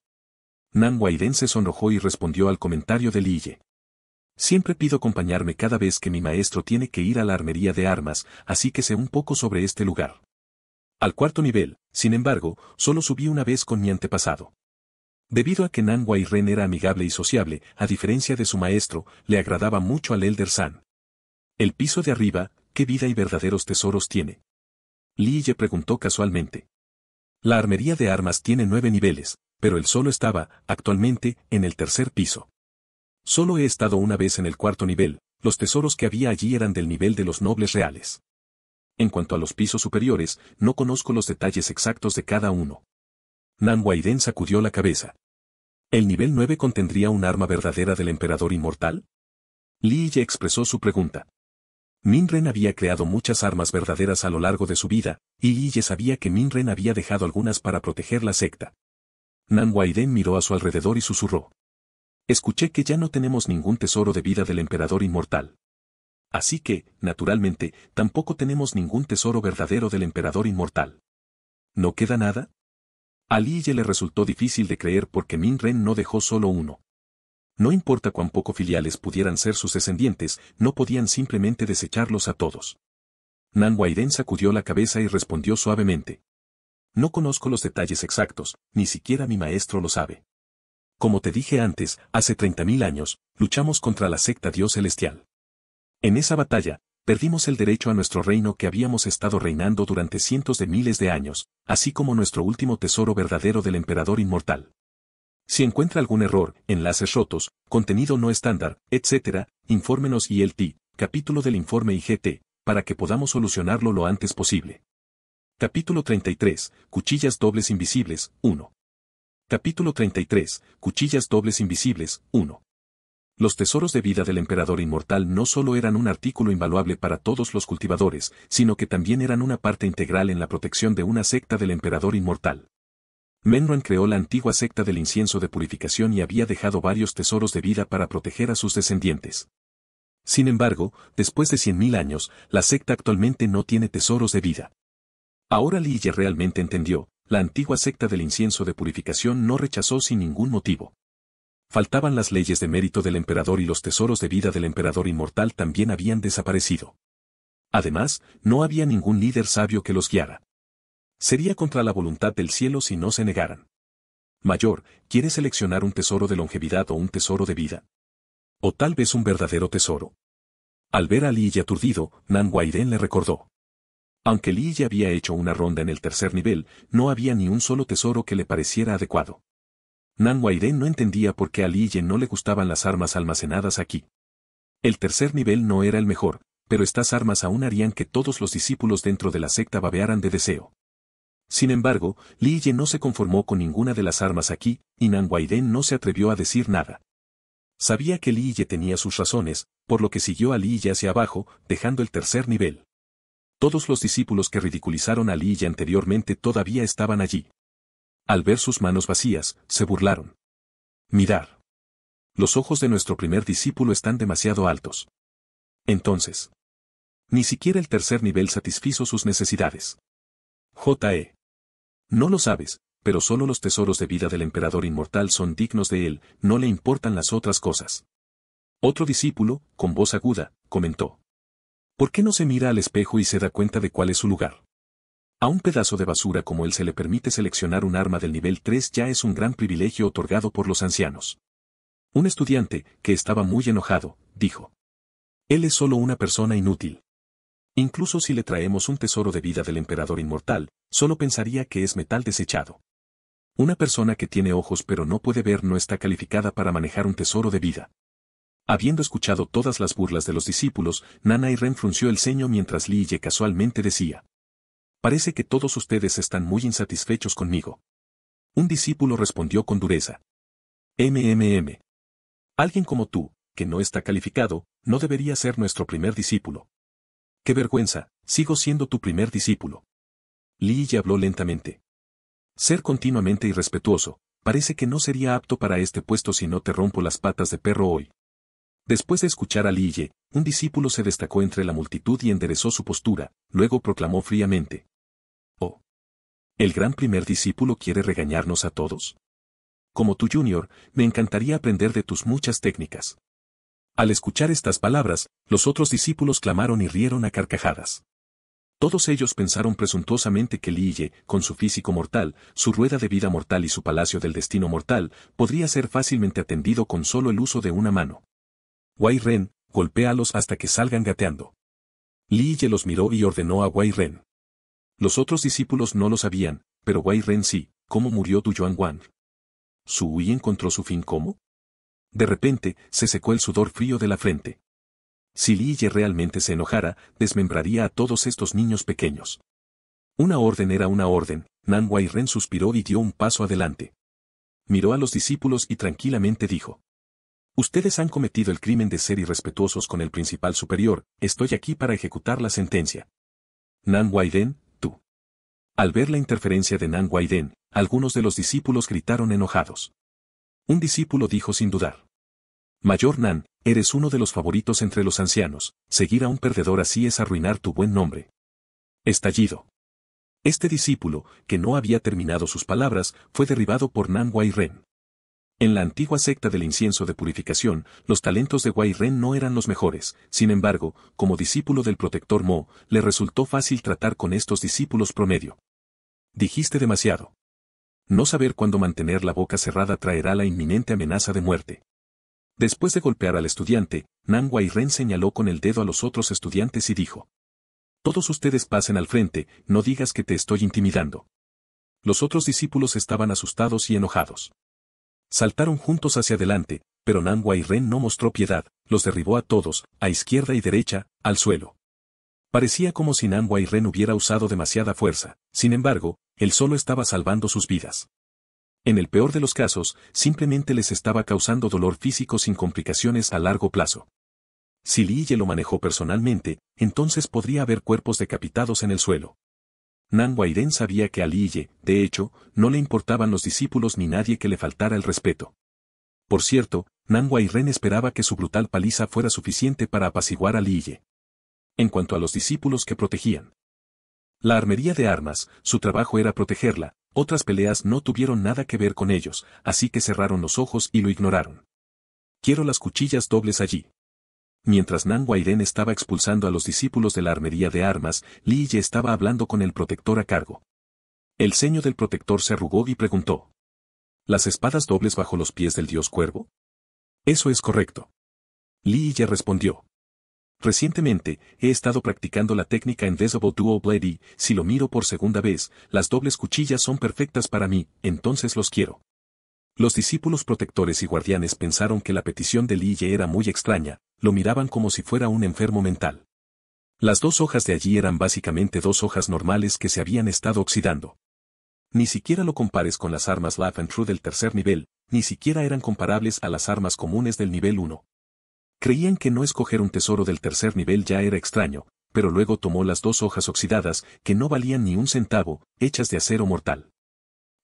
Nan Wai Ren se sonrojó y respondió al comentario de Liye. Siempre pido acompañarme cada vez que mi maestro tiene que ir a la armería de armas, así que sé un poco sobre este lugar. Al cuarto nivel, sin embargo, solo subí una vez con mi antepasado. Debido a que Nan Wai Ren era amigable y sociable, a diferencia de su maestro, le agradaba mucho al Elder San. El piso de arriba, ¿qué vida y verdaderos tesoros tiene? Liye preguntó casualmente. La armería de armas tiene nueve niveles, pero él solo estaba, actualmente, en el tercer piso. Solo he estado una vez en el cuarto nivel, los tesoros que había allí eran del nivel de los nobles reales. En cuanto a los pisos superiores, no conozco los detalles exactos de cada uno. Nan Wai Ren sacudió la cabeza. ¿El nivel nueve contendría un arma verdadera del emperador inmortal? Liye expresó su pregunta. Min Ren había creado muchas armas verdaderas a lo largo de su vida, y Liye sabía que Min Ren había dejado algunas para proteger la secta. Nan Wai Ren miró a su alrededor y susurró. Escuché que ya no tenemos ningún tesoro de vida del emperador inmortal. Así que, naturalmente, tampoco tenemos ningún tesoro verdadero del emperador inmortal. ¿No queda nada? A Liye le resultó difícil de creer porque Min Ren no dejó solo uno. No importa cuán poco filiales pudieran ser sus descendientes, no podían simplemente desecharlos a todos. Nan Wai Ren sacudió la cabeza y respondió suavemente. No conozco los detalles exactos, ni siquiera mi maestro lo sabe. Como te dije antes, hace treinta mil años, luchamos contra la secta Dios Celestial. En esa batalla, perdimos el derecho a nuestro reino que habíamos estado reinando durante cientos de miles de años, así como nuestro último tesoro verdadero del emperador inmortal. Si encuentra algún error, enlaces rotos, contenido no estándar, etcétera, infórmenos I L T, capítulo del informe I G T, para que podamos solucionarlo lo antes posible. Capítulo treinta y tres, Cuchillas dobles invisibles, uno. Capítulo treinta y tres, Cuchillas dobles invisibles, uno. Los tesoros de vida del emperador inmortal no solo eran un artículo invaluable para todos los cultivadores, sino que también eran una parte integral en la protección de una secta del emperador inmortal. Min Ren creó la antigua secta del incienso de purificación y había dejado varios tesoros de vida para proteger a sus descendientes. Sin embargo, después de cien mil años, la secta actualmente no tiene tesoros de vida. Ahora Liye realmente entendió, la antigua secta del incienso de purificación no rechazó sin ningún motivo. Faltaban las leyes de mérito del emperador y los tesoros de vida del emperador inmortal también habían desaparecido. Además, no había ningún líder sabio que los guiara. Sería contra la voluntad del cielo si no se negaran. Mayor, ¿quieres seleccionar un tesoro de longevidad o un tesoro de vida? O tal vez un verdadero tesoro. Al ver a Liye aturdido, Nan Wai Ren le recordó. Aunque Liye había hecho una ronda en el tercer nivel, no había ni un solo tesoro que le pareciera adecuado. Nan Wai Ren no entendía por qué a Liye no le gustaban las armas almacenadas aquí. El tercer nivel no era el mejor, pero estas armas aún harían que todos los discípulos dentro de la secta babearan de deseo. Sin embargo, Liye no se conformó con ninguna de las armas aquí, y Nan Wai Ren no se atrevió a decir nada. Sabía que Liye tenía sus razones, por lo que siguió a Liye hacia abajo, dejando el tercer nivel. Todos los discípulos que ridiculizaron a Liye anteriormente todavía estaban allí. Al ver sus manos vacías, se burlaron. Mirar. Los ojos de nuestro primer discípulo están demasiado altos. Entonces, ni siquiera el tercer nivel satisfizo sus necesidades. J E No lo sabes, pero solo los tesoros de vida del emperador inmortal son dignos de él, no le importan las otras cosas. Otro discípulo, con voz aguda, comentó. ¿Por qué no se mira al espejo y se da cuenta de cuál es su lugar? A un pedazo de basura como él se le permite seleccionar un arma del nivel tres ya es un gran privilegio otorgado por los ancianos. Un estudiante, que estaba muy enojado, dijo. Él es solo una persona inútil. Incluso si le traemos un tesoro de vida del emperador inmortal, solo pensaría que es metal desechado. Una persona que tiene ojos pero no puede ver no está calificada para manejar un tesoro de vida. Habiendo escuchado todas las burlas de los discípulos, Nanai Ren frunció el ceño mientras Li Ye casualmente decía: parece que todos ustedes están muy insatisfechos conmigo. Un discípulo respondió con dureza: MMM. Alguien como tú, que no está calificado, no debería ser nuestro primer discípulo. Qué vergüenza, sigo siendo tu primer discípulo. Li Ye habló lentamente. Ser continuamente irrespetuoso, parece que no sería apto para este puesto si no te rompo las patas de perro hoy. Después de escuchar a Li Ye, un discípulo se destacó entre la multitud y enderezó su postura, luego proclamó fríamente: oh, ¿el gran primer discípulo quiere regañarnos a todos? Como tu junior, me encantaría aprender de tus muchas técnicas. Al escuchar estas palabras, los otros discípulos clamaron y rieron a carcajadas. Todos ellos pensaron presuntuosamente que Li Ye, con su físico mortal, su rueda de vida mortal y su palacio del destino mortal, podría ser fácilmente atendido con solo el uso de una mano. Wai Ren, golpéalos hasta que salgan gateando. Li Ye los miró y ordenó a Wai Ren. Los otros discípulos no lo sabían, pero Wai Ren sí. ¿Cómo murió Duyuan Wang? ¿Su Hui encontró su fin cómo? De repente, se secó el sudor frío de la frente. Si Li Ye realmente se enojara, desmembraría a todos estos niños pequeños. Una orden era una orden. Nan Wai Ren suspiró y dio un paso adelante. Miró a los discípulos y tranquilamente dijo: ustedes han cometido el crimen de ser irrespetuosos con el principal superior, estoy aquí para ejecutar la sentencia. Nan Waiden, tú. Al ver la interferencia de Nan Waiden, algunos de los discípulos gritaron enojados. Un discípulo dijo sin dudar: mayor Nan, eres uno de los favoritos entre los ancianos, seguir a un perdedor así es arruinar tu buen nombre. Estallido. Este discípulo, que no había terminado sus palabras, fue derribado por Nan Waiden. En la antigua secta del incienso de purificación, los talentos de Wai Ren no eran los mejores, sin embargo, como discípulo del protector Mo, le resultó fácil tratar con estos discípulos promedio. Dijiste demasiado. No saber cuándo mantener la boca cerrada traerá la inminente amenaza de muerte. Después de golpear al estudiante, Nan Wai Ren señaló con el dedo a los otros estudiantes y dijo: todos ustedes pasen al frente, no digas que te estoy intimidando. Los otros discípulos estaban asustados y enojados. Saltaron juntos hacia adelante, pero Nan Wai Ren no mostró piedad, los derribó a todos, a izquierda y derecha, al suelo. Parecía como si Nan Wai Ren hubiera usado demasiada fuerza, sin embargo, él solo estaba salvando sus vidas. En el peor de los casos, simplemente les estaba causando dolor físico sin complicaciones a largo plazo. Si Li Ye lo manejó personalmente, entonces podría haber cuerpos decapitados en el suelo. Nan Wai Ren sabía que a Li Ye, de hecho, no le importaban los discípulos ni nadie que le faltara el respeto. Por cierto, Nan Wai Ren esperaba que su brutal paliza fuera suficiente para apaciguar a Li Ye. En cuanto a los discípulos que protegían la armería de armas, su trabajo era protegerla, otras peleas no tuvieron nada que ver con ellos, así que cerraron los ojos y lo ignoraron. Quiero las cuchillas dobles allí. Mientras Nan Wai Ren estaba expulsando a los discípulos de la armería de armas, Li Ye estaba hablando con el protector a cargo. El ceño del protector se arrugó y preguntó: ¿las espadas dobles bajo los pies del dios cuervo? Eso es correcto. Li Ye respondió: recientemente, he estado practicando la técnica Invisible Dual Blade y, si lo miro por segunda vez, las dobles cuchillas son perfectas para mí, entonces los quiero. Los discípulos protectores y guardianes pensaron que la petición de Li Ye era muy extraña, lo miraban como si fuera un enfermo mental. Las dos hojas de allí eran básicamente dos hojas normales que se habían estado oxidando. Ni siquiera lo compares con las armas Laugh and True del tercer nivel, ni siquiera eran comparables a las armas comunes del nivel uno. Creían que no escoger un tesoro del tercer nivel ya era extraño, pero luego tomó las dos hojas oxidadas, que no valían ni un centavo, hechas de acero mortal.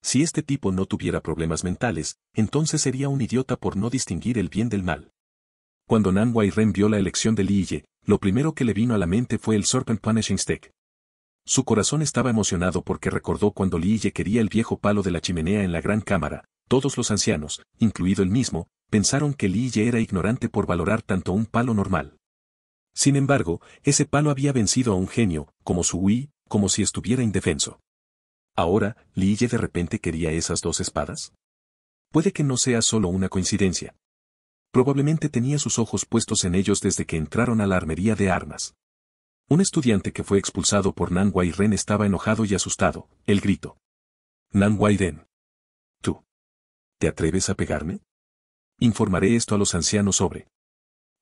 Si este tipo no tuviera problemas mentales, entonces sería un idiota por no distinguir el bien del mal. Cuando Nan Wai Ren vio la elección de Li Ye, lo primero que le vino a la mente fue el Serpent Punishing Stick. Su corazón estaba emocionado porque recordó cuando Li Ye quería el viejo palo de la chimenea en la gran cámara, todos los ancianos, incluido él mismo, pensaron que Li Ye era ignorante por valorar tanto un palo normal. Sin embargo, ese palo había vencido a un genio, como su Hui, como si estuviera indefenso. ¿Ahora, Li Ye de repente quería esas dos espadas? Puede que no sea solo una coincidencia. Probablemente tenía sus ojos puestos en ellos desde que entraron a la armería de armas. Un estudiante que fue expulsado por Nan Wai Ren estaba enojado y asustado, él gritó: Nan Wai Ren, ¿tú te atreves a pegarme? Informaré esto a los ancianos sobre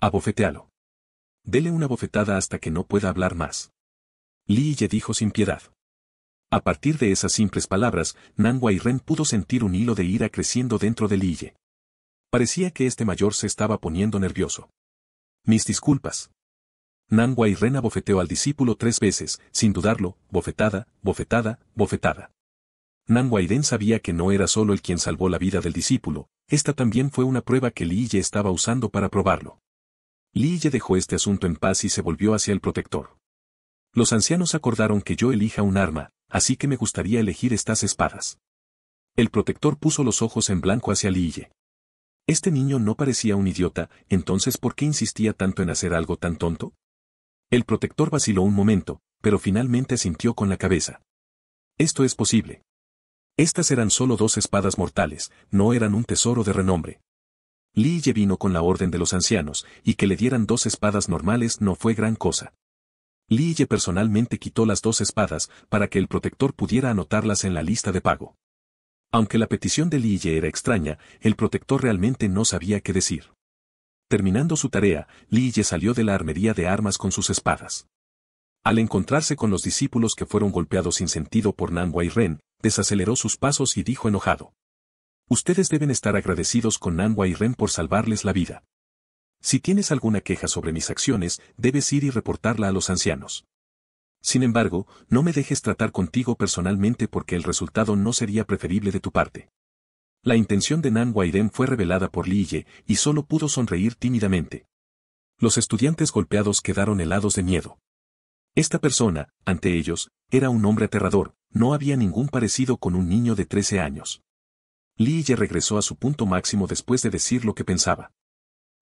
Abofetéalo. Dele una bofetada hasta que no pueda hablar más. Li Ye dijo sin piedad. A partir de esas simples palabras, Nan Huairen pudo sentir un hilo de ira creciendo dentro de Li Ye. Parecía que este mayor se estaba poniendo nervioso. Mis disculpas. Nan Huairen abofeteó al discípulo tres veces, sin dudarlo, bofetada, bofetada, bofetada. Nan Huairen sabía que no era solo él quien salvó la vida del discípulo, esta también fue una prueba que Li Ye estaba usando para probarlo. Li Ye dejó este asunto en paz y se volvió hacia el protector. Los ancianos acordaron que yo elija un arma, así que me gustaría elegir estas espadas. El protector puso los ojos en blanco hacia Li Ye. Este niño no parecía un idiota, entonces ¿por qué insistía tanto en hacer algo tan tonto? El protector vaciló un momento, pero finalmente asintió con la cabeza. Esto es posible. Estas eran solo dos espadas mortales, no eran un tesoro de renombre. Li Ye vino con la orden de los ancianos, y que le dieran dos espadas normales no fue gran cosa. Li Ye personalmente quitó las dos espadas para que el protector pudiera anotarlas en la lista de pago. Aunque la petición de Li Ye era extraña, el protector realmente no sabía qué decir. Terminando su tarea, Li Ye salió de la armería de armas con sus espadas. Al encontrarse con los discípulos que fueron golpeados sin sentido por Nan Huairen, desaceleró sus pasos y dijo enojado. Ustedes deben estar agradecidos con Nan Huairen por salvarles la vida. Si tienes alguna queja sobre mis acciones, debes ir y reportarla a los ancianos. Sin embargo, no me dejes tratar contigo personalmente porque el resultado no sería preferible de tu parte. La intención de Nan Huairen fue revelada por Li Ye y solo pudo sonreír tímidamente. Los estudiantes golpeados quedaron helados de miedo. Esta persona, ante ellos, era un hombre aterrador, no había ningún parecido con un niño de trece años. Li Ye regresó a su punto máximo después de decir lo que pensaba.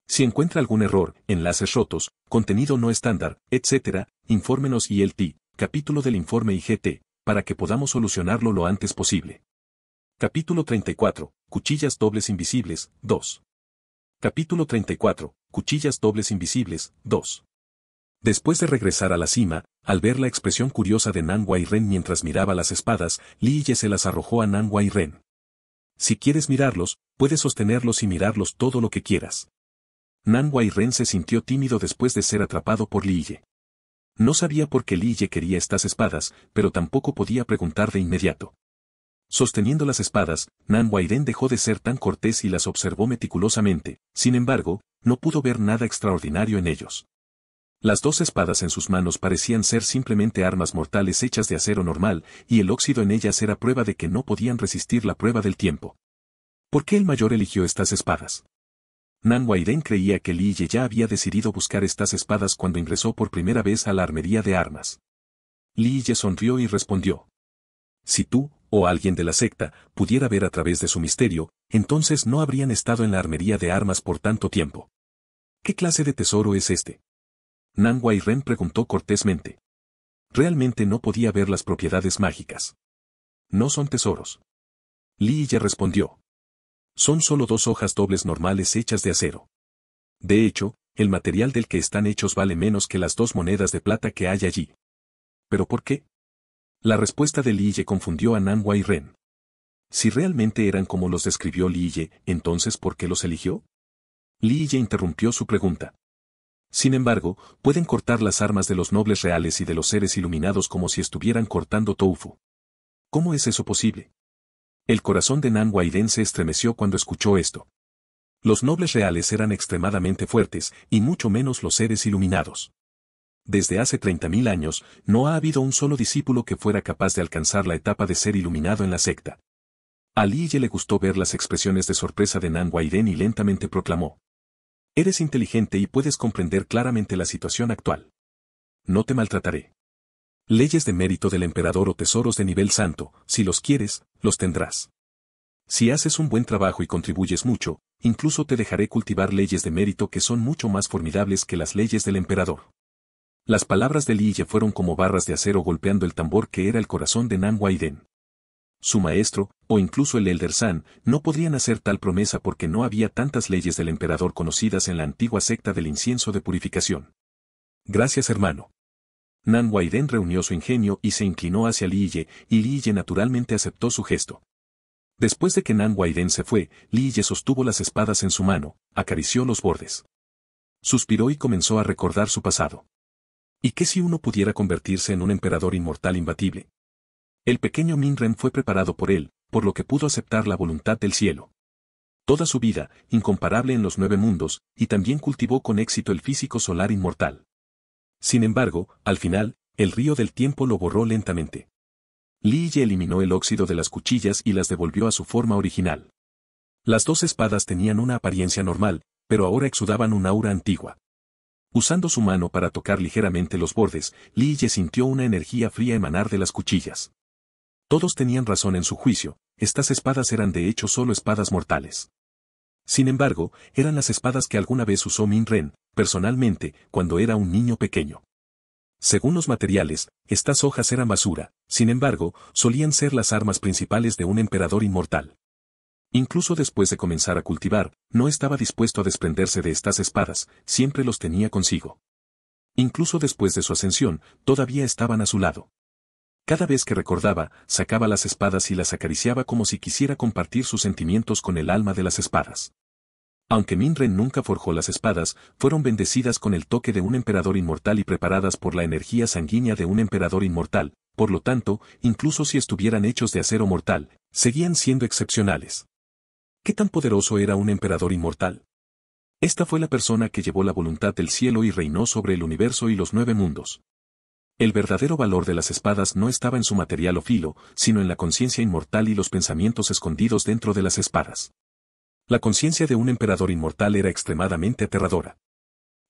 Si encuentra algún error, enlaces rotos, contenido no estándar, etcétera, infórmenos I L T, capítulo del informe I G T, para que podamos solucionarlo lo antes posible. Capítulo treinta y cuatro, Cuchillas dobles invisibles, dos. Capítulo treinta y cuatro, Cuchillas dobles invisibles, dos. Después de regresar a la cima, al ver la expresión curiosa de Nan Huairen mientras miraba las espadas, Li Ye se las arrojó a Nan Huairen. Si quieres mirarlos, puedes sostenerlos y mirarlos todo lo que quieras. Nan Huairen se sintió tímido después de ser atrapado por Li Ye. No sabía por qué Li Ye quería estas espadas, pero tampoco podía preguntar de inmediato. Sosteniendo las espadas, Nan Huairen dejó de ser tan cortés y las observó meticulosamente, sin embargo, no pudo ver nada extraordinario en ellos. Las dos espadas en sus manos parecían ser simplemente armas mortales hechas de acero normal, y el óxido en ellas era prueba de que no podían resistir la prueba del tiempo. ¿Por qué el mayor eligió estas espadas? Nan Huairen creía que Li Ye ya había decidido buscar estas espadas cuando ingresó por primera vez a la armería de armas. Li Ye sonrió y respondió. Si tú, o alguien de la secta, pudiera ver a través de su misterio, entonces no habrían estado en la armería de armas por tanto tiempo. ¿Qué clase de tesoro es este? Nan Huairen preguntó cortésmente. Realmente no podía ver las propiedades mágicas. No son tesoros. Li Ye respondió. Son solo dos hojas dobles normales hechas de acero. De hecho, el material del que están hechos vale menos que las dos monedas de plata que hay allí. ¿Pero por qué? La respuesta de Li Ye confundió a Nan Huairen. Si realmente eran como los describió Li Ye, entonces ¿por qué los eligió? Li Ye interrumpió su pregunta. Sin embargo, pueden cortar las armas de los nobles reales y de los seres iluminados como si estuvieran cortando tofu. ¿Cómo es eso posible? El corazón de Nan Huairen se estremeció cuando escuchó esto. Los nobles reales eran extremadamente fuertes, y mucho menos los seres iluminados. Desde hace treinta mil años, no ha habido un solo discípulo que fuera capaz de alcanzar la etapa de ser iluminado en la secta. A Li Ye le gustó ver las expresiones de sorpresa de Nan Huairen y lentamente proclamó. Eres inteligente y puedes comprender claramente la situación actual. No te maltrataré. Leyes de mérito del emperador o tesoros de nivel santo, si los quieres, los tendrás. Si haces un buen trabajo y contribuyes mucho, incluso te dejaré cultivar leyes de mérito que son mucho más formidables que las leyes del emperador. Las palabras de Li Ye fueron como barras de acero golpeando el tambor que era el corazón de Nan Huairen. Su maestro, o incluso el Elder San, no podrían hacer tal promesa porque no había tantas leyes del emperador conocidas en la antigua secta del incienso de purificación. Gracias, hermano. Nan Huairen reunió su ingenio y se inclinó hacia Li Ye, y Li Ye naturalmente aceptó su gesto. Después de que Nan Huairen se fue, Li Ye sostuvo las espadas en su mano, acarició los bordes. Suspiró y comenzó a recordar su pasado. ¿Y qué si uno pudiera convertirse en un emperador inmortal imbatible? El pequeño Minren fue preparado por él, por lo que pudo aceptar la voluntad del cielo. Toda su vida, incomparable en los nueve mundos, y también cultivó con éxito el físico solar inmortal. Sin embargo, al final, el río del tiempo lo borró lentamente. Li Ye eliminó el óxido de las cuchillas y las devolvió a su forma original. Las dos espadas tenían una apariencia normal, pero ahora exudaban un aura antigua. Usando su mano para tocar ligeramente los bordes, Li Ye sintió una energía fría emanar de las cuchillas. Todos tenían razón en su juicio, estas espadas eran de hecho solo espadas mortales. Sin embargo, eran las espadas que alguna vez usó Minren, personalmente, cuando era un niño pequeño. Según los materiales, estas hojas eran basura, sin embargo, solían ser las armas principales de un emperador inmortal. Incluso después de comenzar a cultivar, no estaba dispuesto a desprenderse de estas espadas, siempre los tenía consigo. Incluso después de su ascensión, todavía estaban a su lado. Cada vez que recordaba, sacaba las espadas y las acariciaba como si quisiera compartir sus sentimientos con el alma de las espadas. Aunque Minren nunca forjó las espadas, fueron bendecidas con el toque de un emperador inmortal y preparadas por la energía sanguínea de un emperador inmortal, por lo tanto, incluso si estuvieran hechos de acero mortal, seguían siendo excepcionales. ¿Qué tan poderoso era un emperador inmortal? Esta fue la persona que llevó la voluntad del cielo y reinó sobre el universo y los nueve mundos. El verdadero valor de las espadas no estaba en su material o filo, sino en la conciencia inmortal y los pensamientos escondidos dentro de las espadas. La conciencia de un emperador inmortal era extremadamente aterradora.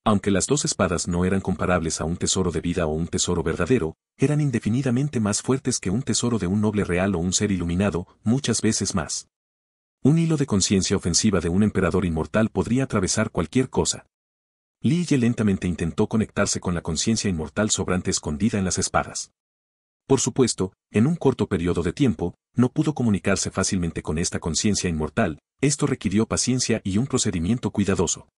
Aunque las dos espadas no eran comparables a un tesoro de vida o un tesoro verdadero, eran indefinidamente más fuertes que un tesoro de un noble real o un ser iluminado, muchas veces más. Un hilo de conciencia ofensiva de un emperador inmortal podría atravesar cualquier cosa. Li Ye lentamente intentó conectarse con la conciencia inmortal sobrante escondida en las espadas. Por supuesto, en un corto periodo de tiempo, no pudo comunicarse fácilmente con esta conciencia inmortal, esto requirió paciencia y un procedimiento cuidadoso.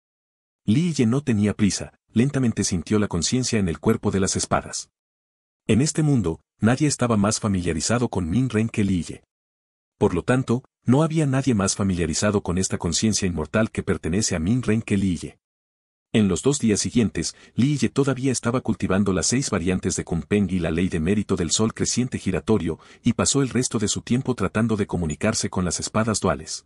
Li Ye no tenía prisa, lentamente sintió la conciencia en el cuerpo de las espadas. En este mundo, nadie estaba más familiarizado con Minren que Li Ye. Por lo tanto, no había nadie más familiarizado con esta conciencia inmortal que pertenece a Minren que Li Ye. En los dos días siguientes, Li Ye todavía estaba cultivando las seis variantes de Kunpeng y la ley de mérito del sol creciente giratorio, y pasó el resto de su tiempo tratando de comunicarse con las espadas duales.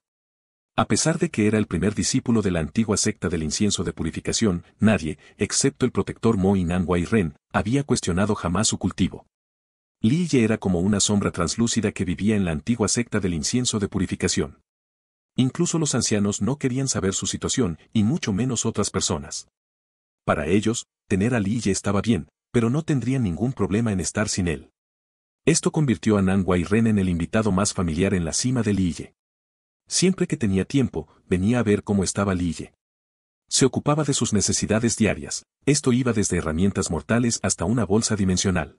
A pesar de que era el primer discípulo de la antigua secta del incienso de purificación, nadie, excepto el protector Mo y Nan Wai Ren, había cuestionado jamás su cultivo. Li Ye era como una sombra translúcida que vivía en la antigua secta del incienso de purificación. Incluso los ancianos no querían saber su situación, y mucho menos otras personas. Para ellos, tener a Li Ye estaba bien, pero no tendrían ningún problema en estar sin él. Esto convirtió a Nan Wai Ren en el invitado más familiar en la cima de Li Ye. Siempre que tenía tiempo, venía a ver cómo estaba Li Ye. Se ocupaba de sus necesidades diarias, esto iba desde herramientas mortales hasta una bolsa dimensional.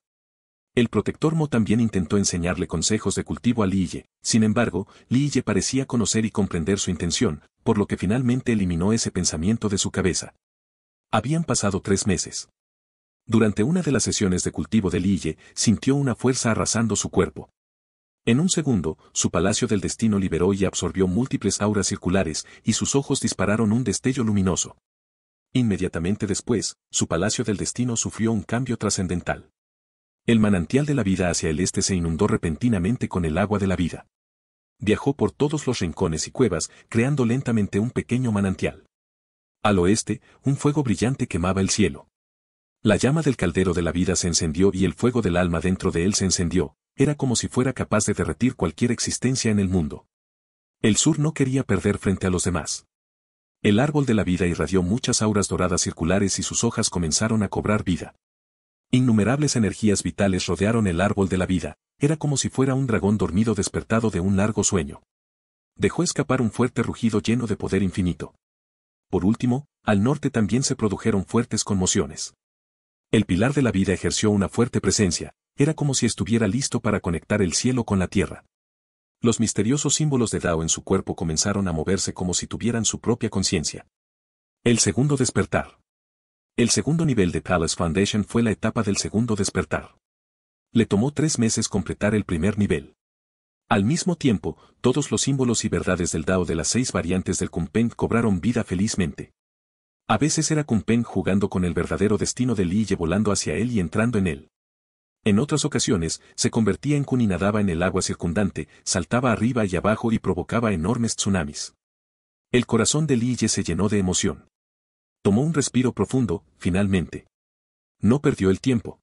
El protector Mo también intentó enseñarle consejos de cultivo a Li Ye, sin embargo, Li Ye parecía conocer y comprender su intención, por lo que finalmente eliminó ese pensamiento de su cabeza. Habían pasado tres meses. Durante una de las sesiones de cultivo de Li Ye, sintió una fuerza arrasando su cuerpo. En un segundo, su palacio del destino liberó y absorbió múltiples auras circulares, y sus ojos dispararon un destello luminoso. Inmediatamente después, su palacio del destino sufrió un cambio trascendental. El manantial de la vida hacia el este se inundó repentinamente con el agua de la vida. Viajó por todos los rincones y cuevas, creando lentamente un pequeño manantial. Al oeste, un fuego brillante quemaba el cielo. La llama del caldero de la vida se encendió y el fuego del alma dentro de él se encendió, era como si fuera capaz de derretir cualquier existencia en el mundo. El sur no quería perder frente a los demás. El árbol de la vida irradió muchas auras doradas circulares y sus hojas comenzaron a cobrar vida. Innumerables energías vitales rodearon el árbol de la vida, era como si fuera un dragón dormido despertado de un largo sueño. Dejó escapar un fuerte rugido lleno de poder infinito. Por último, al norte también se produjeron fuertes conmociones. El pilar de la vida ejerció una fuerte presencia, era como si estuviera listo para conectar el cielo con la tierra. Los misteriosos símbolos de Dao en su cuerpo comenzaron a moverse como si tuvieran su propia conciencia. El segundo despertar. El segundo nivel de Palace Foundation fue la etapa del segundo despertar. Le tomó tres meses completar el primer nivel. Al mismo tiempo, todos los símbolos y verdades del Dao de las seis variantes del Kunpeng cobraron vida felizmente. A veces era Kun Pen jugando con el verdadero destino de Liye, volando hacia él y entrando en él. En otras ocasiones, se convertía en Kun y nadaba en el agua circundante, saltaba arriba y abajo y provocaba enormes tsunamis. El corazón de Liye se llenó de emoción. Tomó un respiro profundo, finalmente. No perdió el tiempo.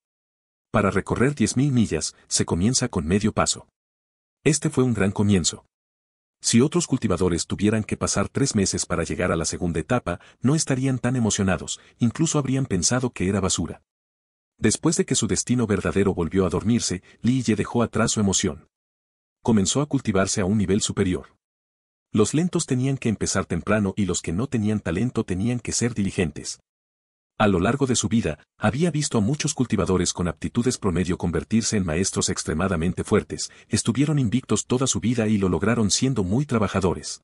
Para recorrer diez mil millas, se comienza con medio paso. Este fue un gran comienzo. Si otros cultivadores tuvieran que pasar tres meses para llegar a la segunda etapa, no estarían tan emocionados, incluso habrían pensado que era basura. Después de que su destino verdadero volvió a dormirse, Liye dejó atrás su emoción. Comenzó a cultivarse a un nivel superior. Los lentos tenían que empezar temprano y los que no tenían talento tenían que ser diligentes. A lo largo de su vida, había visto a muchos cultivadores con aptitudes promedio convertirse en maestros extremadamente fuertes, estuvieron invictos toda su vida y lo lograron siendo muy trabajadores.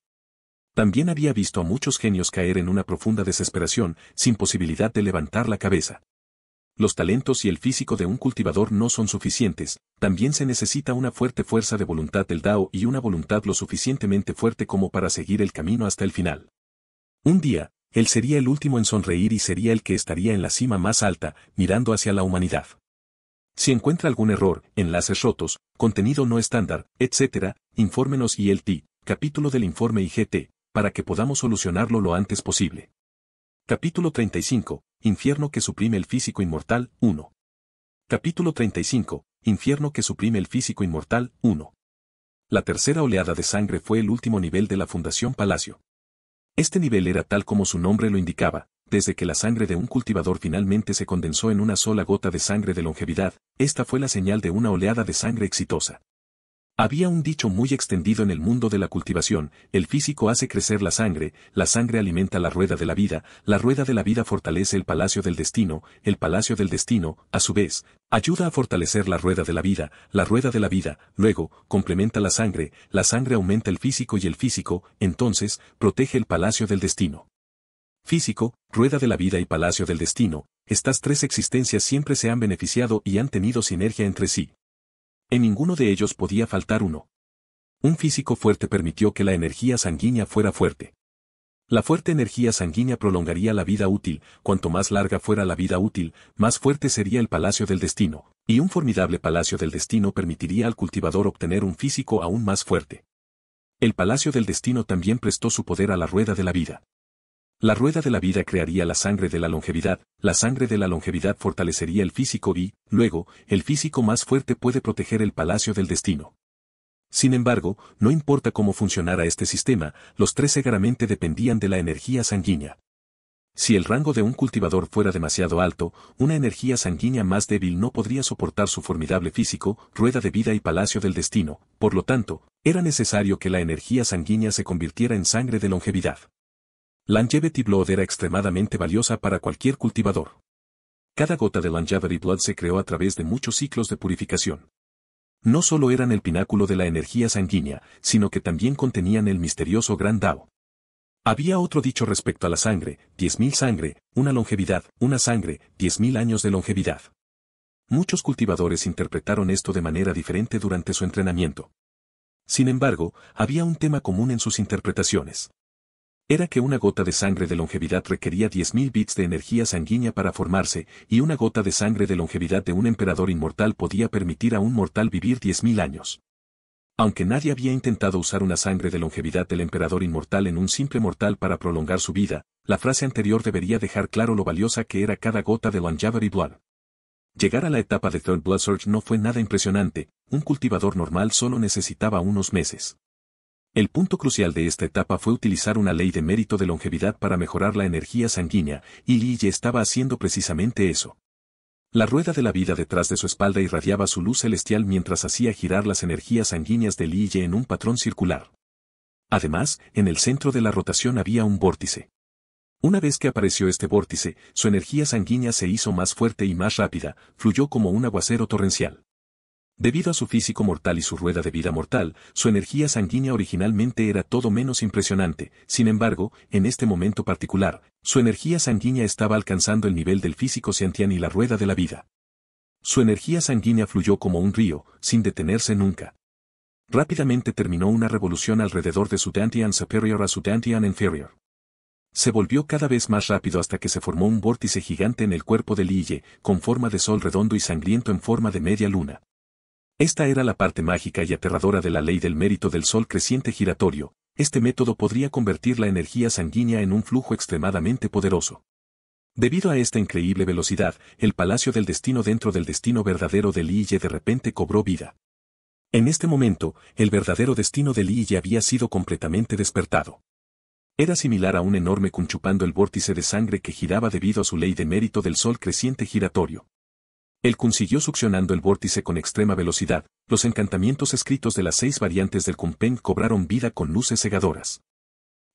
También había visto a muchos genios caer en una profunda desesperación, sin posibilidad de levantar la cabeza. Los talentos y el físico de un cultivador no son suficientes, también se necesita una fuerte fuerza de voluntad del Dao y una voluntad lo suficientemente fuerte como para seguir el camino hasta el final. Un día, él sería el último en sonreír y sería el que estaría en la cima más alta, mirando hacia la humanidad. Si encuentra algún error, enlaces rotos, contenido no estándar, etcétera, infórmenos I L T, capítulo del informe I G T, para que podamos solucionarlo lo antes posible. Capítulo treinta y cinco, infierno que suprime el físico inmortal, uno. Capítulo treinta y cinco, infierno que suprime el físico inmortal, uno. La tercera oleada de sangre fue el último nivel de la Fundación Palacio. Este nivel era tal como su nombre lo indicaba, desde que la sangre de un cultivador finalmente se condensó en una sola gota de sangre de longevidad, esta fue la señal de una oleada de sangre exitosa. Había un dicho muy extendido en el mundo de la cultivación, el físico hace crecer la sangre, la sangre alimenta la rueda de la vida, la rueda de la vida fortalece el palacio del destino, el palacio del destino, a su vez, ayuda a fortalecer la rueda de la vida, la rueda de la vida, luego, complementa la sangre, la sangre aumenta el físico y el físico, entonces, protege el palacio del destino. Físico, rueda de la vida y palacio del destino, estas tres existencias siempre se han beneficiado y han tenido sinergia entre sí. En ninguno de ellos podía faltar uno. Un físico fuerte permitió que la energía sanguínea fuera fuerte. La fuerte energía sanguínea prolongaría la vida útil, cuanto más larga fuera la vida útil, más fuerte sería el palacio del destino, y un formidable palacio del destino permitiría al cultivador obtener un físico aún más fuerte. El palacio del destino también prestó su poder a la rueda de la vida. La rueda de la vida crearía la sangre de la longevidad, la sangre de la longevidad fortalecería el físico y, luego, el físico más fuerte puede proteger el palacio del destino. Sin embargo, no importa cómo funcionara este sistema, los tres cegaramente dependían de la energía sanguínea. Si el rango de un cultivador fuera demasiado alto, una energía sanguínea más débil no podría soportar su formidable físico, rueda de vida y palacio del destino, por lo tanto, era necesario que la energía sanguínea se convirtiera en sangre de longevidad. Longevity Blood era extremadamente valiosa para cualquier cultivador. Cada gota de Longevity Blood se creó a través de muchos ciclos de purificación. No solo eran el pináculo de la energía sanguínea, sino que también contenían el misterioso Gran Dao. Había otro dicho respecto a la sangre, diez mil sangre, una longevidad, una sangre, diez mil años de longevidad. Muchos cultivadores interpretaron esto de manera diferente durante su entrenamiento. Sin embargo, había un tema común en sus interpretaciones. Era que una gota de sangre de longevidad requería diez mil bits de energía sanguínea para formarse, y una gota de sangre de longevidad de un emperador inmortal podía permitir a un mortal vivir diez mil años. Aunque nadie había intentado usar una sangre de longevidad del emperador inmortal en un simple mortal para prolongar su vida, la frase anterior debería dejar claro lo valiosa que era cada gota de Longevity Blood. Llegar a la etapa de Third Blood Surge no fue nada impresionante, un cultivador normal solo necesitaba unos meses. El punto crucial de esta etapa fue utilizar una ley de mérito de longevidad para mejorar la energía sanguínea, y Liye estaba haciendo precisamente eso. La rueda de la vida detrás de su espalda irradiaba su luz celestial mientras hacía girar las energías sanguíneas de Liye en un patrón circular. Además, en el centro de la rotación había un vórtice. Una vez que apareció este vórtice, su energía sanguínea se hizo más fuerte y más rápida, fluyó como un aguacero torrencial. Debido a su físico mortal y su rueda de vida mortal, su energía sanguínea originalmente era todo menos impresionante, sin embargo, en este momento particular, su energía sanguínea estaba alcanzando el nivel del físico Xiantian y la rueda de la vida. Su energía sanguínea fluyó como un río, sin detenerse nunca. Rápidamente terminó una revolución alrededor de su Dantian Superior a su Dantian Inferior. Se volvió cada vez más rápido hasta que se formó un vórtice gigante en el cuerpo de Lille, con forma de sol redondo y sangriento en forma de media luna. Esta era la parte mágica y aterradora de la ley del mérito del sol creciente giratorio. Este método podría convertir la energía sanguínea en un flujo extremadamente poderoso. Debido a esta increíble velocidad, el Palacio del Destino dentro del destino verdadero de Lille de repente cobró vida. En este momento, el verdadero destino de Lille había sido completamente despertado. Era similar a un enorme kun chupando el vórtice de sangre que giraba debido a su ley de mérito del sol creciente giratorio. El kun siguió succionando el vórtice con extrema velocidad. Los encantamientos escritos de las seis variantes del Kunpen cobraron vida con luces cegadoras.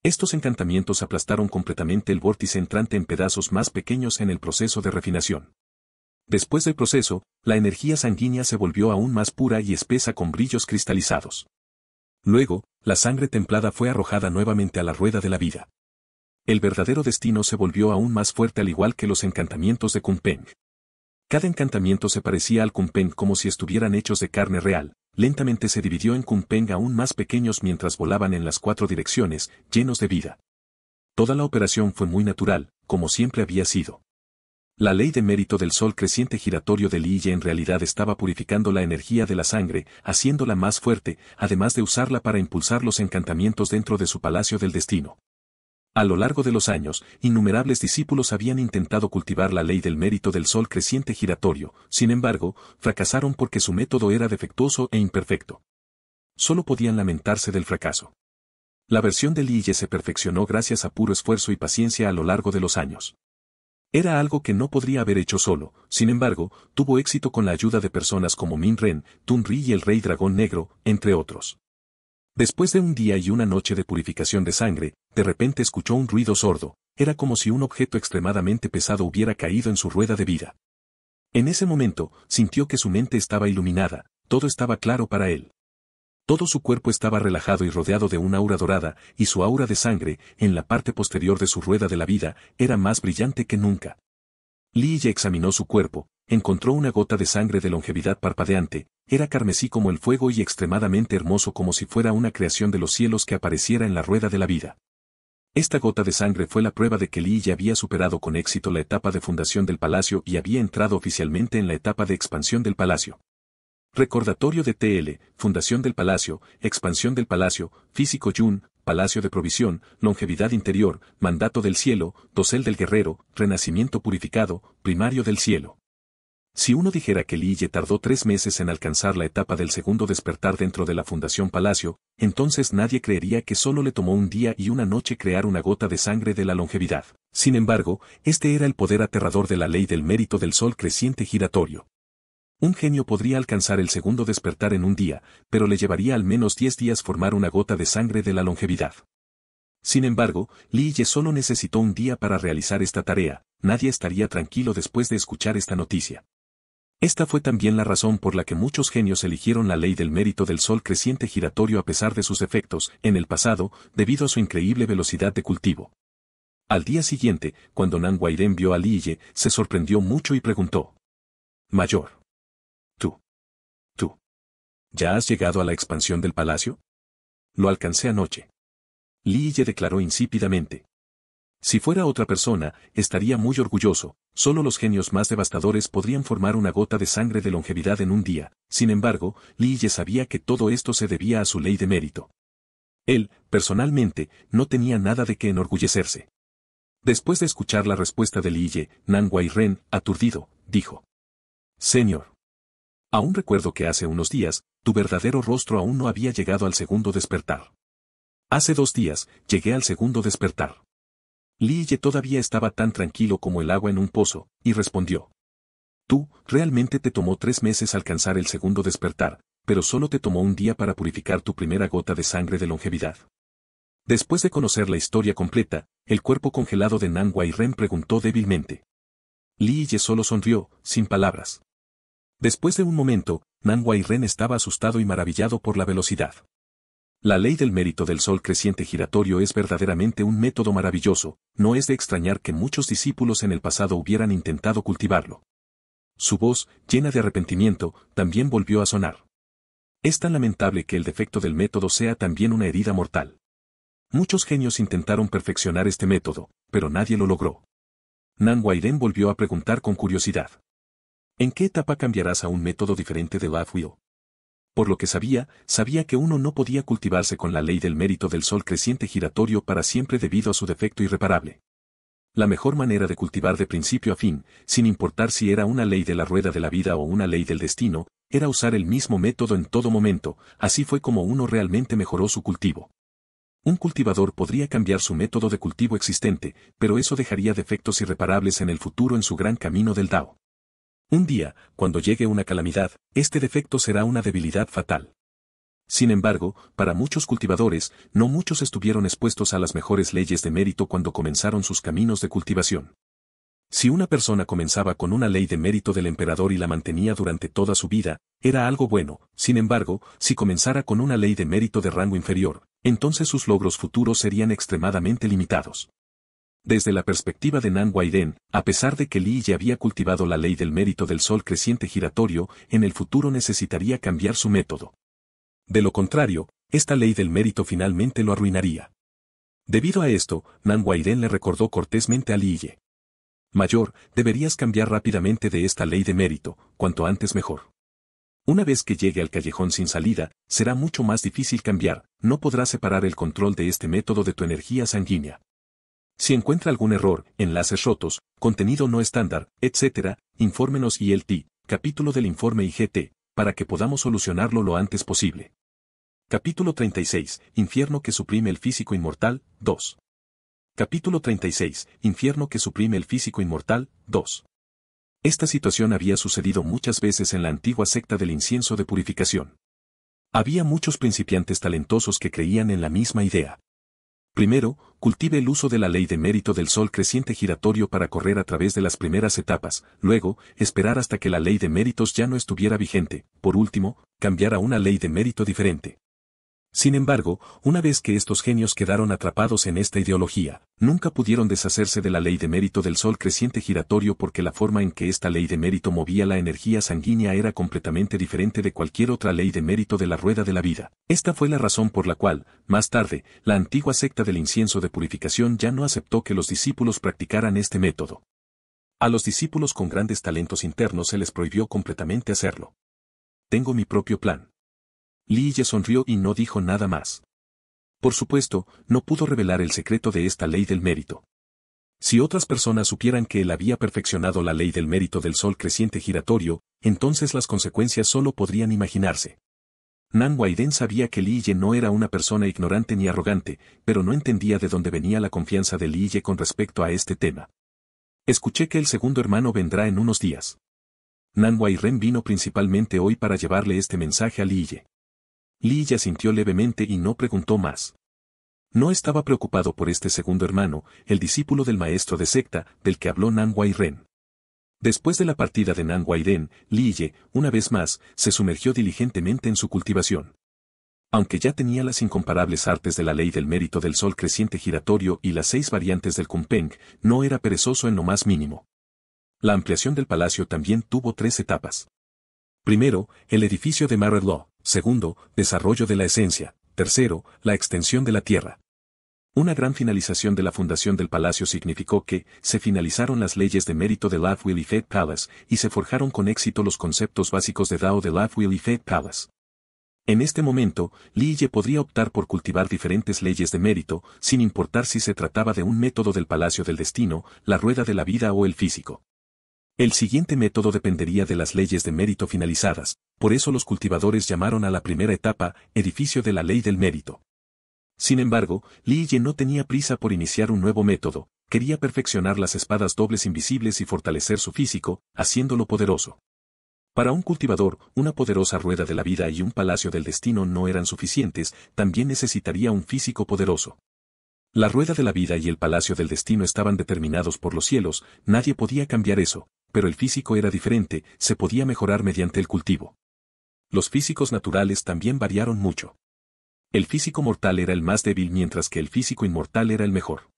Estos encantamientos aplastaron completamente el vórtice entrante en pedazos más pequeños en el proceso de refinación. Después del proceso, la energía sanguínea se volvió aún más pura y espesa con brillos cristalizados. Luego, la sangre templada fue arrojada nuevamente a la rueda de la vida. El verdadero destino se volvió aún más fuerte al igual que los encantamientos de Kunpeng. Cada encantamiento se parecía al Kunpeng como si estuvieran hechos de carne real. Lentamente se dividió en Kunpeng aún más pequeños mientras volaban en las cuatro direcciones, llenos de vida. Toda la operación fue muy natural, como siempre había sido. La ley de mérito del sol creciente giratorio de Lille en realidad estaba purificando la energía de la sangre, haciéndola más fuerte, además de usarla para impulsar los encantamientos dentro de su palacio del destino. A lo largo de los años, innumerables discípulos habían intentado cultivar la ley del mérito del sol creciente giratorio, sin embargo, fracasaron porque su método era defectuoso e imperfecto. Solo podían lamentarse del fracaso. La versión de Lille se perfeccionó gracias a puro esfuerzo y paciencia a lo largo de los años. Era algo que no podría haber hecho solo, sin embargo, tuvo éxito con la ayuda de personas como Min Ren, Tun Ri y el Rey Dragón Negro, entre otros. Después de un día y una noche de purificación de sangre, de repente escuchó un ruido sordo, era como si un objeto extremadamente pesado hubiera caído en su rueda de vida. En ese momento, sintió que su mente estaba iluminada, todo estaba claro para él. Todo su cuerpo estaba relajado y rodeado de una aura dorada, y su aura de sangre, en la parte posterior de su rueda de la vida, era más brillante que nunca. Lille examinó su cuerpo, encontró una gota de sangre de longevidad parpadeante, era carmesí como el fuego y extremadamente hermoso como si fuera una creación de los cielos que apareciera en la rueda de la vida. Esta gota de sangre fue la prueba de que Lille había superado con éxito la etapa de fundación del palacio y había entrado oficialmente en la etapa de expansión del palacio. Recordatorio de T L, Fundación del Palacio, Expansión del Palacio, Físico Yun, Palacio de Provisión, Longevidad Interior, Mandato del Cielo, Dosel del Guerrero, Renacimiento Purificado, Primario del Cielo. Si uno dijera que Lille tardó tres meses en alcanzar la etapa del segundo despertar dentro de la Fundación Palacio, entonces nadie creería que solo le tomó un día y una noche crear una gota de sangre de la longevidad. Sin embargo, este era el poder aterrador de la ley del mérito del sol creciente giratorio. Un genio podría alcanzar el segundo despertar en un día, pero le llevaría al menos diez días formar una gota de sangre de la longevidad. Sin embargo, Lille solo necesitó un día para realizar esta tarea, nadie estaría tranquilo después de escuchar esta noticia. Esta fue también la razón por la que muchos genios eligieron la ley del mérito del sol creciente giratorio a pesar de sus defectos, en el pasado, debido a su increíble velocidad de cultivo. Al día siguiente, cuando Nan Wairen vio a Lille, se sorprendió mucho y preguntó: Mayor, ¿ya has llegado a la expansión del palacio? Lo alcancé anoche. Lille declaró insípidamente. Si fuera otra persona, estaría muy orgulloso, solo los genios más devastadores podrían formar una gota de sangre de longevidad en un día, sin embargo, Lille sabía que todo esto se debía a su ley de mérito. Él, personalmente, no tenía nada de qué enorgullecerse. Después de escuchar la respuesta de Lille, Nan Wairen, aturdido, dijo: Señor, aún recuerdo que hace unos días, tu verdadero rostro aún no había llegado al segundo despertar. Hace dos días, llegué al segundo despertar. Lille todavía estaba tan tranquilo como el agua en un pozo, y respondió: Tú, realmente te tomó tres meses alcanzar el segundo despertar, pero solo te tomó un día para purificar tu primera gota de sangre de longevidad. Después de conocer la historia completa, el cuerpo congelado de Nan Wairen preguntó débilmente. Lille solo sonrió, sin palabras. Después de un momento, Nan Wairen estaba asustado y maravillado por la velocidad. La ley del mérito del sol creciente giratorio es verdaderamente un método maravilloso, no es de extrañar que muchos discípulos en el pasado hubieran intentado cultivarlo. Su voz, llena de arrepentimiento, también volvió a sonar. Es tan lamentable que el defecto del método sea también una herida mortal. Muchos genios intentaron perfeccionar este método, pero nadie lo logró. Nan Huairen volvió a preguntar con curiosidad. ¿En qué etapa cambiarás a un método diferente de Love Wheel? Por lo que sabía, sabía que uno no podía cultivarse con la ley del mérito del sol creciente giratorio para siempre debido a su defecto irreparable. La mejor manera de cultivar de principio a fin, sin importar si era una ley de la rueda de la vida o una ley del destino, era usar el mismo método en todo momento, así fue como uno realmente mejoró su cultivo. Un cultivador podría cambiar su método de cultivo existente, pero eso dejaría defectos irreparables en el futuro en su gran camino del Dao. Un día, cuando llegue una calamidad, este defecto será una debilidad fatal. Sin embargo, para muchos cultivadores, no muchos estuvieron expuestos a las mejores leyes de mérito cuando comenzaron sus caminos de cultivación. Si una persona comenzaba con una ley de mérito del emperador y la mantenía durante toda su vida, era algo bueno, sin embargo, si comenzara con una ley de mérito de rango inferior, entonces sus logros futuros serían extremadamente limitados. Desde la perspectiva de Nan Huairen, a pesar de que Li ya había cultivado la ley del mérito del sol creciente giratorio, en el futuro necesitaría cambiar su método. De lo contrario, esta ley del mérito finalmente lo arruinaría. Debido a esto, Nan Huairen le recordó cortésmente a Li Ye. Mayor, deberías cambiar rápidamente de esta ley de mérito, cuanto antes mejor. Una vez que llegue al callejón sin salida, será mucho más difícil cambiar, no podrás separar el control de este método de tu energía sanguínea. Si encuentra algún error, enlaces rotos, contenido no estándar, etcétera, infórmenos I L T, capítulo del informe I G T, para que podamos solucionarlo lo antes posible. Capítulo treinta y seis, infierno que suprime el físico inmortal, dos. Capítulo treinta y seis, infierno que suprime el físico inmortal, dos. Esta situación había sucedido muchas veces en la antigua secta del incienso de purificación. Había muchos principiantes talentosos que creían en la misma idea. Primero, cultive el uso de la ley de mérito del sol creciente giratorio para correr a través de las primeras etapas, luego, esperar hasta que la ley de méritos ya no estuviera vigente, por último, cambiar a una ley de mérito diferente. Sin embargo, una vez que estos genios quedaron atrapados en esta ideología, nunca pudieron deshacerse de la ley de mérito del sol creciente giratorio porque la forma en que esta ley de mérito movía la energía sanguínea era completamente diferente de cualquier otra ley de mérito de la rueda de la vida. Esta fue la razón por la cual, más tarde, la antigua secta del incienso de purificación ya no aceptó que los discípulos practicaran este método. A los discípulos con grandes talentos internos se les prohibió completamente hacerlo. Tengo mi propio plan. Li Ye sonrió y no dijo nada más. Por supuesto, no pudo revelar el secreto de esta ley del mérito. Si otras personas supieran que él había perfeccionado la ley del mérito del sol creciente giratorio, entonces las consecuencias solo podrían imaginarse. Nan Huairen sabía que Li Ye no era una persona ignorante ni arrogante, pero no entendía de dónde venía la confianza de Li Ye con respecto a este tema. Escuché que el segundo hermano vendrá en unos días. Nan Huairen vino principalmente hoy para llevarle este mensaje a Li Ye. Li Ye asintió levemente y no preguntó más. No estaba preocupado por este segundo hermano, el discípulo del maestro de secta, del que habló Nan Huairen. Después de la partida de Nan Huairen, Li Ye, una vez más, se sumergió diligentemente en su cultivación. Aunque ya tenía las incomparables artes de la ley del mérito del sol creciente giratorio y las seis variantes del Kunpeng, no era perezoso en lo más mínimo. La ampliación del palacio también tuvo tres etapas. Primero, el edificio de Marriott Law. Segundo, desarrollo de la esencia. Tercero, la extensión de la tierra. Una gran finalización de la fundación del palacio significó que se finalizaron las leyes de mérito de Love Wheel y Fate Palace y se forjaron con éxito los conceptos básicos de Dao de Love Wheel y Fate Palace. En este momento, Li Ye podría optar por cultivar diferentes leyes de mérito, sin importar si se trataba de un método del palacio del destino, la rueda de la vida o el físico. El siguiente método dependería de las leyes de mérito finalizadas, por eso los cultivadores llamaron a la primera etapa, edificio de la ley del mérito. Sin embargo, Li Ye no tenía prisa por iniciar un nuevo método, quería perfeccionar las espadas dobles invisibles y fortalecer su físico, haciéndolo poderoso. Para un cultivador, una poderosa rueda de la vida y un palacio del destino no eran suficientes, también necesitaría un físico poderoso. La rueda de la vida y el palacio del destino estaban determinados por los cielos, nadie podía cambiar eso. Pero el físico era diferente, se podía mejorar mediante el cultivo. Los físicos naturales también variaron mucho. El físico mortal era el más débil mientras que el físico inmortal era el mejor.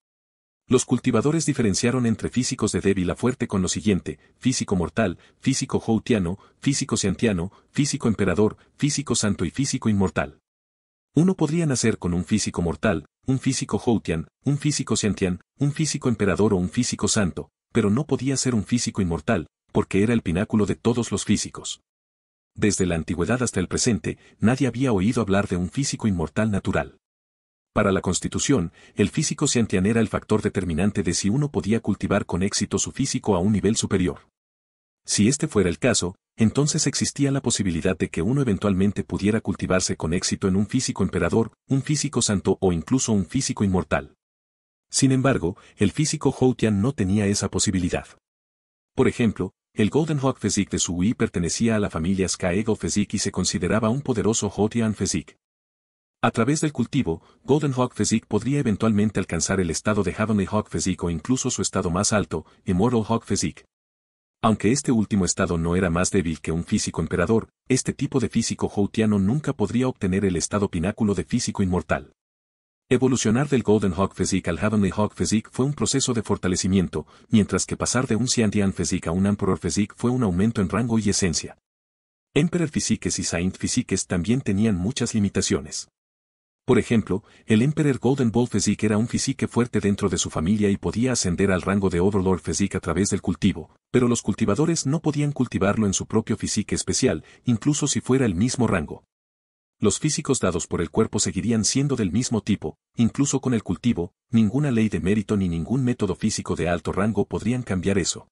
Los cultivadores diferenciaron entre físicos de débil a fuerte con lo siguiente, físico mortal, físico joutiano, físico ciantiano, físico emperador, físico santo y físico inmortal. Uno podría nacer con un físico mortal, un físico Houtian, un físico Xiantian, un físico emperador o un físico santo, pero no podía ser un físico inmortal, porque era el pináculo de todos los físicos. Desde la antigüedad hasta el presente, nadie había oído hablar de un físico inmortal natural. Para la Constitución, el físico Xiantian era el factor determinante de si uno podía cultivar con éxito su físico a un nivel superior. Si este fuera el caso, entonces existía la posibilidad de que uno eventualmente pudiera cultivarse con éxito en un físico emperador, un físico santo o incluso un físico inmortal. Sin embargo, el físico Houtian no tenía esa posibilidad. Por ejemplo, el Golden Hawk Physique de Su Yi pertenecía a la familia Sky Eagle Physique y se consideraba un poderoso Houtian Physique. A través del cultivo, Golden Hawk Physique podría eventualmente alcanzar el estado de Heavenly Hawk Physique o incluso su estado más alto, Immortal Hawk Physique. Aunque este último estado no era más débil que un físico emperador, este tipo de físico houtiano nunca podría obtener el estado pináculo de físico inmortal. Evolucionar del Golden Hawk Physique al Heavenly Hawk Physique fue un proceso de fortalecimiento, mientras que pasar de un Xiantian Physique a un Emperor Physique fue un aumento en rango y esencia. Emperor Physiques y Saint Physiques también tenían muchas limitaciones. Por ejemplo, el Emperor Golden Ball Physique era un Physique fuerte dentro de su familia y podía ascender al rango de Overlord Physique a través del cultivo, pero los cultivadores no podían cultivarlo en su propio Physique especial, incluso si fuera el mismo rango. Los físicos dados por el cuerpo seguirían siendo del mismo tipo, incluso con el cultivo, ninguna ley de mérito ni ningún método físico de alto rango podrían cambiar eso.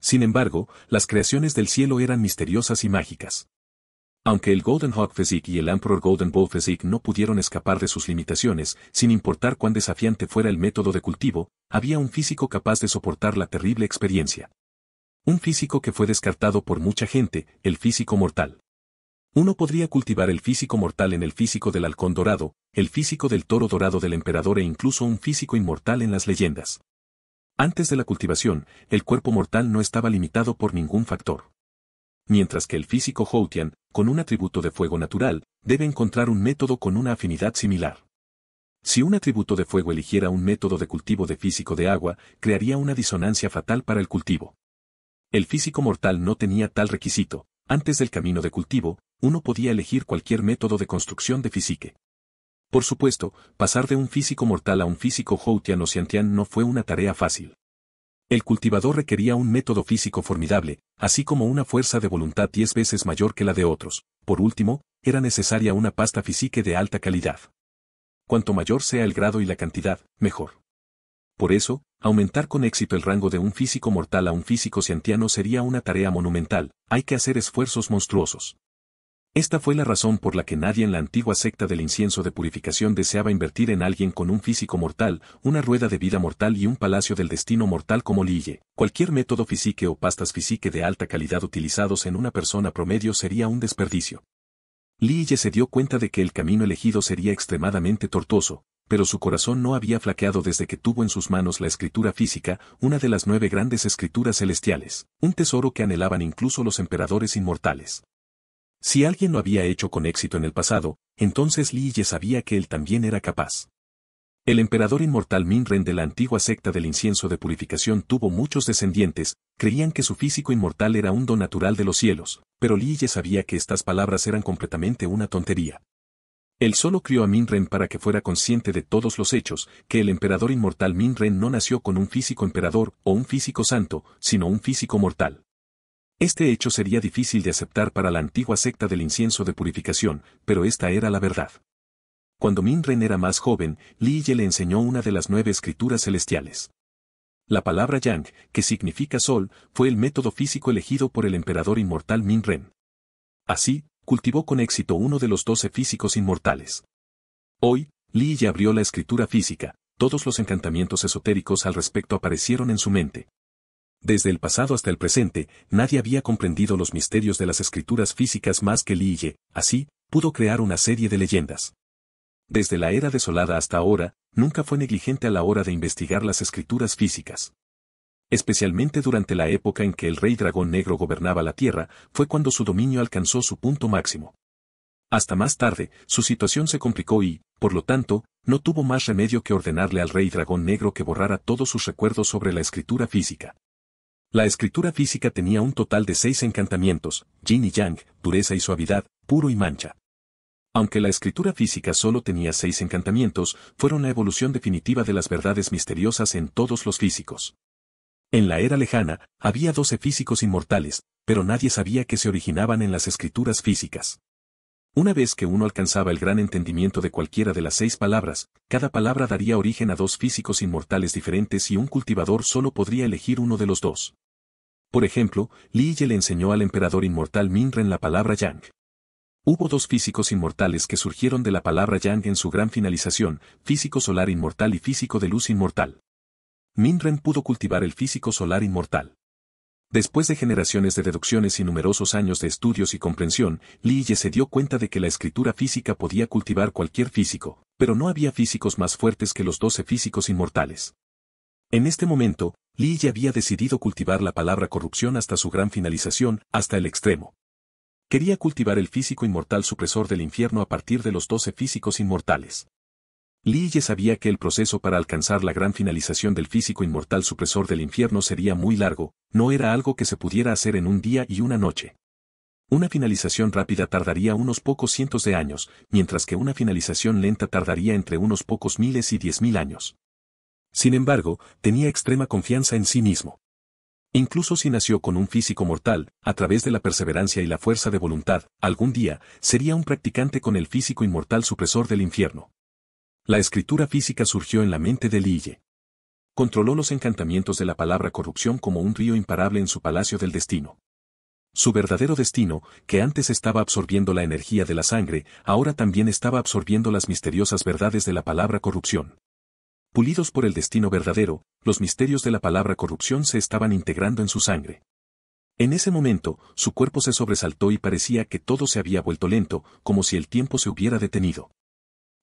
Sin embargo, las creaciones del cielo eran misteriosas y mágicas. Aunque el Golden Hawk Physique y el Emperor Golden Ball Physique no pudieron escapar de sus limitaciones, sin importar cuán desafiante fuera el método de cultivo, había un físico capaz de soportar la terrible experiencia. Un físico que fue descartado por mucha gente, el físico mortal. Uno podría cultivar el físico mortal en el físico del halcón dorado, el físico del toro dorado del emperador e incluso un físico inmortal en las leyendas. Antes de la cultivación, el cuerpo mortal no estaba limitado por ningún factor. Mientras que el físico Houtian, con un atributo de fuego natural, debe encontrar un método con una afinidad similar. Si un atributo de fuego eligiera un método de cultivo de físico de agua, crearía una disonancia fatal para el cultivo. El físico mortal no tenía tal requisito. Antes del camino de cultivo, uno podía elegir cualquier método de construcción de físique. Por supuesto, pasar de un físico mortal a un físico Houtian o Xiantian no fue una tarea fácil. El cultivador requería un método físico formidable, así como una fuerza de voluntad diez veces mayor que la de otros. Por último, era necesaria una pasta física de alta calidad. Cuanto mayor sea el grado y la cantidad, mejor. Por eso, aumentar con éxito el rango de un físico mortal a un físico xiantiano sería una tarea monumental. Hay que hacer esfuerzos monstruosos. Esta fue la razón por la que nadie en la antigua secta del incienso de purificación deseaba invertir en alguien con un físico mortal, una rueda de vida mortal y un palacio del destino mortal como Liye. Cualquier método físique o pastas físique de alta calidad utilizados en una persona promedio sería un desperdicio. Liye se dio cuenta de que el camino elegido sería extremadamente tortuoso, pero su corazón no había flaqueado desde que tuvo en sus manos la escritura física, una de las nueve grandes escrituras celestiales, un tesoro que anhelaban incluso los emperadores inmortales. Si alguien lo había hecho con éxito en el pasado, entonces Liye sabía que él también era capaz. El emperador inmortal Min Ren de la antigua secta del incienso de purificación tuvo muchos descendientes, creían que su físico inmortal era un don natural de los cielos, pero Liye sabía que estas palabras eran completamente una tontería. Él solo crió a Min Ren para que fuera consciente de todos los hechos, que el emperador inmortal Min Ren no nació con un físico emperador o un físico santo, sino un físico mortal. Este hecho sería difícil de aceptar para la antigua secta del incienso de purificación, pero esta era la verdad. Cuando Min Ren era más joven, Liye le enseñó una de las nueve escrituras celestiales. La palabra Yang, que significa sol, fue el método físico elegido por el emperador inmortal Min Ren. Así, cultivó con éxito uno de los doce físicos inmortales. Hoy, Liye abrió la escritura física, todos los encantamientos esotéricos al respecto aparecieron en su mente. Desde el pasado hasta el presente, nadie había comprendido los misterios de las escrituras físicas más que Liye, así, pudo crear una serie de leyendas. Desde la era desolada hasta ahora, nunca fue negligente a la hora de investigar las escrituras físicas. Especialmente durante la época en que el rey dragón negro gobernaba la tierra, fue cuando su dominio alcanzó su punto máximo. Hasta más tarde, su situación se complicó y, por lo tanto, no tuvo más remedio que ordenarle al rey dragón negro que borrara todos sus recuerdos sobre la escritura física. La escritura física tenía un total de seis encantamientos, yin y yang, dureza y suavidad, puro y mancha. Aunque la escritura física solo tenía seis encantamientos, fueron la evolución definitiva de las verdades misteriosas en todos los físicos. En la era lejana, había doce físicos inmortales, pero nadie sabía que se originaban en las escrituras físicas. Una vez que uno alcanzaba el gran entendimiento de cualquiera de las seis palabras, cada palabra daría origen a dos físicos inmortales diferentes y un cultivador solo podría elegir uno de los dos. Por ejemplo, Li Ye le enseñó al emperador inmortal Minren la palabra Yang. Hubo dos físicos inmortales que surgieron de la palabra Yang en su gran finalización, físico solar inmortal y físico de luz inmortal. Minren pudo cultivar el físico solar inmortal. Después de generaciones de deducciones y numerosos años de estudios y comprensión, Li Ye se dio cuenta de que la escritura física podía cultivar cualquier físico, pero no había físicos más fuertes que los doce físicos inmortales. En este momento, Li Ye había decidido cultivar la palabra corrupción hasta su gran finalización, hasta el extremo. Quería cultivar el físico inmortal supresor del infierno a partir de los doce físicos inmortales. Li Ye sabía que el proceso para alcanzar la gran finalización del físico inmortal supresor del infierno sería muy largo, no era algo que se pudiera hacer en un día y una noche. Una finalización rápida tardaría unos pocos cientos de años, mientras que una finalización lenta tardaría entre unos pocos miles y diez mil años. Sin embargo, tenía extrema confianza en sí mismo. Incluso si nació con un físico mortal, a través de la perseverancia y la fuerza de voluntad, algún día, sería un practicante con el físico inmortal supresor del infierno. La escritura física surgió en la mente de Li Ye. Controló los encantamientos de la palabra corrupción como un río imparable en su palacio del destino. Su verdadero destino, que antes estaba absorbiendo la energía de la sangre, ahora también estaba absorbiendo las misteriosas verdades de la palabra corrupción. Pulidos por el destino verdadero, los misterios de la palabra corrupción se estaban integrando en su sangre. En ese momento, su cuerpo se sobresaltó y parecía que todo se había vuelto lento, como si el tiempo se hubiera detenido.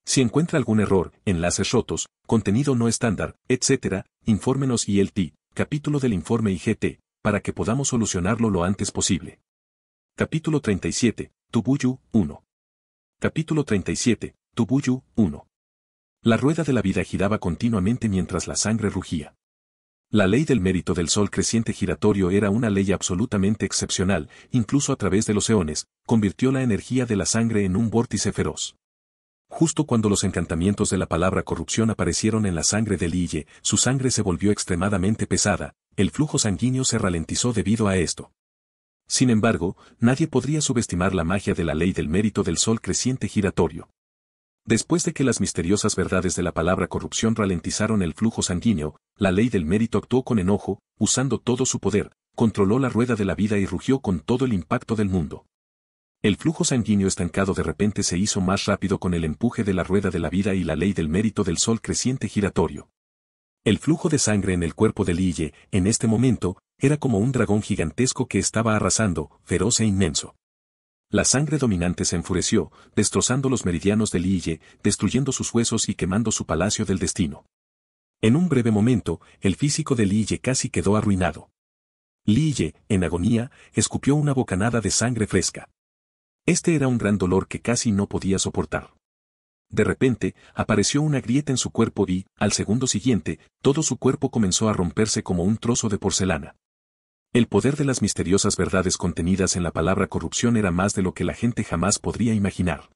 Si encuentra algún error, enlaces rotos, contenido no estándar, etcétera, infórmenos I L T, capítulo del informe I G T, para que podamos solucionarlo lo antes posible. Capítulo treinta y siete, Tubuyu, uno. Capítulo treinta y siete, Tubuyu, uno. La rueda de la vida giraba continuamente mientras la sangre rugía. La ley del mérito del sol creciente giratorio era una ley absolutamente excepcional, incluso a través de los eones, convirtió la energía de la sangre en un vórtice feroz. Justo cuando los encantamientos de la palabra corrupción aparecieron en la sangre de Li Ye, su sangre se volvió extremadamente pesada, el flujo sanguíneo se ralentizó debido a esto. Sin embargo, nadie podría subestimar la magia de la ley del mérito del sol creciente giratorio. Después de que las misteriosas verdades de la palabra corrupción ralentizaron el flujo sanguíneo, la ley del mérito actuó con enojo, usando todo su poder, controló la rueda de la vida y rugió con todo el impacto del mundo. El flujo sanguíneo estancado de repente se hizo más rápido con el empuje de la rueda de la vida y la ley del mérito del sol creciente giratorio. El flujo de sangre en el cuerpo de Li Ye, en este momento, era como un dragón gigantesco que estaba arrasando, feroz e inmenso. La sangre dominante se enfureció, destrozando los meridianos de Li Ye, destruyendo sus huesos y quemando su palacio del destino. En un breve momento, el físico de Li Ye casi quedó arruinado. Li Ye, en agonía, escupió una bocanada de sangre fresca. Este era un gran dolor que casi no podía soportar. De repente, apareció una grieta en su cuerpo y, al segundo siguiente, todo su cuerpo comenzó a romperse como un trozo de porcelana. El poder de las misteriosas verdades contenidas en la palabra corrupción era más de lo que la gente jamás podría imaginar.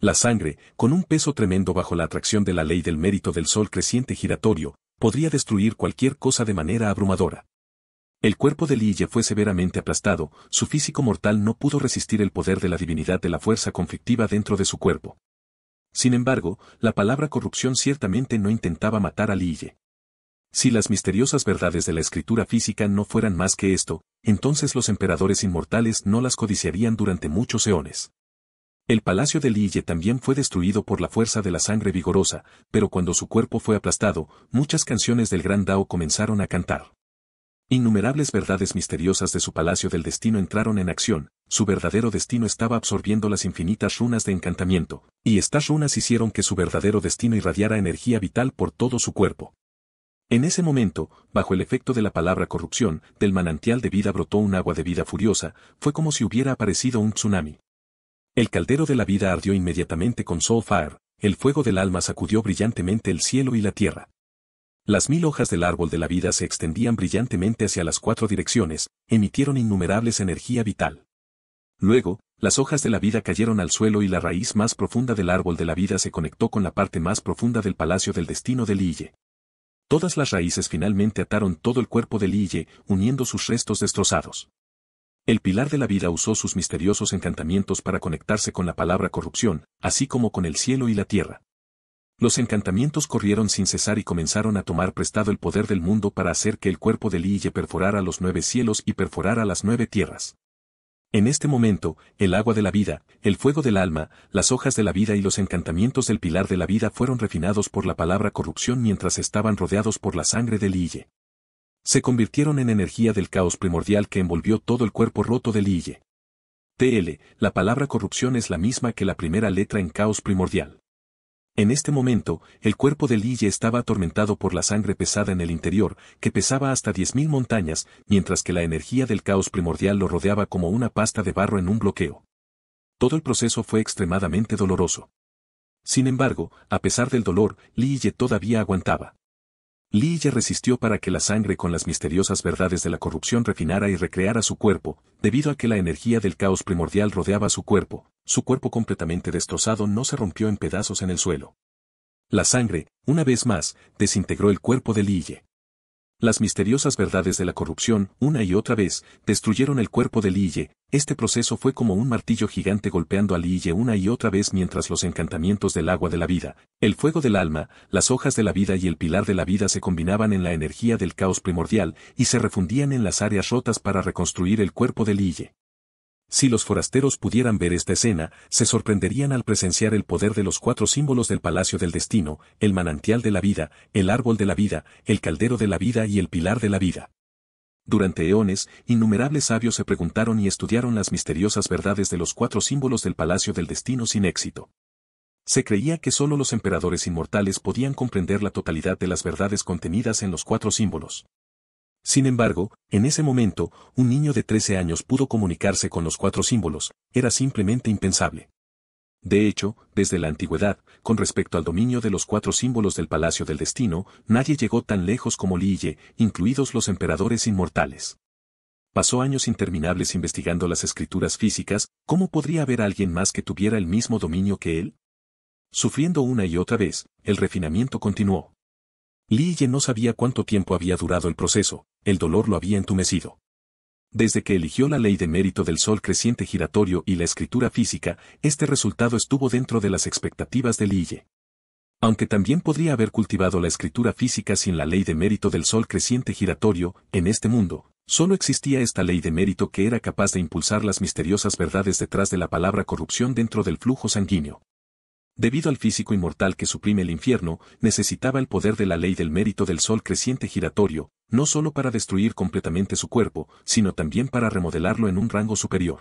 La sangre, con un peso tremendo bajo la atracción de la ley del mérito del sol creciente giratorio, podría destruir cualquier cosa de manera abrumadora. El cuerpo de Li Ye fue severamente aplastado, su físico mortal no pudo resistir el poder de la divinidad de la fuerza conflictiva dentro de su cuerpo. Sin embargo, la palabra corrupción ciertamente no intentaba matar a Li Ye. Si las misteriosas verdades de la escritura física no fueran más que esto, entonces los emperadores inmortales no las codiciarían durante muchos eones. El palacio de Li Ye también fue destruido por la fuerza de la sangre vigorosa, pero cuando su cuerpo fue aplastado, muchas canciones del gran Dao comenzaron a cantar. Innumerables verdades misteriosas de su palacio del destino entraron en acción, su verdadero destino estaba absorbiendo las infinitas runas de encantamiento, y estas runas hicieron que su verdadero destino irradiara energía vital por todo su cuerpo. En ese momento, bajo el efecto de la palabra corrupción, del manantial de vida brotó un agua de vida furiosa, fue como si hubiera aparecido un tsunami. El caldero de la vida ardió inmediatamente con Soul Fire, el fuego del alma sacudió brillantemente el cielo y la tierra. Las mil hojas del árbol de la vida se extendían brillantemente hacia las cuatro direcciones, emitieron innumerables energía vital. Luego, Las hojas de la vida cayeron al suelo y la raíz más profunda del árbol de la vida se conectó con la parte más profunda del palacio del destino de Lille. Todas las raíces finalmente ataron todo el cuerpo de Lille, uniendo sus restos destrozados. El pilar de la vida usó sus misteriosos encantamientos para conectarse con la palabra corrupción, así como con el cielo y la tierra. Los encantamientos corrieron sin cesar y comenzaron a tomar prestado el poder del mundo para hacer que el cuerpo de Lille perforara los nueve cielos y perforara las nueve tierras. En este momento, el agua de la vida, el fuego del alma, las hojas de la vida y los encantamientos del pilar de la vida fueron refinados por la palabra corrupción mientras estaban rodeados por la sangre de Lille. Se convirtieron en energía del caos primordial que envolvió todo el cuerpo roto de Lille. T L, la palabra corrupción es la misma que la primera letra en caos primordial. En este momento, el cuerpo de Lille estaba atormentado por la sangre pesada en el interior, que pesaba hasta diez mil montañas, mientras que la energía del caos primordial lo rodeaba como una pasta de barro en un bloqueo. Todo el proceso fue extremadamente doloroso. Sin embargo, a pesar del dolor, Lille todavía aguantaba. Lille resistió para que la sangre con las misteriosas verdades de la corrupción refinara y recreara su cuerpo, debido a que la energía del caos primordial rodeaba su cuerpo. Su cuerpo completamente destrozado no se rompió en pedazos en el suelo. La sangre, una vez más, desintegró el cuerpo de Lille. Las misteriosas verdades de la corrupción, una y otra vez, destruyeron el cuerpo de Lille. Este proceso fue como un martillo gigante golpeando a Lille una y otra vez mientras los encantamientos del agua de la vida, el fuego del alma, las hojas de la vida y el pilar de la vida se combinaban en la energía del caos primordial y se refundían en las áreas rotas para reconstruir el cuerpo de Lille. Si los forasteros pudieran ver esta escena, se sorprenderían al presenciar el poder de los cuatro símbolos del Palacio del Destino, el manantial de la vida, el árbol de la vida, el caldero de la vida y el pilar de la vida. Durante eones, innumerables sabios se preguntaron y estudiaron las misteriosas verdades de los cuatro símbolos del Palacio del Destino sin éxito. Se creía que solo los emperadores inmortales podían comprender la totalidad de las verdades contenidas en los cuatro símbolos. Sin embargo, en ese momento, un niño de trece años pudo comunicarse con los cuatro símbolos, era simplemente impensable. De hecho, desde la antigüedad, con respecto al dominio de los cuatro símbolos del Palacio del Destino, nadie llegó tan lejos como Lille, incluidos los emperadores inmortales. Pasó años interminables investigando las escrituras físicas, ¿cómo podría haber alguien más que tuviera el mismo dominio que él? Sufriendo una y otra vez, el refinamiento continuó. Lille no sabía cuánto tiempo había durado el proceso, el dolor lo había entumecido. Desde que eligió la ley de mérito del sol creciente giratorio y la escritura física, este resultado estuvo dentro de las expectativas de Lille. Aunque también podría haber cultivado la escritura física sin la ley de mérito del sol creciente giratorio, en este mundo, solo existía esta ley de mérito que era capaz de impulsar las misteriosas verdades detrás de la palabra corrupción dentro del flujo sanguíneo. Debido al físico inmortal que suprime el infierno, necesitaba el poder de la ley del mérito del sol creciente giratorio, no solo para destruir completamente su cuerpo, sino también para remodelarlo en un rango superior.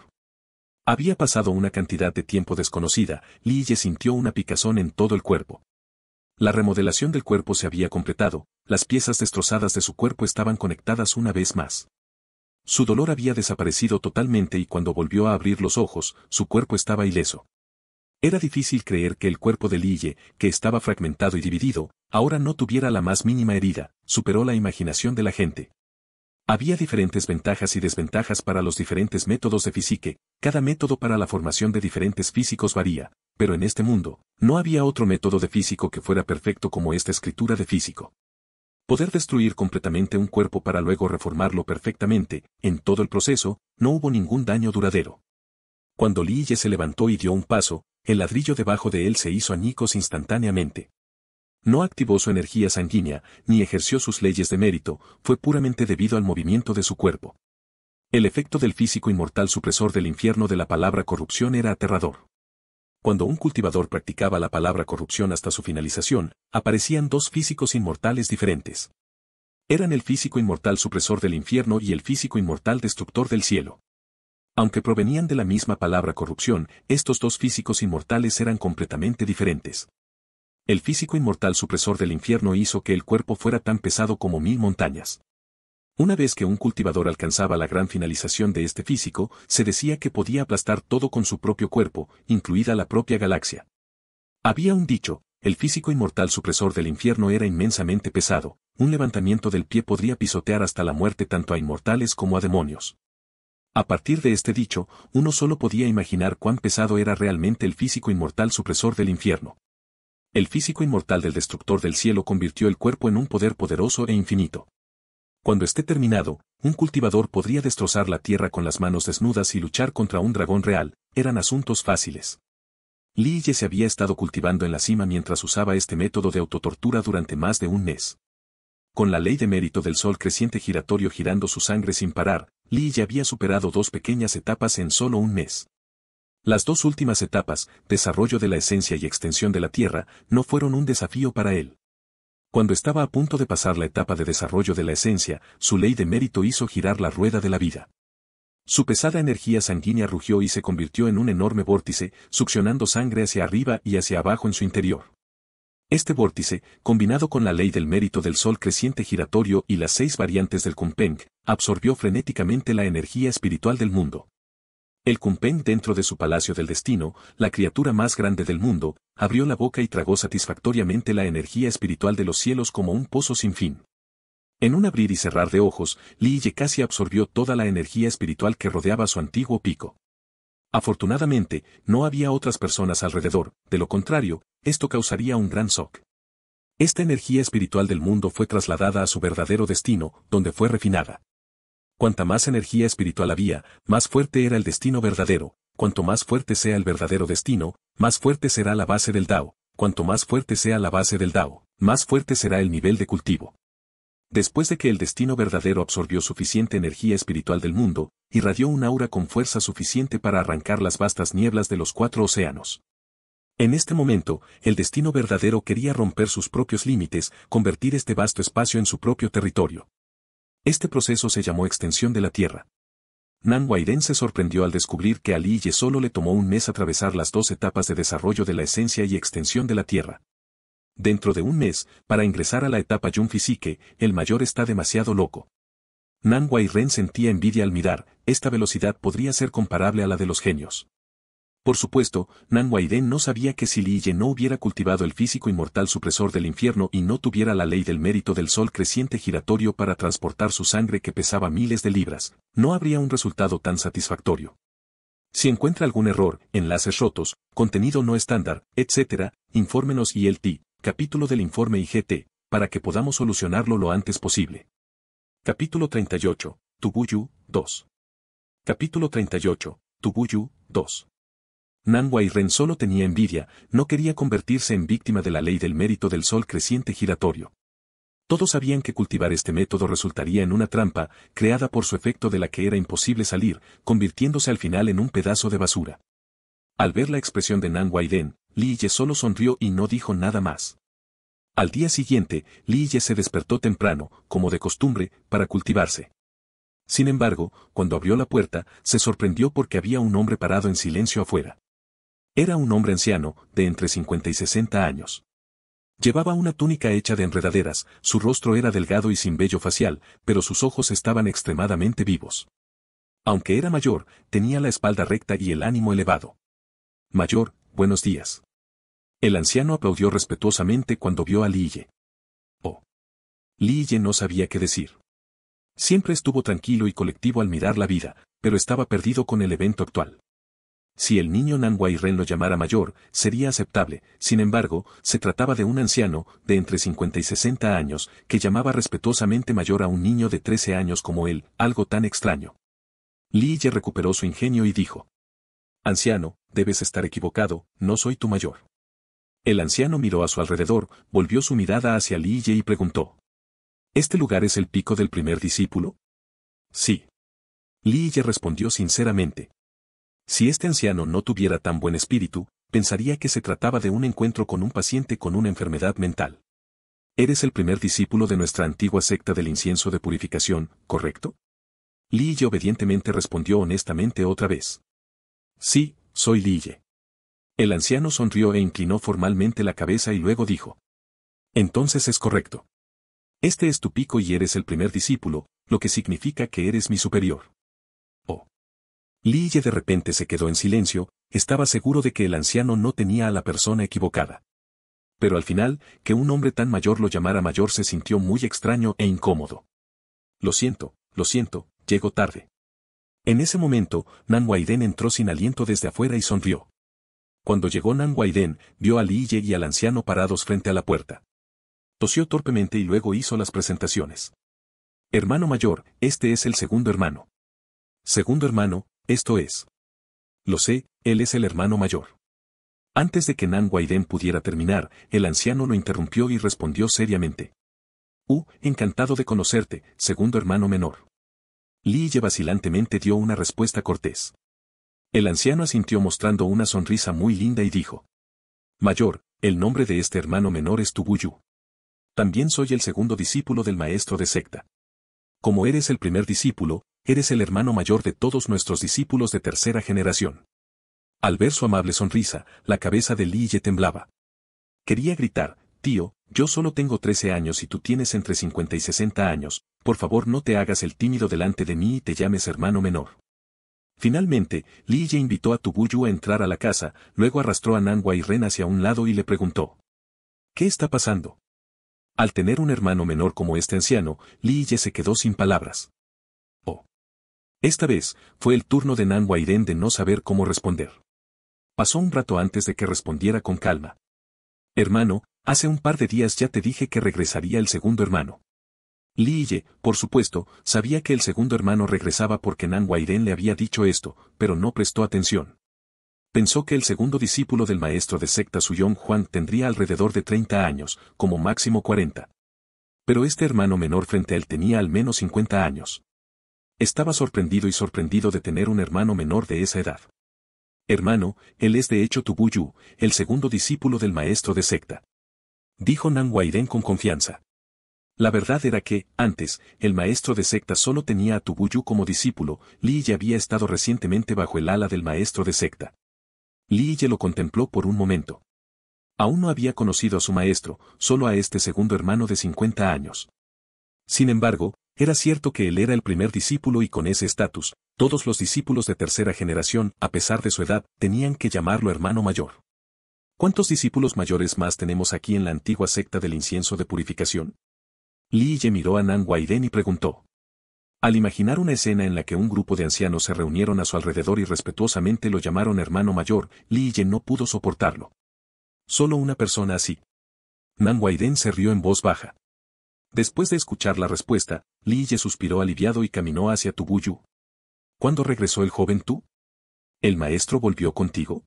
Había pasado una cantidad de tiempo desconocida, Lille sintió una picazón en todo el cuerpo. La remodelación del cuerpo se había completado, las piezas destrozadas de su cuerpo estaban conectadas una vez más. Su dolor había desaparecido totalmente y cuando volvió a abrir los ojos, su cuerpo estaba ileso. Era difícil creer que el cuerpo de Lille, que estaba fragmentado y dividido, ahora no tuviera la más mínima herida, superó la imaginación de la gente. Había diferentes ventajas y desventajas para los diferentes métodos de física, cada método para la formación de diferentes físicos varía, pero en este mundo, no había otro método de físico que fuera perfecto como esta escritura de físico. Poder destruir completamente un cuerpo para luego reformarlo perfectamente, en todo el proceso, no hubo ningún daño duradero. Cuando Lille se levantó y dio un paso, el ladrillo debajo de él se hizo añicos instantáneamente. No activó su energía sanguínea, ni ejerció sus leyes de mérito, fue puramente debido al movimiento de su cuerpo. El efecto del físico inmortal supresor del infierno de la palabra corrupción era aterrador. Cuando un cultivador practicaba la palabra corrupción hasta su finalización, aparecían dos físicos inmortales diferentes. Eran el físico inmortal supresor del infierno y el físico inmortal destructor del cielo. Aunque provenían de la misma palabra corrupción, estos dos físicos inmortales eran completamente diferentes. El físico inmortal supresor del infierno hizo que el cuerpo fuera tan pesado como mil montañas. Una vez que un cultivador alcanzaba la gran finalización de este físico, se decía que podía aplastar todo con su propio cuerpo, incluida la propia galaxia. Había un dicho, el físico inmortal supresor del infierno era inmensamente pesado, un levantamiento del pie podría pisotear hasta la muerte tanto a inmortales como a demonios. A partir de este dicho, uno solo podía imaginar cuán pesado era realmente el físico inmortal supresor del infierno. El físico inmortal del destructor del cielo convirtió el cuerpo en un poder poderoso e infinito. Cuando esté terminado, un cultivador podría destrozar la tierra con las manos desnudas y luchar contra un dragón real, eran asuntos fáciles. Li Ye se había estado cultivando en la cima mientras usaba este método de autotortura durante más de un mes. Con la ley de mérito del sol creciente giratorio girando su sangre sin parar, Li Ye había superado dos pequeñas etapas en solo un mes. Las dos últimas etapas, desarrollo de la esencia y extensión de la tierra, no fueron un desafío para él. Cuando estaba a punto de pasar la etapa de desarrollo de la esencia, su ley de mérito hizo girar la rueda de la vida. Su pesada energía sanguínea rugió y se convirtió en un enorme vórtice, succionando sangre hacia arriba y hacia abajo en su interior. Este vórtice, combinado con la ley del mérito del sol creciente giratorio y las seis variantes del Kunpeng, absorbió frenéticamente la energía espiritual del mundo. El Kunpeng dentro de su palacio del destino, la criatura más grande del mundo, abrió la boca y tragó satisfactoriamente la energía espiritual de los cielos como un pozo sin fin. En un abrir y cerrar de ojos, Li Ye casi absorbió toda la energía espiritual que rodeaba su antiguo pico. Afortunadamente, no había otras personas alrededor, de lo contrario, esto causaría un gran shock. Esta energía espiritual del mundo fue trasladada a su verdadero destino, donde fue refinada. Cuanta más energía espiritual había, más fuerte era el destino verdadero, cuanto más fuerte sea el verdadero destino, más fuerte será la base del Dao, cuanto más fuerte sea la base del Dao, más fuerte será el nivel de cultivo. Después de que el destino verdadero absorbió suficiente energía espiritual del mundo, irradió un aura con fuerza suficiente para arrancar las vastas nieblas de los cuatro océanos. En este momento, el destino verdadero quería romper sus propios límites, convertir este vasto espacio en su propio territorio. Este proceso se llamó extensión de la Tierra. Nan Huairen se sorprendió al descubrir que a Li Ye solo le tomó un mes atravesar las dos etapas de desarrollo de la esencia y extensión de la Tierra. Dentro de un mes, para ingresar a la etapa Jun Physique, el mayor está demasiado loco. Nan Huairen sentía envidia al mirar, esta velocidad podría ser comparable a la de los genios. Por supuesto, Nan Huairen no sabía que si Li Ye no hubiera cultivado el físico inmortal supresor del infierno y no tuviera la ley del mérito del sol creciente giratorio para transportar su sangre que pesaba miles de libras, no habría un resultado tan satisfactorio. Si encuentra algún error, enlaces rotos, contenido no estándar, etcétera, infórmenos y el T. Capítulo del informe I G T, para que podamos solucionarlo lo antes posible. Capítulo treinta y ocho, Tubuyu, dos. Capítulo treinta y ocho, Tubuyu, dos. Nan Huairen solo tenía envidia, no quería convertirse en víctima de la ley del mérito del sol creciente giratorio. Todos sabían que cultivar este método resultaría en una trampa, creada por su efecto de la que era imposible salir, convirtiéndose al final en un pedazo de basura. Al ver la expresión de Nan Huairen, Li Ye solo sonrió y no dijo nada más. Al día siguiente, Li Ye se despertó temprano, como de costumbre, para cultivarse. Sin embargo, cuando abrió la puerta, se sorprendió porque había un hombre parado en silencio afuera. Era un hombre anciano, de entre cincuenta y sesenta años. Llevaba una túnica hecha de enredaderas, su rostro era delgado y sin vello facial, pero sus ojos estaban extremadamente vivos. Aunque era mayor, tenía la espalda recta y el ánimo elevado. Mayor, buenos días. El anciano aplaudió respetuosamente cuando vio a Li Ye. Oh. Li Ye no sabía qué decir. Siempre estuvo tranquilo y colectivo al mirar la vida, pero estaba perdido con el evento actual. Si el niño Nan Huairen lo llamara mayor, sería aceptable, sin embargo, se trataba de un anciano, de entre cincuenta y sesenta años, que llamaba respetuosamente mayor a un niño de trece años como él, algo tan extraño. Li Ye recuperó su ingenio y dijo. Anciano, debes estar equivocado, no soy tu mayor. El anciano miró a su alrededor, volvió su mirada hacia Li Ye y preguntó. ¿Este lugar es el pico del primer discípulo? Sí. Li Ye respondió sinceramente. Si este anciano no tuviera tan buen espíritu, pensaría que se trataba de un encuentro con un paciente con una enfermedad mental. Eres el primer discípulo de nuestra antigua secta del incienso de purificación, ¿correcto? Li Ye obedientemente respondió honestamente otra vez. Sí, soy Li Ye. El anciano sonrió e inclinó formalmente la cabeza y luego dijo. Entonces es correcto. Este es tu pico y eres el primer discípulo, lo que significa que eres mi superior. Oh. Li Ye de repente se quedó en silencio, estaba seguro de que el anciano no tenía a la persona equivocada. Pero al final, que un hombre tan mayor lo llamara mayor se sintió muy extraño e incómodo. Lo siento, lo siento, llego tarde. En ese momento, Nan Huaiden entró sin aliento desde afuera y sonrió. Cuando llegó Nan Huaiden, vio a Li Ye y al anciano parados frente a la puerta. Tosió torpemente y luego hizo las presentaciones. Hermano mayor, este es el segundo hermano. Segundo hermano, esto es. Lo sé, él es el hermano mayor. Antes de que Nan Huaiden pudiera terminar, el anciano lo interrumpió y respondió seriamente. Uh, encantado de conocerte, segundo hermano menor. Li Ye vacilantemente dio una respuesta cortés. El anciano asintió mostrando una sonrisa muy linda y dijo. Mayor, el nombre de este hermano menor es Tubuyu. También soy el segundo discípulo del maestro de secta. Como eres el primer discípulo, eres el hermano mayor de todos nuestros discípulos de tercera generación. Al ver su amable sonrisa, la cabeza de Li Ye temblaba. Quería gritar, tío, yo solo tengo trece años y tú tienes entre cincuenta y sesenta años, por favor no te hagas el tímido delante de mí y te llames hermano menor. Finalmente, Li Ye invitó a Tubuyu a entrar a la casa, luego arrastró a Nan Huaiden hacia un lado y le preguntó. ¿Qué está pasando? Al tener un hermano menor como este anciano, Li Ye se quedó sin palabras. Oh. Esta vez, fue el turno de Nan Huaiden de no saber cómo responder. Pasó un rato antes de que respondiera con calma. Hermano, hace un par de días ya te dije que regresaría el segundo hermano. Li Ye, por supuesto, sabía que el segundo hermano regresaba porque Nan Huaiden le había dicho esto, pero no prestó atención. Pensó que el segundo discípulo del maestro de secta Suyong Juan tendría alrededor de treinta años, como máximo cuarenta. Pero este hermano menor frente a él tenía al menos cincuenta años. Estaba sorprendido y sorprendido de tener un hermano menor de esa edad. Hermano, él es de hecho Tubuyu, el segundo discípulo del maestro de secta. Dijo Nan Huaiden con confianza. La verdad era que, antes, el maestro de secta solo tenía a Tubuyu como discípulo, Li Ye había estado recientemente bajo el ala del maestro de secta. Li Ye lo contempló por un momento. Aún no había conocido a su maestro, solo a este segundo hermano de cincuenta años. Sin embargo, era cierto que él era el primer discípulo y con ese estatus, todos los discípulos de tercera generación, a pesar de su edad, tenían que llamarlo hermano mayor. ¿Cuántos discípulos mayores más tenemos aquí en la antigua secta del incienso de purificación? Li Ye miró a Nan Huaiden y preguntó. Al imaginar una escena en la que un grupo de ancianos se reunieron a su alrededor y respetuosamente lo llamaron hermano mayor, Li Ye no pudo soportarlo. Solo una persona así. Nan Huaiden se rió en voz baja. Después de escuchar la respuesta, Li Ye suspiró aliviado y caminó hacia Tubuyu. ¿Cuándo regresó el joven tú? ¿El maestro volvió contigo?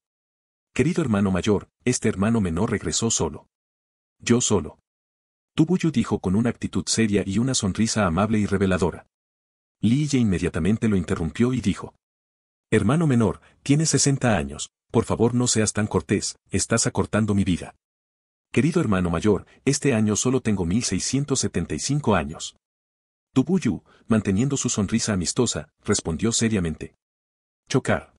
Querido hermano mayor, este hermano menor regresó solo. Yo solo. Tubuyu dijo con una actitud seria y una sonrisa amable y reveladora. Li Ye inmediatamente lo interrumpió y dijo. Hermano menor, tienes sesenta años, por favor no seas tan cortés, estás acortando mi vida. Querido hermano mayor, este año solo tengo mil seiscientos setenta y cinco años. Tubuyu, manteniendo su sonrisa amistosa, respondió seriamente. Chocar.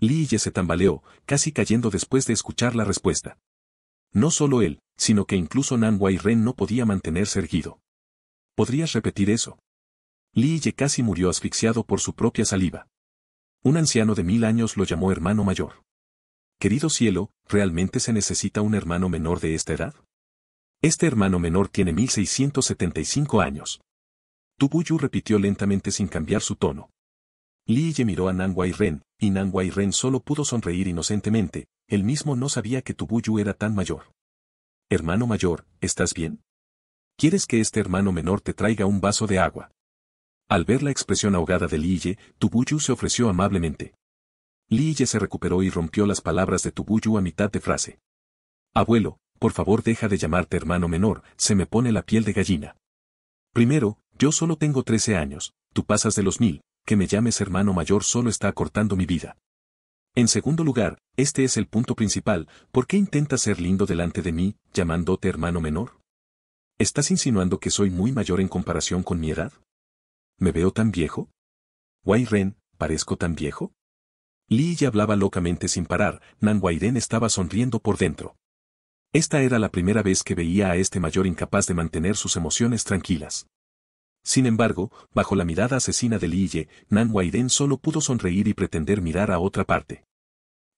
Li Ye se tambaleó, casi cayendo después de escuchar la respuesta. No solo él, sino que incluso Nan Huaiden no podía mantenerse erguido. ¿Podrías repetir eso? Li Ye casi murió asfixiado por su propia saliva. Un anciano de mil años lo llamó hermano mayor. Querido cielo, ¿realmente se necesita un hermano menor de esta edad? Este hermano menor tiene mil seiscientos setenta y cinco años. Tubuyu repitió lentamente sin cambiar su tono. Li Ye miró a Nan Huaiden, y Nan Huaiden solo pudo sonreír inocentemente, él mismo no sabía que Tubuyu era tan mayor. Hermano mayor, ¿estás bien? ¿Quieres que este hermano menor te traiga un vaso de agua? Al ver la expresión ahogada de Li Ye, Tubuyu se ofreció amablemente. Li Ye se recuperó y rompió las palabras de Tubuyu a mitad de frase. Abuelo, por favor deja de llamarte hermano menor, se me pone la piel de gallina. Primero, yo solo tengo trece años, tú pasas de los mil. Que me llames hermano mayor solo está acortando mi vida. En segundo lugar, este es el punto principal, ¿por qué intentas ser lindo delante de mí, llamándote hermano menor? ¿Estás insinuando que soy muy mayor en comparación con mi edad? ¿Me veo tan viejo? Huaiden, ¿parezco tan viejo? Li Ye hablaba locamente sin parar, Nan Huaiden estaba sonriendo por dentro. Esta era la primera vez que veía a este mayor incapaz de mantener sus emociones tranquilas. Sin embargo, bajo la mirada asesina de Li Ye, Nan Huaiden solo pudo sonreír y pretender mirar a otra parte.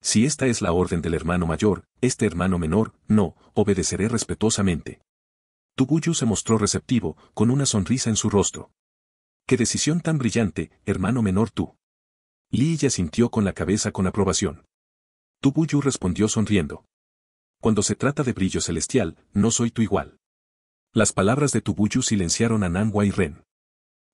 Si esta es la orden del hermano mayor, este hermano menor, no, obedeceré respetuosamente. Tubuyu se mostró receptivo, con una sonrisa en su rostro. ¡Qué decisión tan brillante, hermano menor tú! Lily asintió con la cabeza con aprobación. Tubuyu respondió sonriendo. Cuando se trata de brillo celestial, no soy tu igual. Las palabras de Tubuyu silenciaron a Nanwa y Ren.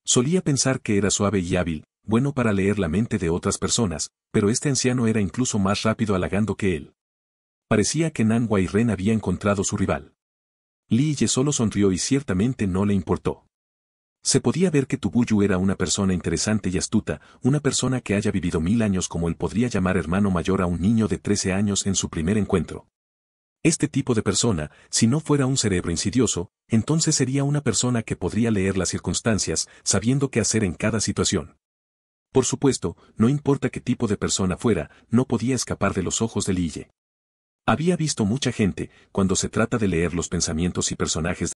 Solía pensar que era suave y hábil, bueno para leer la mente de otras personas, pero este anciano era incluso más rápido halagando que él. Parecía que Nanwa y Ren había encontrado su rival. Lily solo sonrió y ciertamente no le importó. Se podía ver que Tubuyu era una persona interesante y astuta, una persona que haya vivido mil años como él podría llamar hermano mayor a un niño de trece años en su primer encuentro. Este tipo de persona, si no fuera un cerebro insidioso, entonces sería una persona que podría leer las circunstancias, sabiendo qué hacer en cada situación. Por supuesto, no importa qué tipo de persona fuera, no podía escapar de los ojos de Lily. Había visto mucha gente, cuando se trata de leer los pensamientos y personajes